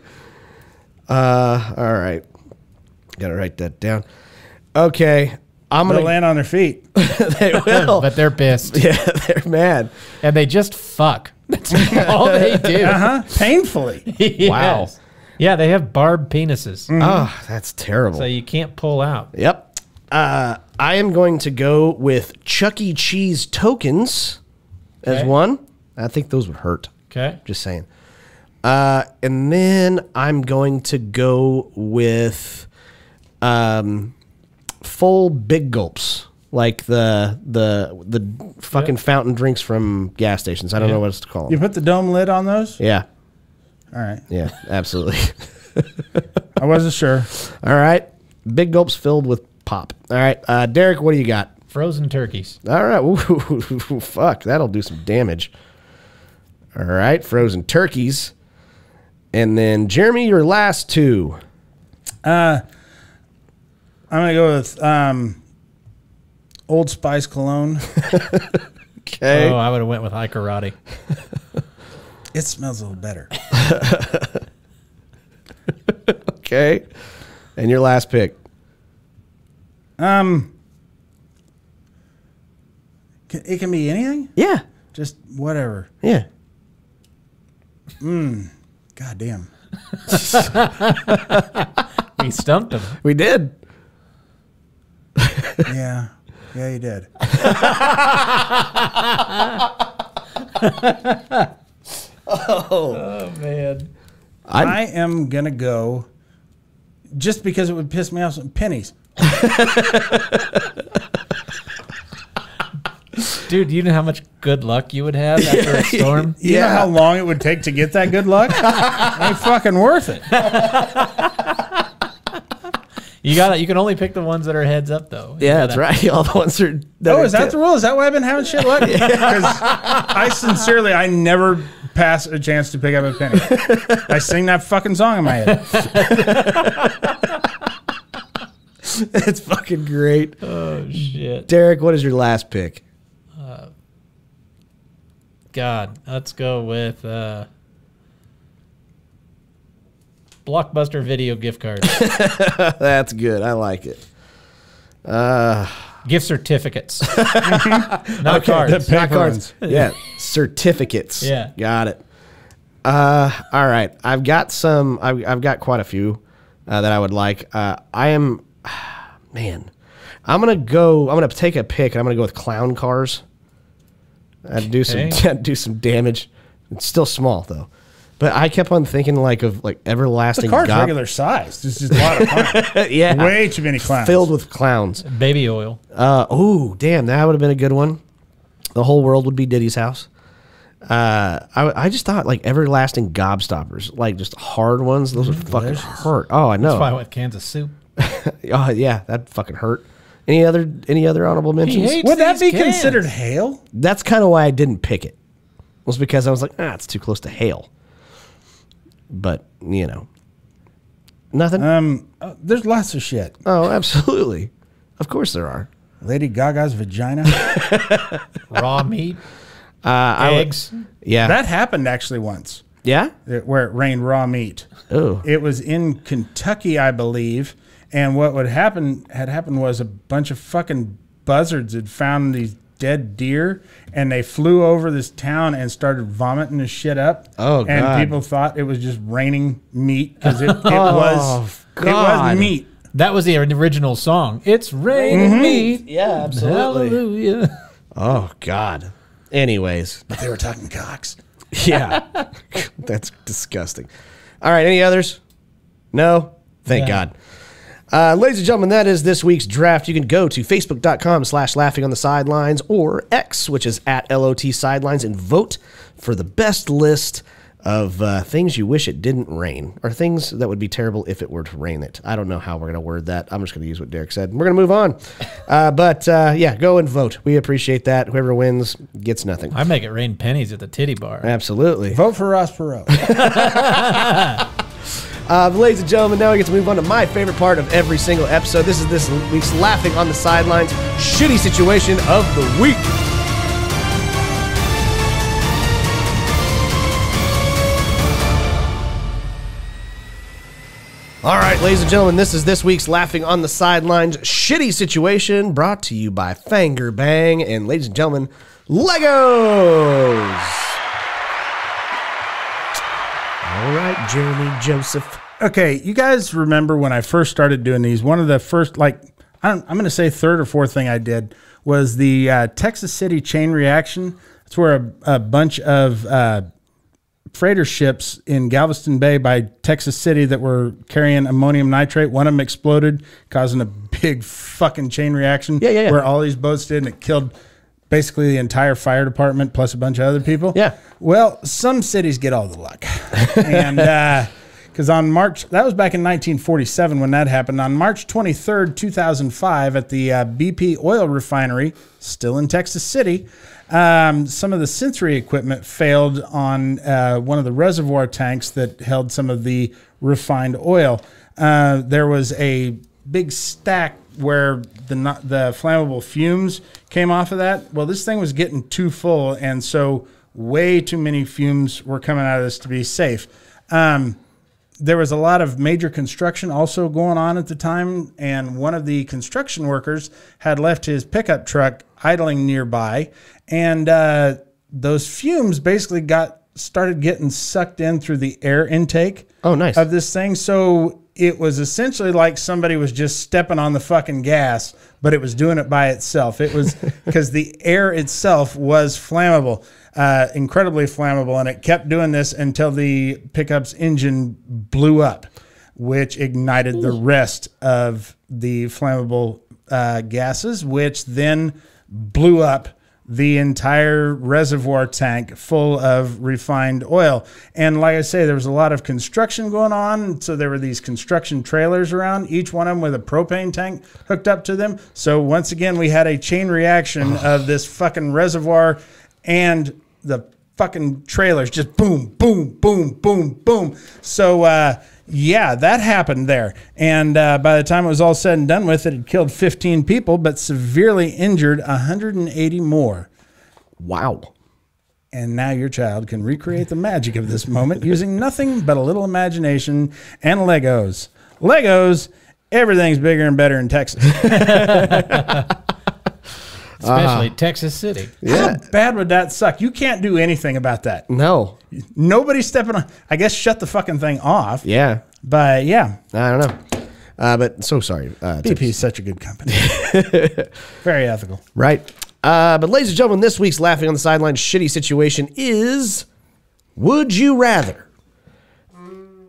Uh, all right. Gotta write that down. Okay. I'm gonna They'll land on their feet. They will. But they're pissed. Yeah, they're mad. And they just fuck. That's all they do. Uh-huh. Painfully. Yes. Wow. Yeah, they have barbed penises. Mm-hmm. Oh, that's terrible. So you can't pull out. Yep. Uh, I am going to go with Chuck E. Cheese tokens okay. as one. I think those would hurt. Okay. Just saying. Uh, and then I'm going to go with um, full big gulps, like the the the fucking yep. fountain drinks from gas stations. I don't yep. know what else to call them. You put the dome lid on those? Yeah. All right. Yeah, absolutely. I wasn't sure. All right. Big gulps filled with pop. All right. Uh, Derek, what do you got? Frozen turkeys. All right. Ooh, fuck. That'll do some damage. All right, frozen turkeys. And then, Jeremy, your last two. Uh, I'm going to go with um, Old Spice Cologne. Okay. Oh, I would have went with high karate. It smells a little better. Okay. And your last pick. Um, it can be anything? Yeah. Just whatever. Yeah. Mm. God damn. We stumped him. We did. Yeah. Yeah, you did. Oh. Oh, man. I'm I am going to go, just because it would piss me off, some pennies. Dude, you know how much good luck you would have after a storm? You yeah. know how long it would take to get that good luck? It ain't fucking worth it. You got You can only pick the ones that are heads up, though. You yeah, gotta, that's right. All the ones are. That oh, are is that the rule? Is that why I've been having shit luck? Because I sincerely, I never pass a chance to pick up a penny. I sing that fucking song in my head. It's fucking great. Oh, shit. Derek, what is your last pick? Uh, God, let's go with uh, Blockbuster video gift card. That's good. I like it. Uh, gift certificates. Not okay, cards. Not cards. Yeah, certificates. Yeah. Got it. Uh, all right. I've got some. I've, I've got quite a few uh, that I would like. Uh, I am... Man, I'm gonna go. I'm gonna take a pick. And I'm gonna go with clown cars. I'd do some, I'd do some damage. It's still small though, but I kept on thinking like of like everlasting. The car's gob regular size. This is a lot of clowns. Yeah, way too many clowns. Filled with clowns. Baby oil. Uh, oh, damn, that would have been a good one. The whole world would be Diddy's house. Uh, I I just thought like everlasting gobstoppers, like just hard ones. Those mm, would fucking hurt. Oh, I know. That's why I went Kansas soup. Oh yeah, that fucking hurt. Any other any other honorable mentions? Would that be cans. considered hail? That's kind of why I didn't pick it. Was because I was like, ah, it's too close to hail. But you know, nothing. Um, uh, there's lots of shit. Oh, absolutely. Of course there are. Lady Gaga's vagina, raw meat, uh, eggs. I would, yeah, that happened actually once. Yeah, it, where it rained raw meat. Oh, it was in Kentucky, I believe. And what would happen had happened was a bunch of fucking buzzards had found these dead deer, and they flew over this town and started vomiting this shit up. Oh, and God. People thought it was just raining meat because it, it oh, was God. It was meat. That was the original song. It's raining mm-hmm. meat. Yeah, absolutely. Hallelujah. Oh God. Anyways, but they were talking cocks. Yeah, that's disgusting. All right, any others? No, thank yeah. God. Uh, ladies and gentlemen, that is this week's draft. You can go to facebook.com slash laughing on the sidelines or X, which is at L O T sidelines, and vote for the best list of uh, things you wish it didn't rain or things that would be terrible if it were to rain it. I don't know how we're going to word that. I'm just going to use what Derek said. We're going to move on. Uh, but uh, yeah, go and vote. We appreciate that. Whoever wins gets nothing. I make it rain pennies at the titty bar. Absolutely. Vote for Ross Perot. Uh, ladies and gentlemen, now we get to move on to my favorite part of every single episode. This is this week's Laughing on the Sidelines Shitty Situation of the Week. All right, ladies and gentlemen, this is this week's Laughing on the Sidelines Shitty Situation, brought to you by Finger Bang and, ladies and gentlemen, Legos. All right, Jeremy Joseph. Okay, you guys remember when I first started doing these, one of the first, like, I don't, I'm going to say third or fourth thing I did was the uh, Texas City chain reaction. That's where a, a bunch of uh, freighter ships in Galveston Bay by Texas City that were carrying ammonium nitrate, one of them exploded, causing a big fucking chain reaction yeah, yeah, yeah. where all these boats did, and it killed basically the entire fire department plus a bunch of other people. Yeah. Well, some cities get all the luck. And because uh, on March, that was back in nineteen forty-seven when that happened. On March twenty-third, two thousand five, at the uh, B P oil refinery, still in Texas City, um, some of the sensory equipment failed on uh, one of the reservoir tanks that held some of the refined oil. Uh, there was a big stack where the the flammable fumes came off of that. Well, this thing was getting too full, and so way too many fumes were coming out of this to be safe. Um, there was a lot of major construction also going on at the time, and one of the construction workers had left his pickup truck idling nearby, and uh, those fumes basically got started getting sucked in through the air intake. Oh, nice. Of this thing. So it was essentially like somebody was just stepping on the fucking gas, but it was doing it by itself. It was because the air itself was flammable, uh, incredibly flammable. And it kept doing this until the pickup's engine blew up, which ignited the rest of the flammable uh, gases, which then blew up the entire reservoir tank full of refined oil. And like I say, there was a lot of construction going on. So there were these construction trailers around, each one of them with a propane tank hooked up to them. So once again, we had a chain reaction of this fucking reservoir and the fucking trailers, just boom, boom, boom, boom, boom. So, uh, yeah, that happened there. And uh, by the time it was all said and done with, it had killed fifteen people, but severely injured one hundred eighty more. Wow. And now your child can recreate the magic of this moment using nothing but a little imagination and Legos. Legos, everything's bigger and better in Texas. Especially uh, Texas City. Yeah. How bad would that suck? You can't do anything about that. No. Nobody's stepping on. I guess shut the fucking thing off. Yeah. But, yeah. I don't know. Uh, but so sorry. Uh, B P is such a good company. Very ethical. Right. Uh, but, ladies and gentlemen, this week's Laughing on the Sidelines shitty situation is, would you rather?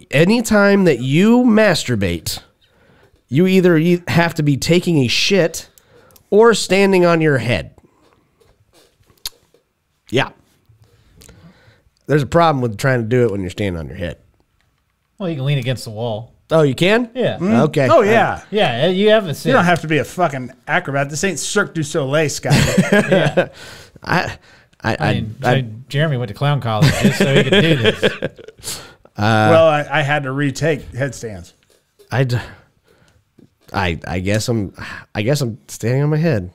Anytime that you masturbate, you either have to be taking a shit or standing on your head. Yeah. There's a problem with trying to do it when you're standing on your head. Well, you can lean against the wall. Oh, you can? Yeah. Mm-hmm. Okay. Oh, yeah. Uh, yeah, you haven't seen. You don't have to be a fucking acrobat. This ain't Cirque du Soleil, Scott. Yeah. I, I, I, mean, I, I, Jeremy went to clown college just so he could do this. Uh, well, I, I had to retake headstands. I'd... I, I guess I'm I guess I'm standing on my head.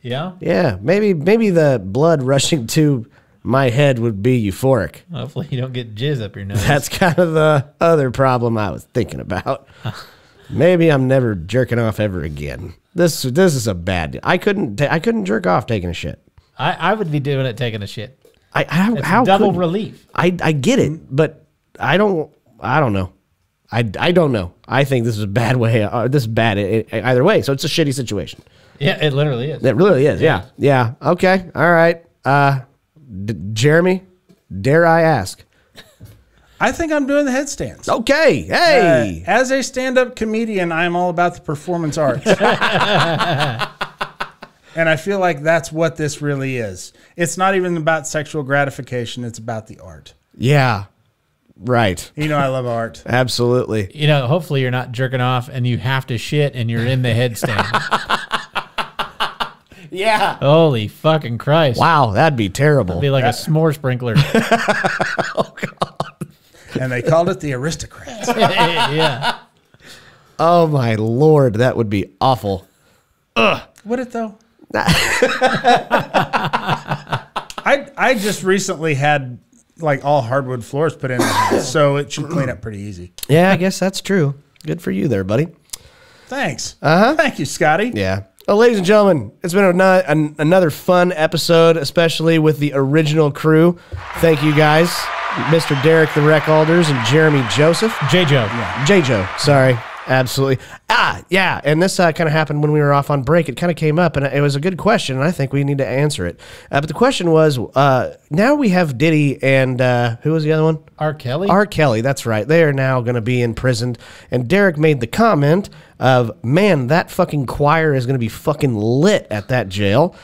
Yeah? Yeah. Maybe maybe the blood rushing to my head would be euphoric. Hopefully you don't get jizz up your nose. That's kind of the other problem I was thinking about. Maybe I'm never jerking off ever again. This this is a bad deal. I couldn't I couldn't jerk off taking a shit. I, I would be doing it taking a shit. I how, it's how double couldn't? Relief. I I get it, but I don't I don't know. I, I don't know. I think this is a bad way. Uh, this is bad it, it, either way. So it's a shitty situation. Yeah, it literally is. It really is. Yeah. Yeah. yeah. Okay. All right. Uh, D Jeremy, dare I ask? I think I'm doing the headstands. Okay. Hey. Uh, as a stand-up comedian, I'm all about the performance arts. And I feel like that's what this really is. It's not even about sexual gratification. It's about the art. Yeah. Right. You know I love art. Absolutely. You know, hopefully you're not jerking off and you have to shit and you're in the headstand. Yeah. Holy fucking Christ. Wow, that'd be terrible. It'd be like that. A s'more sprinkler. Oh, God. And they called it the Aristocrats. Yeah. Oh, my Lord. That would be awful. Ugh. Would it, though? I, I just recently had... like all hardwood floors put in, so it should clean up pretty easy. Yeah, I guess that's true. Good for you there, buddy. Thanks. Uh-huh. Thank you, Scotty. Yeah. Well, ladies and gentlemen, it's been an another fun episode, especially with the original crew. Thank you, guys. Mister Derek the Wreck Alders and Jeremy Joseph. J-Joe. Yeah. J-Joe. Sorry. Absolutely. Ah, yeah. And this uh, kind of happened when we were off on break. It kind of came up, and it was a good question, and I think we need to answer it. Uh, but the question was, uh, now we have Diddy and uh, who was the other one? R. Kelly. R. Kelly, that's right. They are now going to be imprisoned. And Derek made the comment of, man, that fucking choir is going to be fucking lit at that jail.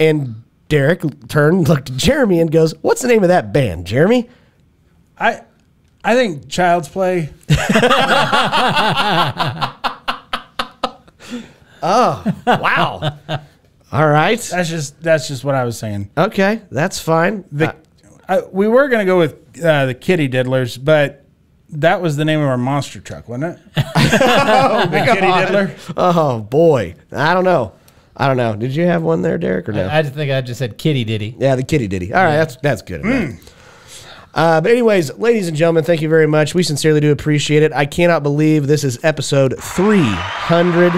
And Derek turned, looked at Jeremy, and goes, what's the name of that band, Jeremy? I... I think Child's Play. Oh, wow. All right. That's just that's just what I was saying. Okay, that's fine. The, uh, I, we were going to go with uh, the Kitty Diddlers, but that was the name of our monster truck, wasn't it? Oh, the Kitty Diddler? Oh, boy. I don't know. I don't know. Did you have one there, Derek, or no? I, I just think I just said Kitty Diddy. Yeah, the Kitty Diddy. All right, yeah. that's, that's good. Enough. Mm. Uh, but anyways, ladies and gentlemen, thank you very much. We sincerely do appreciate it. I cannot believe this is episode three hundred.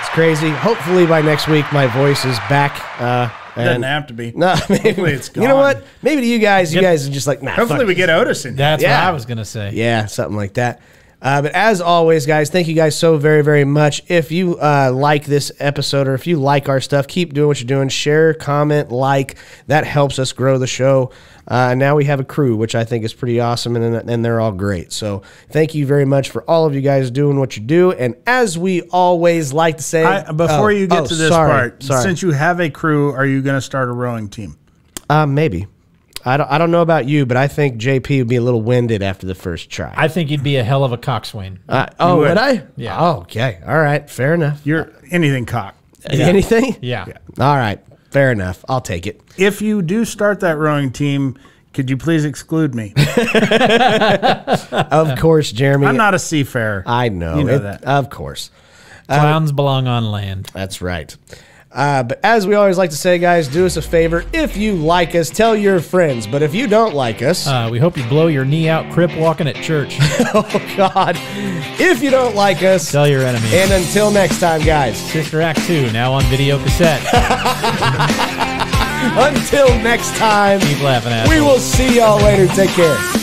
It's crazy. Hopefully by next week, my voice is back. Uh, and doesn't have to be. No, maybe hopefully it's gone. You know what? Maybe to you guys, you yep. guys are just like, nah, hopefully we it. get Otis in. That's yeah. what I was going to say. Yeah, something like that. Uh, but as always, guys, thank you guys so very, very much. If you uh, like this episode or if you like our stuff, keep doing what you're doing. Share, comment, like. That helps us grow the show. Uh, now we have a crew, which I think is pretty awesome, and, and they're all great. So thank you very much for all of you guys doing what you do. And as we always like to say. I, before oh, you get oh, to this sorry, part, sorry. since you have a crew, are you going to start a rowing team? Uh, maybe. I don't, I don't know about you, but I think J P would be a little winded after the first try. I think he'd be a hell of a coxswain. Uh, oh, would. would I? Yeah. Oh, okay. All right. Fair enough. You're anything cock. Yeah. Anything? Yeah. yeah. All right. Fair enough. I'll take it. If you do start that rowing team, could you please exclude me? Of course, Jeremy. I'm not a seafarer. I know. You know it, that. Of course. Clowns um, belong on land. That's right. Uh, but as we always like to say, guys, do us a favor. If you like us, tell your friends. But if you don't like us... Uh, we hope you blow your knee out crip walking at church. Oh, God. If you don't like us... Tell your enemies. And until next time, guys. Sister Act two, now on video cassette. Until next time. Keep laughing at us. We will see y'all later. Take care.